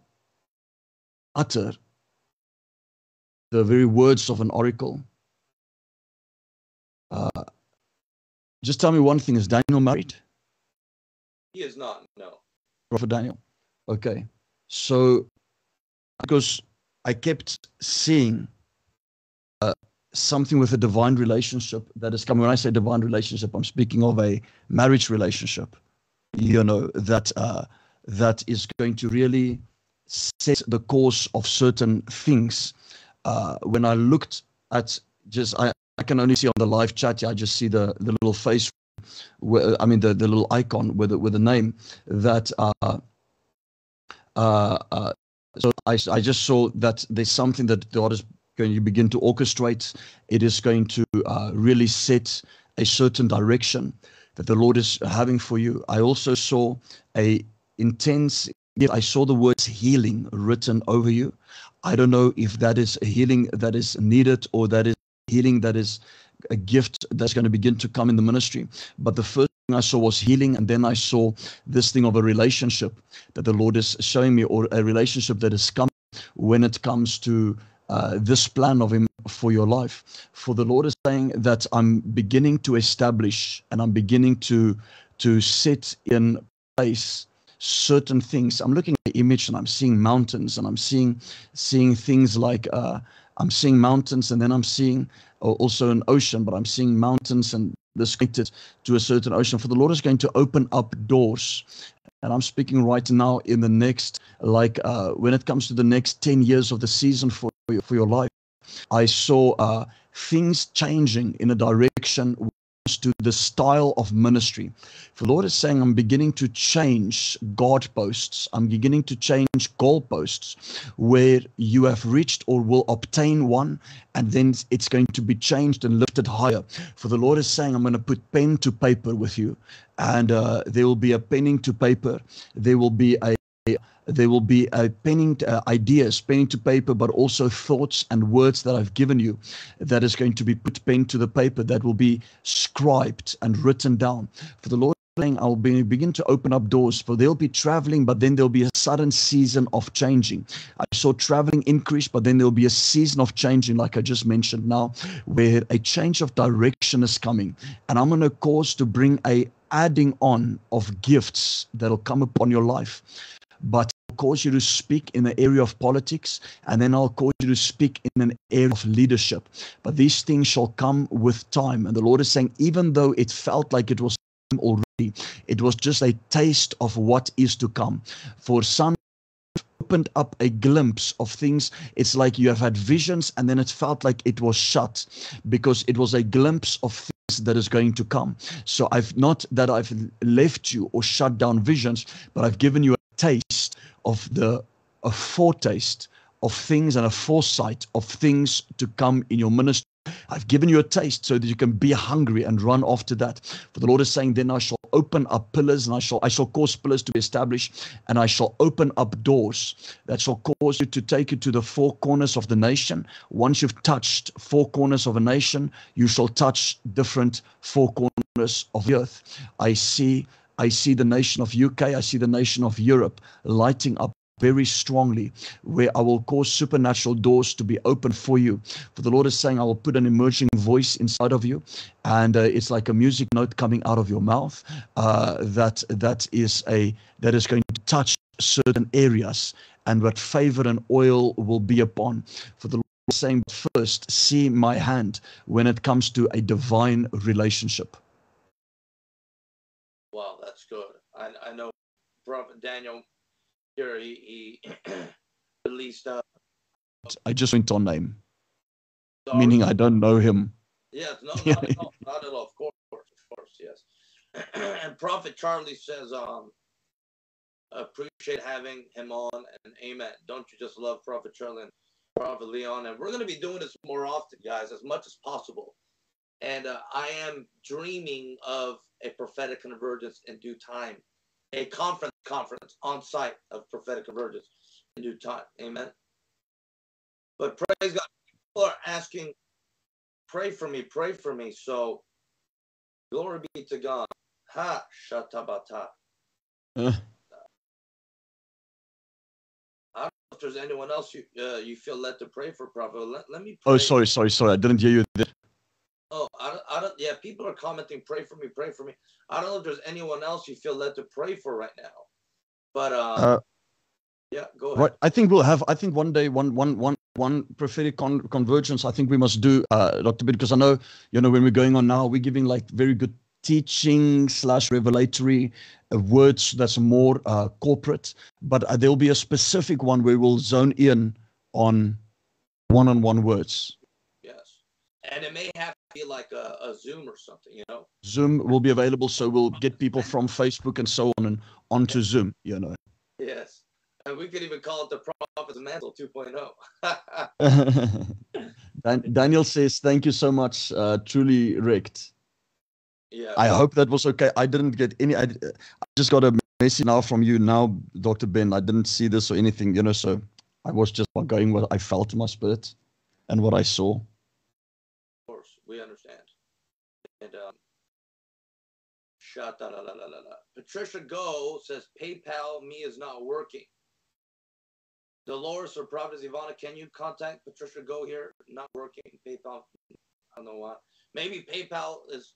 utter the very words of an oracle. Just tell me one thing, is Daniel married? He is not, no. Prophet Daniel. Okay. So, because I kept seeing something with a divine relationship that is coming. When I say divine relationship, I'm speaking of a marriage relationship, you know, that that is going to really set the course of certain things. When I looked at just, I can only see on the live chat, I just see the little face, where, I mean, the little icon with the name that, so I just saw that there's something that God is going to begin to orchestrate. It is going to really set a certain direction that the Lord is having for you. I also saw a intense, I saw the words healing written over you. I don't know if that is a healing that is needed or that is healing that is a gift that's going to begin to come in the ministry. But the first thing I saw was healing, and then I saw this thing of a relationship that the Lord is showing me, or a relationship that is coming when it comes to this plan of Him for your life. For the Lord is saying that I'm beginning to establish and I'm beginning to set in place certain things. I'm looking at the image and I'm seeing mountains, and I'm seeing things like I'm seeing mountains, and then I'm seeing also an ocean, but I'm seeing mountains and this connected to a certain ocean. For the Lord is going to open up doors. And I'm speaking right now in the next, like when it comes to the next 10 years of the season for your life. I saw things changing in a direction to the style of ministry. For the Lord is saying, I'm beginning to change guardposts. I'm beginning to change goalposts where you have reached or will obtain one, and then it's going to be changed and lifted higher. For the Lord is saying, I'm going to put pen to paper with you, and there will be a penning to paper. There will be a penning ideas, penning to paper, but also thoughts and words that I've given you that is going to be put pen to the paper, that will be scribed and written down. For the Lord is saying, I'll begin to open up doors, for they'll be traveling, but then there'll be a sudden season of changing. I saw traveling increase, but then there'll be a season of changing, like I just mentioned now, where a change of direction is coming. And I'm going to cause to bring a adding on of gifts that'll come upon your life. But I'll cause you to speak in the area of politics, and then I'll cause you to speak in an area of leadership. But these things shall come with time. And the Lord is saying, even though it felt like it was time already, it was just a taste of what is to come. For some, opened up a glimpse of things. It's like you have had visions, and then it felt like it was shut, because it was a glimpse of things that is going to come. So I've not that I've left you or shut down visions, but I've given you a taste of a foretaste of things and a foresight of things to come in your ministry. I've given you a taste so that you can be hungry and run after that. For the Lord is saying, then I shall open up pillars, and I shall cause pillars to be established, and I shall open up doors that shall cause you to take you to the four corners of the nation. Once you've touched four corners of a nation, you shall touch different four corners of the earth. I see the nation of UK, I see the nation of Europe lighting up. very strongly, where I will cause supernatural doors to be opened for you. For the Lord is saying, I will put an emerging voice inside of you, and it's like a music note coming out of your mouth that is going to touch certain areas, and what favor and oil will be upon. For the Lord is saying, first, see my hand when it comes to a divine relationship. Wow, that's good. I know Prophet Daniel here, he released I just went on name. Sorry. Meaning I don't know him. Yes, no, not at all, not at all. Of course, yes. And Prophet Charlie says, appreciate having him on, and amen. Don't you just love Prophet Charlie and Prophet Leon? And we're going to be doing this more often, guys, as much as possible. And I am dreaming of a prophetic convergence in due time, a conference on site of prophetic convergence in due time. Amen. But praise God, people are asking, pray for me, so glory be to God. Ha, shatabata. I don't know if there's anyone else you feel led to pray for, Prophet. Let me pray. Oh, sorry. I didn't hear you there. Oh, I don't, yeah, people are commenting, pray for me. I don't know if there's anyone else you feel led to pray for right now, but, yeah, go ahead. Right. I think one day, one prophetic convergence, I think we must do, Dr. B, because I know, when we're going on now, we're giving like very good teaching / revelatory words that's more corporate, but there'll be a specific one where we'll zone in on one-on-one words. Yes. And it may have be like a Zoom or something, Zoom will be available, so we'll get people from Facebook and so on and onto Zoom, Yes, and we could even call it the Prophet's Mantle 2.0. Daniel says, thank you so much, truly wrecked. Yeah. I hope that was okay. I didn't get any, I just got a message now from you now, Dr. Ben. I didn't see this or anything, so I was just going what I felt in my spirit and what I saw. We understand. And Patricia Go says PayPal me is not working. Dolores or Prophet Ivana, can you contact Patricia Go here? Not working. PayPal, I don't know why. Maybe PayPal is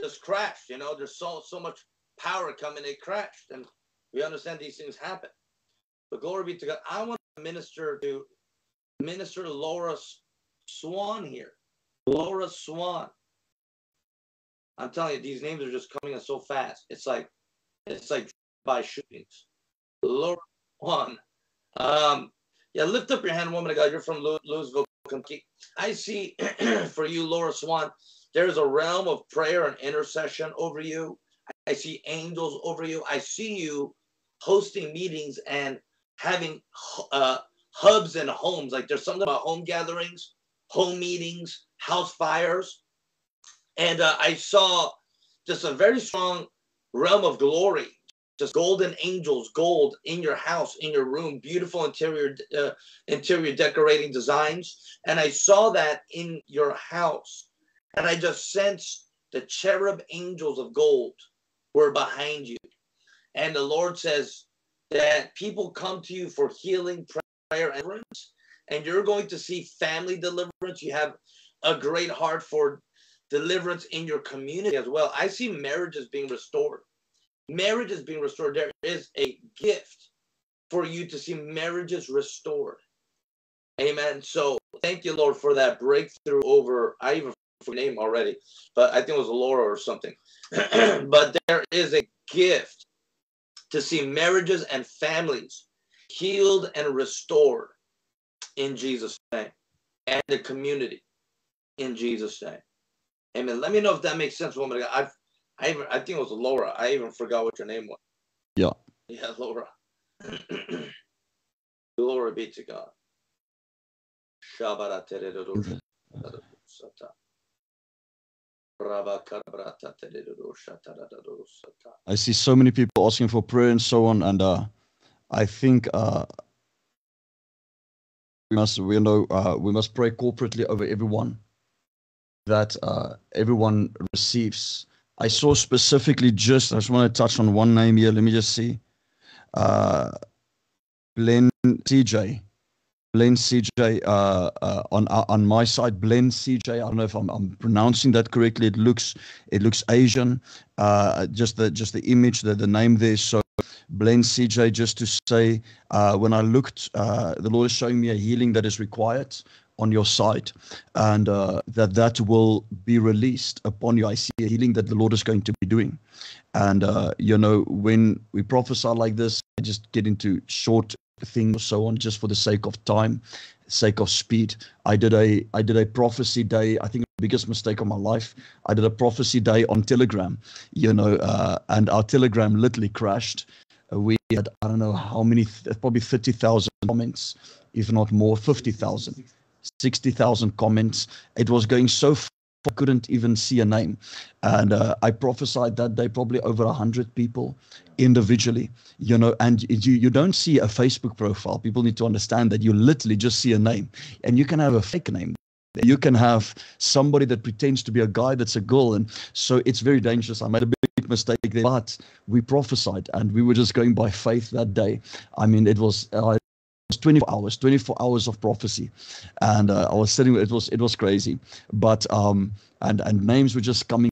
just crashed. There's so much power coming. It crashed, and we understand these things happen. But glory be to God. I want to minister to Laura Swan here. Laura Swan. I'm telling you, these names are just coming in so fast. It's like by shootings. Laura Swan. Yeah, lift up your hand, woman of God. You're from Louisville, Kentucky. I see for you, Laura Swan, there's a realm of prayer and intercession over you. I see angels over you. I see you hosting meetings and having hubs and homes. Like there's something about home gatherings, home meetings, house fires, and I saw just a very strong realm of glory, just golden angels, gold in your house, in your room, beautiful interior decorating designs, and I saw that in your house, and I just sensed the cherub angels of gold were behind you, and the Lord says that people come to you for healing, prayer, and deliverance, and you're going to see family deliverance. You have a great heart for deliverance in your community as well. I see marriages being restored. Marriages being restored. There is a gift for you to see marriages restored. Amen. So thank you, Lord, for that breakthrough over, I even forgot your name already, but I think it was Laura or something. But there is a gift to see marriages and families healed and restored in Jesus' name, and the community. In Jesus' name, amen. Let me know if that makes sense, woman. I think it was Laura. I even forgot what your name was. Yeah. Yeah, Laura. Glory be to God. I see so many people asking for prayer and so on, and I think we must pray corporately over everyone, that everyone receives. I saw specifically I just want to touch on one name here. Let me just see. Blend CJ on my side. Blend CJ. I don't know if I'm pronouncing that correctly. It looks Asian. Just the image, the name there. So Blend CJ. Just to say, when I looked, the Lord is showing me a healing that is required on your side, and that will be released upon you. I see a healing that the Lord is going to be doing. And when we prophesy like this, I just get into short things or so on, just for the sake of time, sake of speed. I did a prophecy day. I think the biggest mistake of my life. I did a prophecy day on Telegram, and our Telegram literally crashed. We had, I don't know how many, probably 30,000 comments, if not more, 50,000, 60,000 comments. It was going so far, I couldn't even see a name. And I prophesied that day probably over 100 people individually, and you don't see a Facebook profile. People need to understand that you literally just see a name, and you can have a fake name. You can have somebody that pretends to be a guy that's a girl. And so it's very dangerous. I made a big mistake there, but we prophesied, and we were just going by faith that day. I mean, it was... 24 hours of prophecy, and I was sitting. It was crazy, but and names were just coming,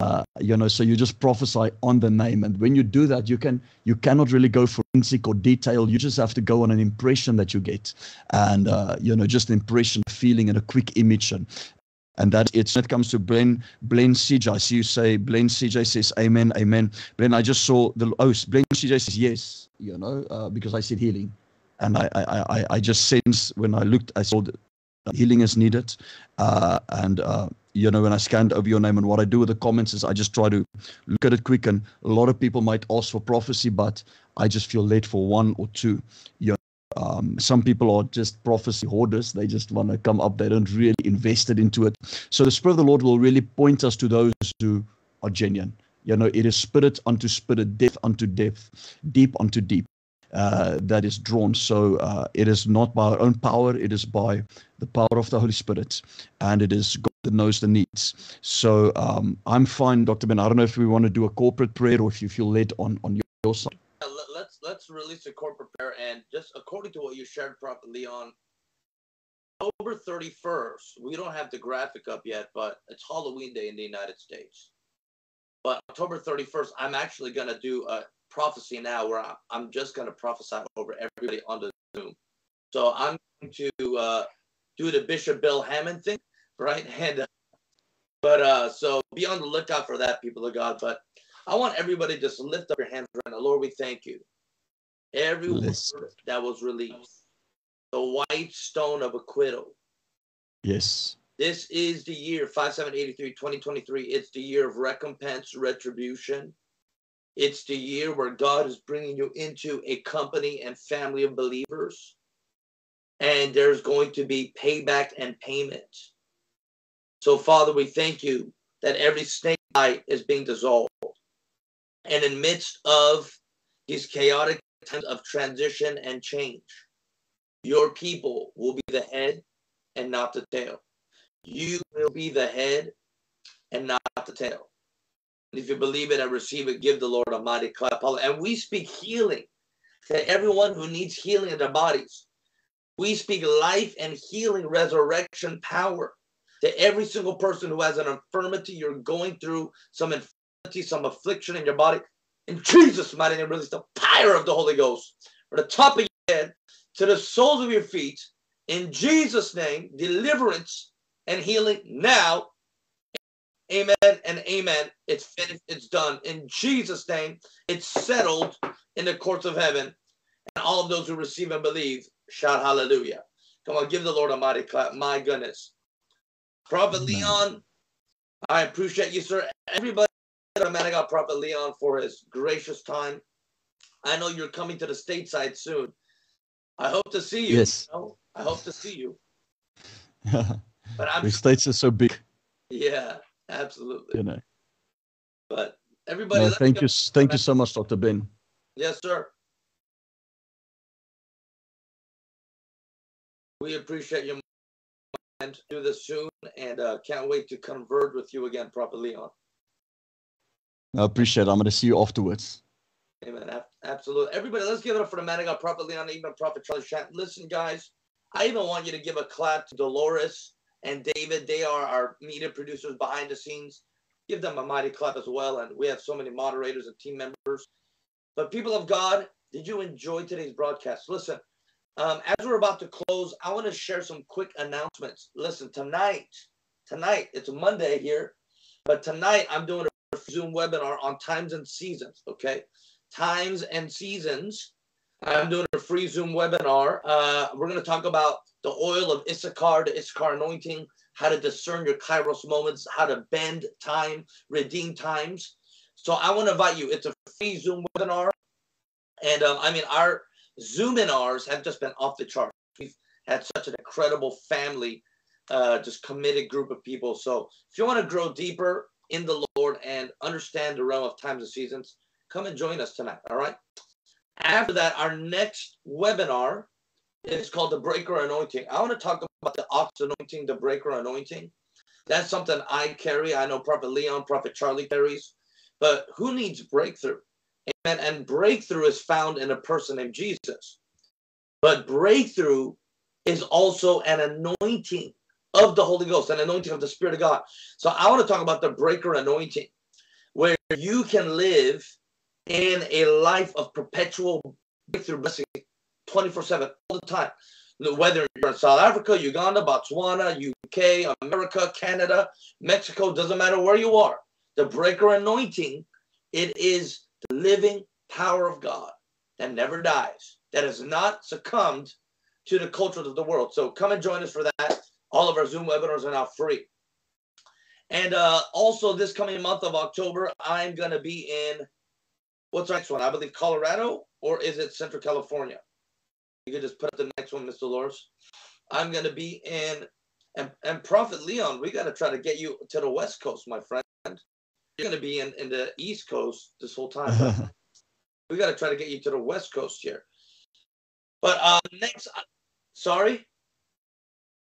So you just prophesy on the name, and when you do that, you cannot really go forensic or detail. You just have to go on an impression that you get, and just an impression, feeling, and a quick image, and that it's when it comes to Blend CJ. I see you say Blend CJ says amen, amen. Blend, I just saw Blend CJ says yes, because I said healing. And I just sense when I looked, I saw that healing is needed. When I scanned over your name, and what I do with the comments is I just try to look at it quick. And a lot of people might ask for prophecy, but I just feel led for one or two. Some people are just prophecy hoarders. They just want to come up. They don't really invest it into it. So the Spirit of the Lord will really point us to those who are genuine. It is spirit unto spirit, depth unto depth, deep unto deep. That is drawn. So it is not by our own power, it is by the power of the Holy Spirit, and it is God that knows the needs. So I'm fine, Dr. Ben. I don't know if we want to do a corporate prayer or if you feel led on your side. Let's release a corporate prayer, and just according to what you shared, Prophet Leon, October 31st, we don't have the graphic up yet, but it's Halloween Day in the United States. But October 31st, I'm actually going to do a prophecy now where I'm just going to prophesy over everybody on the Zoom. So I'm going to do the Bishop Bill Hammond thing, right? And so be on the lookout for that, people of God. But I want everybody just to lift up your hands right now. Lord, we thank you. Every word that was released, the white stone of acquittal. Yes. This is the year 5783, 2023. It's the year of recompense, retribution. It's the year where God is bringing you into a company and family of believers. And there's going to be payback and payment. So, Father, we thank you that every snake bite is being dissolved. And in the midst of these chaotic times of transition and change, your people will be the head and not the tail. You will be the head and not the tail. If you believe it and receive it, give the Lord a mighty clap. And we speak healing to everyone who needs healing in their bodies. We speak life and healing, resurrection power to every single person who has an infirmity. You're going through some infirmity, some affliction in your body. In Jesus' mighty name, release the fire of the Holy Ghost from the top of your head to the soles of your feet. In Jesus' name, deliverance and healing now. Amen and amen. It's finished. It's done. In Jesus' name, it's settled in the courts of heaven. And all of those who receive and believe, shout hallelujah. Come on, give the Lord a mighty clap. My goodness. Prophet Leon, I appreciate you, sir. Everybody, man, I got Prophet Leon for his gracious time. I know you're coming to the stateside soon. I hope to see you. Yes. I hope to see you. But the states are so big. Yeah. Absolutely. But everybody. No, thank you so much, Dr. Ben. Yes, sir. We appreciate you, and do this soon, and can't wait to converge with you again, Prophet Leon. I appreciate it. I'm going to see you afterwards. Amen. Absolutely. Everybody, let's give it up for the man of God, Prophet Leon, even Prophet Charlie Shamp. Listen, guys, I even want you to give a clap to Dolores and David. They are our media producers behind the scenes. Give them a mighty clap as well. And we have so many moderators and team members. But people of God, did you enjoy today's broadcast? Listen, as we're about to close, I want to share some quick announcements. Listen, tonight, it's Monday here, but tonight I'm doing a Zoom webinar on times and seasons, okay? Times and seasons. I'm doing a free Zoom webinar. We're going to talk about the oil of Issachar, the Issachar anointing, how to discern your Kairos moments, how to bend time, redeem times. So I want to invite you. It's a free Zoom webinar. And I mean, our Zoominars have just been off the chart. We've had such an incredible family, just committed group of people. So if you want to grow deeper in the Lord and understand the realm of times and seasons, come and join us tonight, all right? After that, our next webinar is called The Breaker Anointing. I want to talk about the ox anointing, the breaker anointing. That's something I carry. I know Prophet Leon, Prophet Charlie carries. But who needs breakthrough? Amen. And breakthrough is found in a person named Jesus. But breakthrough is also an anointing of the Holy Ghost, an anointing of the Spirit of God. So I want to talk about the breaker anointing, where you can live in a life of perpetual breakthrough blessing 24/7 all the time. Whether you're in South Africa, Uganda, Botswana, UK, America, Canada, Mexico, doesn't matter where you are. The breaker anointing, it is the living power of God that never dies, that has not succumbed to the culture of the world. So come and join us for that. All of our Zoom webinars are now free. And also this coming month of October, I'm going to be in, what's our next one? I believe Colorado, or is it Central California? You could just put up the next one, Mr. Dolores. I'm going to be in, and Prophet Leon, we got to try to get you to the West Coast, my friend. You're going to be in the East Coast this whole time. We got to try to get you to the West Coast here. But next, sorry,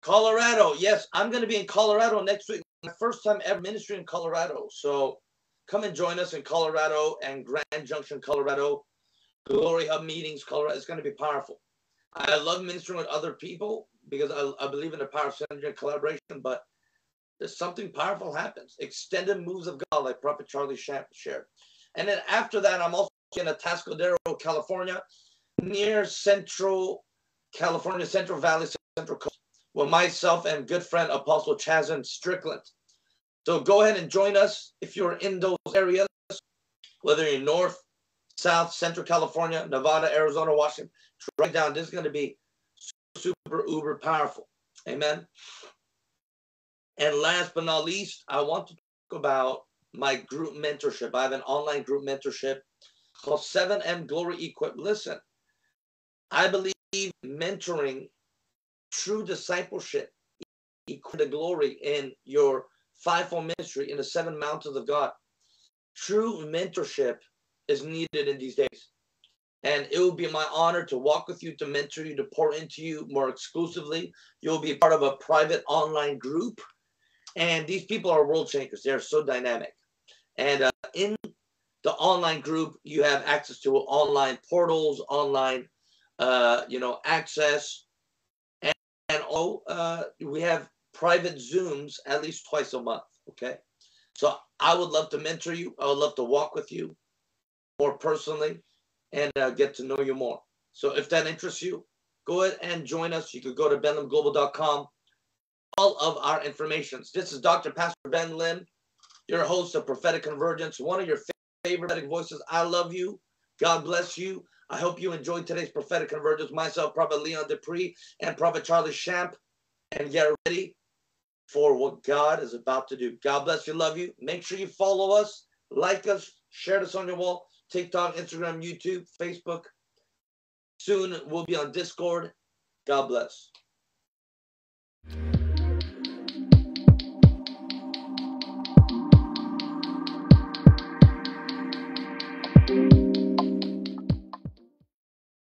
Colorado. Yes, I'm going to be in Colorado next week. My first time ever ministry in Colorado. So come and join us in Colorado and Grand Junction, Colorado. Glory Hub meetings, Colorado. It's going to be powerful. I love ministering with other people because I believe in the power of synergy and collaboration, but there's something powerful happens. Extended moves of God, like Prophet Charlie Shamp shared. And then after that, I'm also in Atascadero, California, near Central California, Central Valley, Central Coast, with myself and good friend Apostle Chazin Strickland. So go ahead and join us if you're in those areas, whether you're north, south, Central California, Nevada, Arizona, Washington, right down. This is going to be super, uber powerful. Amen. And last but not least, I want to talk about my group mentorship. I have an online group mentorship called 7M Glory Equip. Listen, I believe mentoring, true discipleship, equip the glory in your fivefold ministry in the seven mountains of God. True mentorship is needed in these days. And it will be my honor to walk with you, to mentor you, to pour into you more exclusively. You'll be part of a private online group. And these people are world changers. They're so dynamic. And in the online group, you have access to online portals, online, you know, access. And all, we have private Zooms at least twice a month, okay? So I would love to mentor you. I would love to walk with you more personally and get to know you more. So if that interests you, go ahead and join us. You could go to benlimglobal.com. All of our informations. This is Dr. Pastor Ben Lim, your host of Prophetic Convergence, one of your favorite prophetic voices. I love you. God bless you. I hope you enjoyed today's Prophetic Convergence. Myself, Prophet Leon Du Preez, and Prophet Charlie Shamp. And get ready for what God is about to do. God bless you. Love you. Make sure you follow us, like us, share this on your wall, TikTok, Instagram, YouTube, Facebook. Soon we'll be on Discord. God bless.